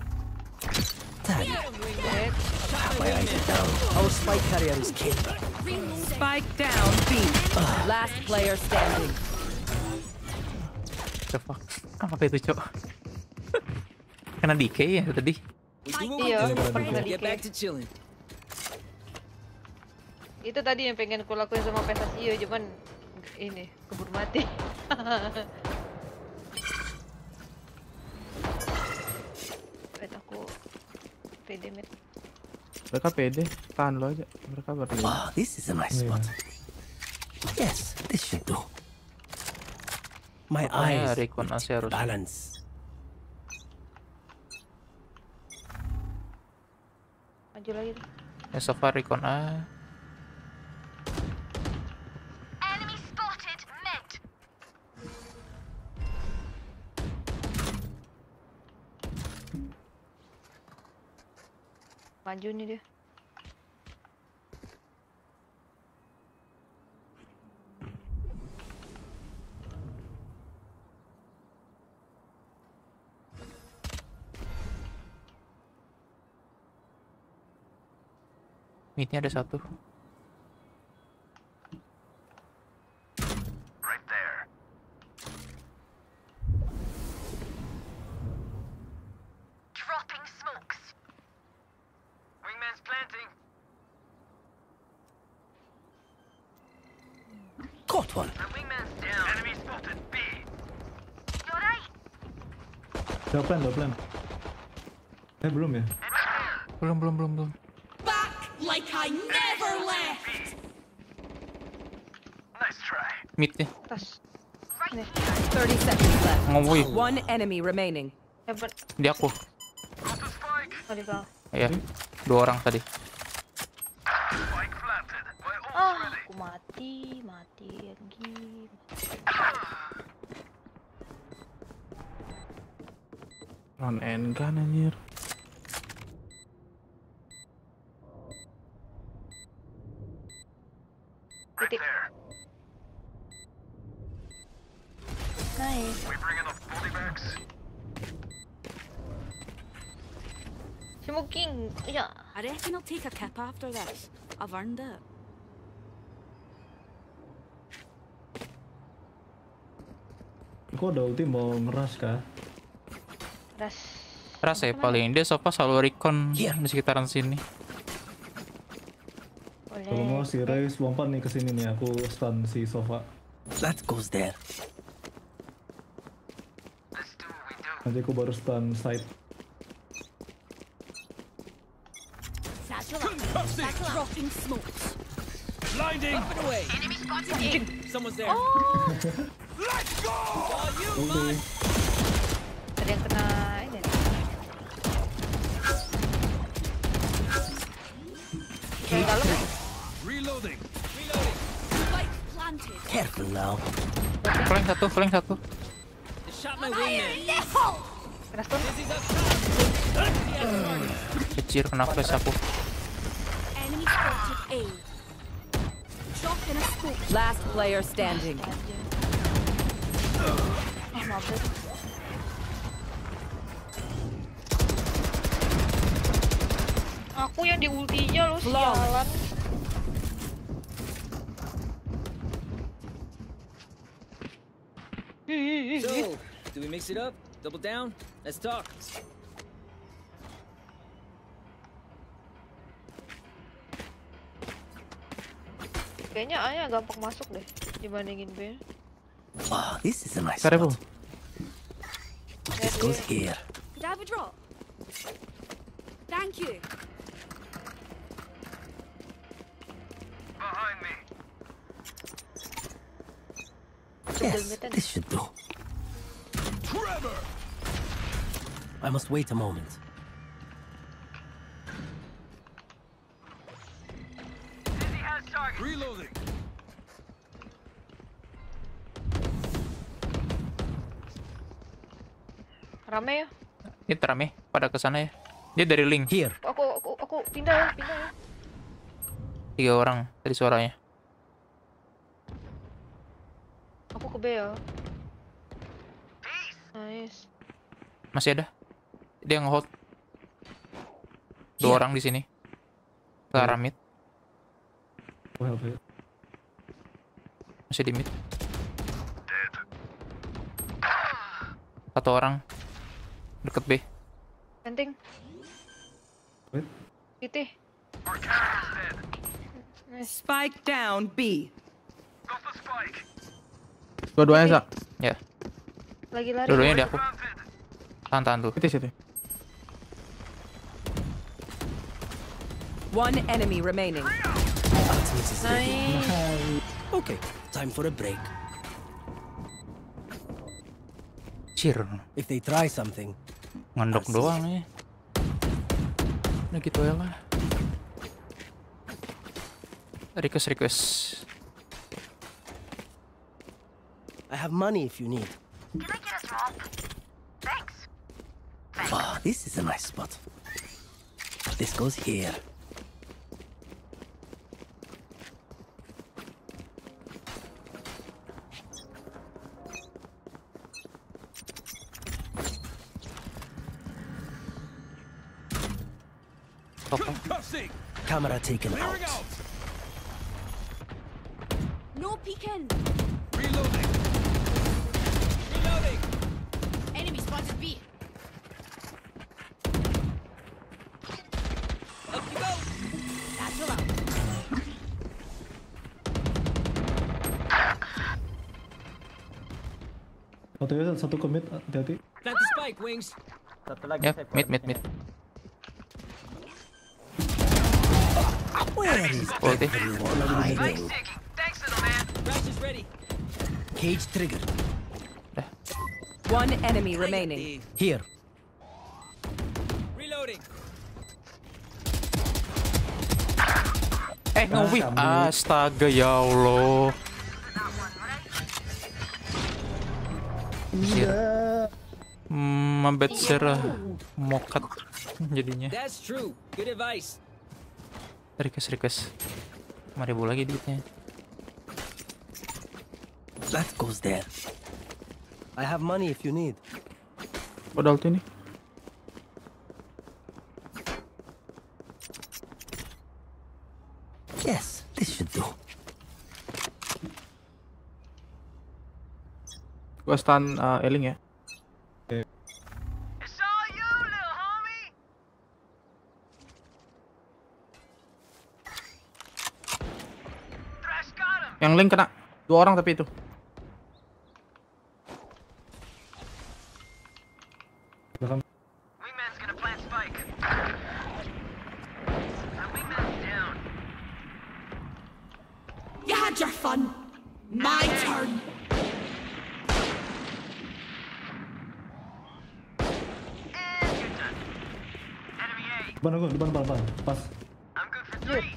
Our spike carrier is killed. Spike down B. Last player standing. Coba, apa itu cok? Kena DK ya tadi? Iya, kena DK. Itu tadi yang pengen kulakuin sama pentas Iyo, cuman ini keburu mati. Bet aku PD met. Mereka PD, tahan lo aja. Mereka berdua. Wow, this is a nice spot. Yes, this should do. My eyes balance. Maju lagi. Sofa recon A. Enemy spotted mid. Maju nih dia. Midnya ada satu. Right there. Dropping smokes. Wingman's planting. Caught one. The wingman's down. Enemy spotted B. You're right. Udah plan. Belum ya? Belum. Like I never left. Nice try. Mid nih. 30 seconds left. Ngomong. One enemy remaining. Dia aku. Iya. 2 orang tadi. Oh, aku mati lagi. Run and gun anjir. Smoking, yeah. I reckon I'll take a cap after this. I've earned it. Kok ada ulti mau ngeras kah? Ras ya paling dia sofa selalu recon di sekitaran sini. Kalau mau si Reis lompat nih ke sini nih, aku stun si sofa. That goes there. Nanti aku baru stun side. Dropping smokes. Blinding. Enemy spotted. Someone's there. Let's go. Ada yang kena ini. dalam. Reloading. Careful now. Flank satu. Kecil kena flash aku. Last player standing. Aku yang di ultinya lo sialan. So, do we mix it up? Double down? Let's talk. Kayaknya A nya gampang masuk deh dibandingin B. Wow, this is a nice spot. This goes here. Could I have a drop? Thank you. Behind me. Yes, this should do. Trevor! I must wait a moment. He has target. Reloading. Rame ya? Ini rame, pada kesana ya. Dia dari link. Here. Aku pindah ya. 3 orang dari suaranya. Aku ke B ya. Nice. Masih ada. Dia nge-hold. 2 orang di sini. Ke arah mid. Masih di mid. 1 orang. Deket B. Penting. Titih. Spike down B. Dua-duanya, Sak. Ya. Lagi lari. Dua-duanya di aku. Tahan tuh. Itu. One enemy remaining. Okay, time for a break. Cheer. If they try something, ngendok doang ya. Nah gitu ya lah. Request. I have money if you need. Can I get a drop? Thanks. Wow, this is a nice spot. This goes here. Okay. Camera taken out. No peeking. Reloading. Enemy spotted B. Up you go. That's all out. Otomatis satu commit hati-hati. Plant the spike, Wings. Satu lagi saya. Mid. Where is everyone hiding? Thanks, little man. Crash is ready. Cage trigger. One enemy remaining. Here. Reloading. Nge-whip. Astaga, ya Allah. Mabet serah. Mokat jadinya. That's true. Good advice. Request. Maribu lagi duitnya. That goes there. I have money if you need. Padahal ini. Yes, this should do. Gua stun Eling ya. It's all you, little homie. Yang Link kena 2 orang tapi itu. Depan, pas. I'm good for 3.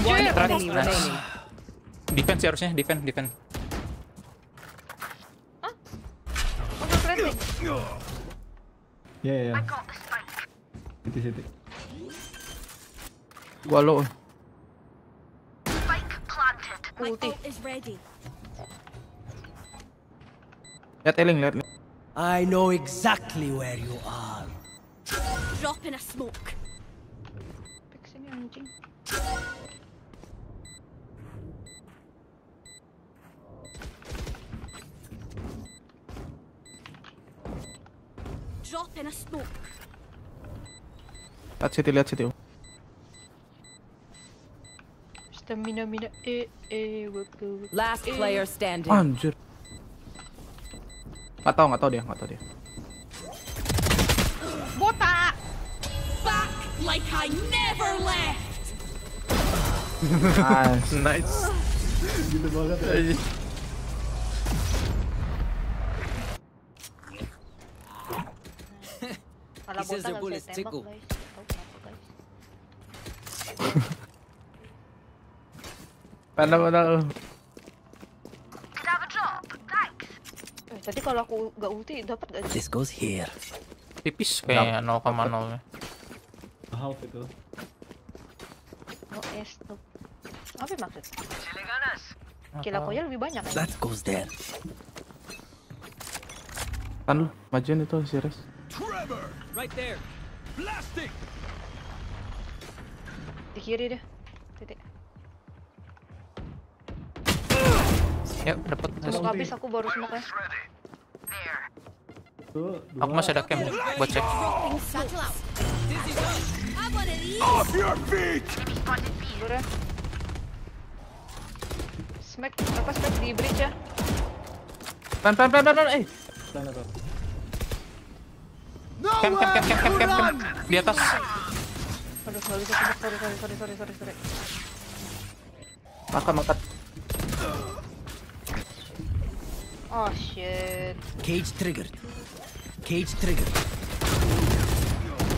Nice. Defense harusnya, defense. Hah? Ya. Situ. Gua low. Ulti. Lihat Eling, lihat. I know exactly where you are. Drop in a smoke. Pixing anjing. Drop in a smoke. Lihat situ. Stamina Last player standing. Anjir. Nggak tahu dia. Botak. Back like I never left. Nice. Gila banget. Kalau botak boleh tembak. Pandang. Tadi kalau aku gak ulti dapat gak sih? This goes here. Tipis kayak 0,0 half itu. No S tuh. Apa maksud? Kill aku aja lebih banyak. That goes there. Kan majuin itu serius. Trevor right there. Blasting. Di kiri deh. Titik. Ya, dapat. Habis aku baru smoke ya. Aku masih ada camp buat cek. Smack di bridge ya. Pan. Camp. Di atas. Aduh, nggak bisa. Sorry. Makan. Oh shit. Cage triggered.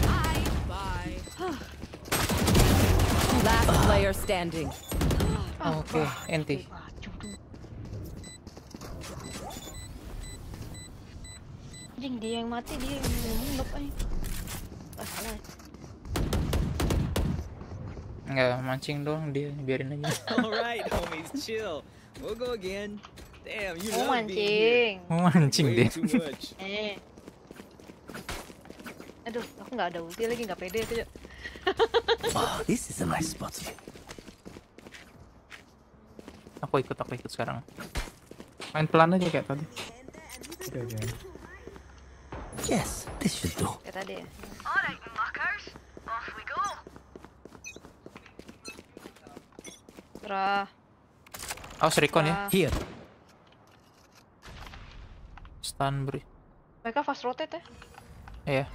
Bye. Last player standing. Okay, anti. Jing dia yang mati, dia yang nembak aja. Salah. Enggak mancing dong dia, biarin aja. Alright, homies, chill. We'll go again. Damn, you mancing deh. Aduh, aku nggak ada ulti lagi, nggak pede aja. Wow, this is a nice spot. Aku ikut sekarang. Main pelan aja kayak tadi. Okay. Yes, this should do. Kayak tadi. Alright, muckers, off we go. Rah. Awas recon ya. Here. Stun beri. Mereka fast rotate ya? Iya.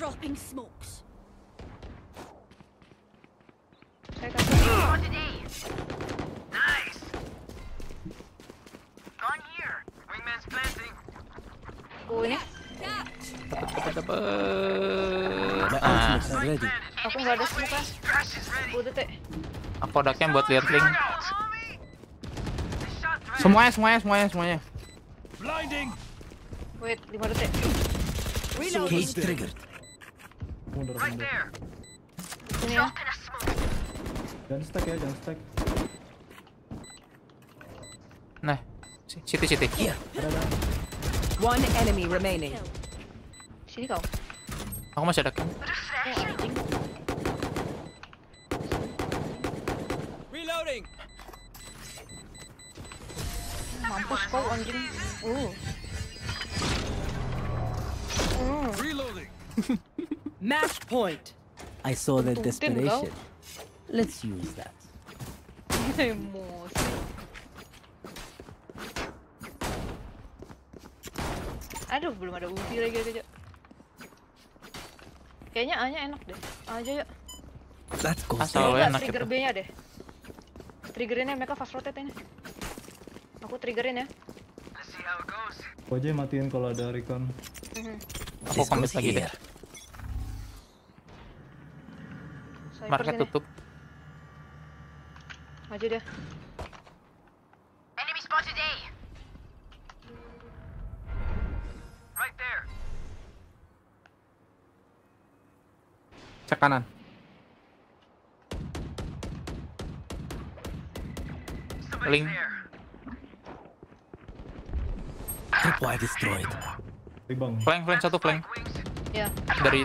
Dropping smokes. Nice. Gone here. Wingman's planting. Ini. Dapat. Aku nggak ada smoke lah. Aku ada camp buat lihat link. Semuanya. Blinding. Wait, 5 detik. Cage triggered. Right there. Jangan stack. Nah, situ. One enemy remaining. Sini kau. Aku masih ada kan. Reloading. Mampus kau anjing. Reloading. Match point. I saw that desperation. Let's use that. Aduh, belum ada ulti lagi aja. Kayaknya A-nya enak deh. Aja yuk. Asal enak trigger itu. B-nya deh. Triggerin mereka fast rotate ini. Aku triggerin ya. Aku aja matiin kalau ada recon. Aku komit lagi deh. Market tutup. Maju deh. Enemy spotted A. Right there. Cek kanan. Link. Supply destroyed. Flank satu flank. Ya. Dari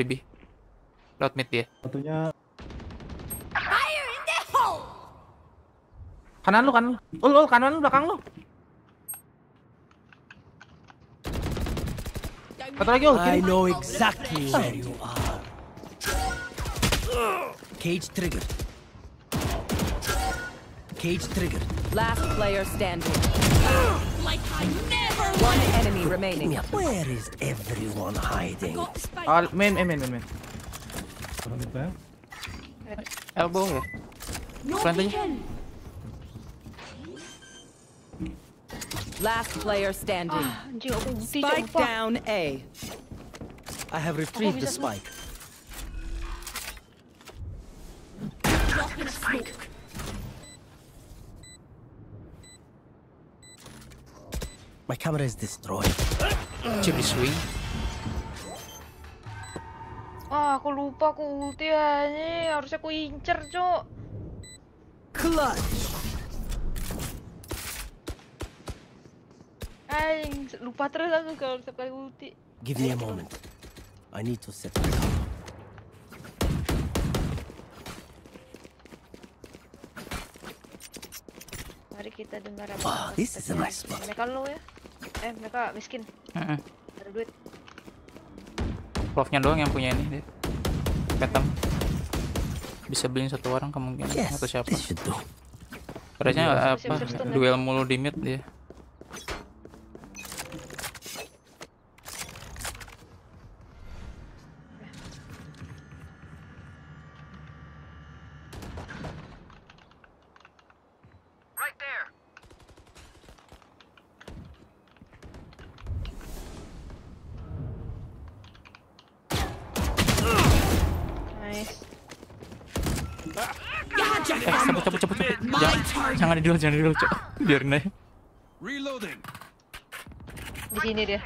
B. Loud mid dia. Satunya. Fire in the hole. Kanan lu kan. Ul kanan lu belakang lu. Satu lagi ul. I know exactly where you are. Cage triggered. Cage triggered. Last player standing. Like I never. One enemy remaining. Where is everyone hiding? Main. Elbow ya. Last player standing. Spike down A. I have retrieved the spike. My camera is destroyed. Chibi swing. Ah, aku lupa aku ulti aja. Harusnya aku incer, Cok. Clutch. Aing, lupa terus aku kalau setiap kali ulti. Give me a moment. I need to set my camera. Mari kita dengar apa. Oh, this is a nice spot. Mereka low ya? Mereka miskin. Ada duit. Love-nya doang yang punya ini deh. Petem. Bisa beliin satu orang kemungkinan atau siapa. Kayaknya apa? Duel mulu di mid dia. Cepet. Jangan di dulu, Cok. Biarin aja. Reloading. Di sini dia.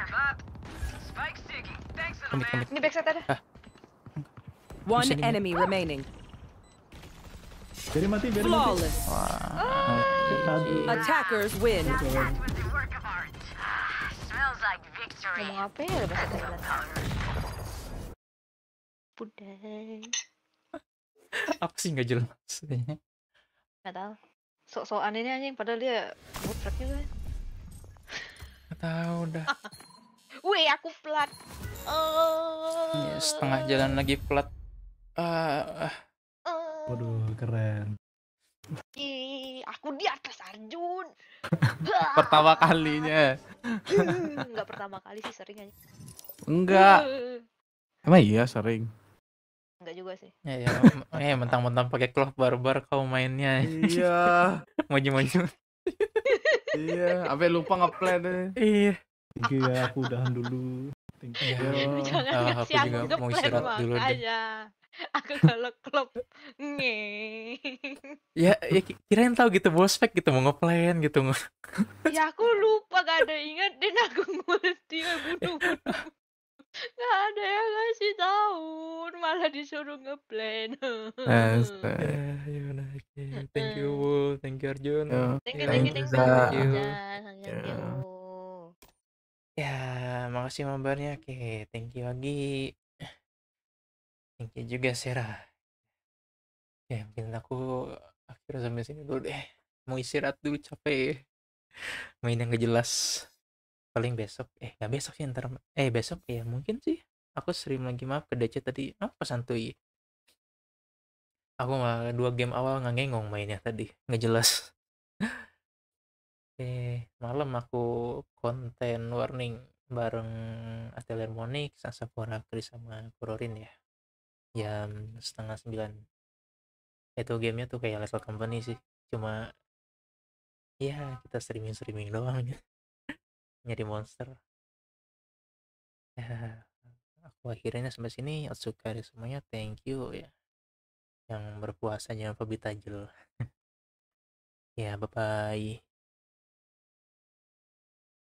Ini backside ada. One enemy remaining. Jadi mati biarin. Attackers win. Smells like victory. Mau apa ya backside? Pudeng. Apa sih nggak jelas? Nggak tahu. Sok-sokan ini anjing, padahal dia botrek juga. Nggak tahu dah. Wih, aku plat. Ya, setengah jalan lagi plat. Waduh, keren. Ih, aku di atas Arjun. Pertama kalinya. Nggak pertama kali sih, sering aja. Enggak. Emang iya sering. Enggak juga sih. Ya, mentang-mentang pakai cloth barbar kau mainnya. Iya. Maju-maju. Iya, sampai lupa ngeplan deh. Iya. Oke, aku udahan dulu. Thank you. Jangan kasih aku juga mau istirahat dulu aja. Aku kalau klop. Nge. Ya kirain tahu gitu bospek gitu mau ngeplan gitu. Ya aku lupa gak ada ingetin aku ngulti bodoh. Nggak ada yang ngasih tahun, malah disuruh ngeplan. Thank you, thank you Arjun. Thank you. Ya, makasih mabarnya. Oke, thank you lagi. Thank you juga Sarah. Ya, mungkin aku akhirnya sampai sini dulu deh. Mau istirahat dulu, capek. Main yang gak jelas. Paling besok nggak besok sih ya, ntar besok ya mungkin sih aku stream lagi. Maaf ke DC tadi apa santuy aku mah 2 game awal ngangengong mainnya tadi nggak jelas. Malam aku konten warning bareng Atelier Monix, Asapora Kris sama Kurorin ya jam 20:30. Itu gamenya tuh kayak Lethal Company sih, cuma ya kita streaming doang ya. nyari monster. Ya, aku akhirnya sampai sini. Otsukari semuanya, thank you ya. Yang berpuasa jangan lupa bitajel. Ya, bye-bye.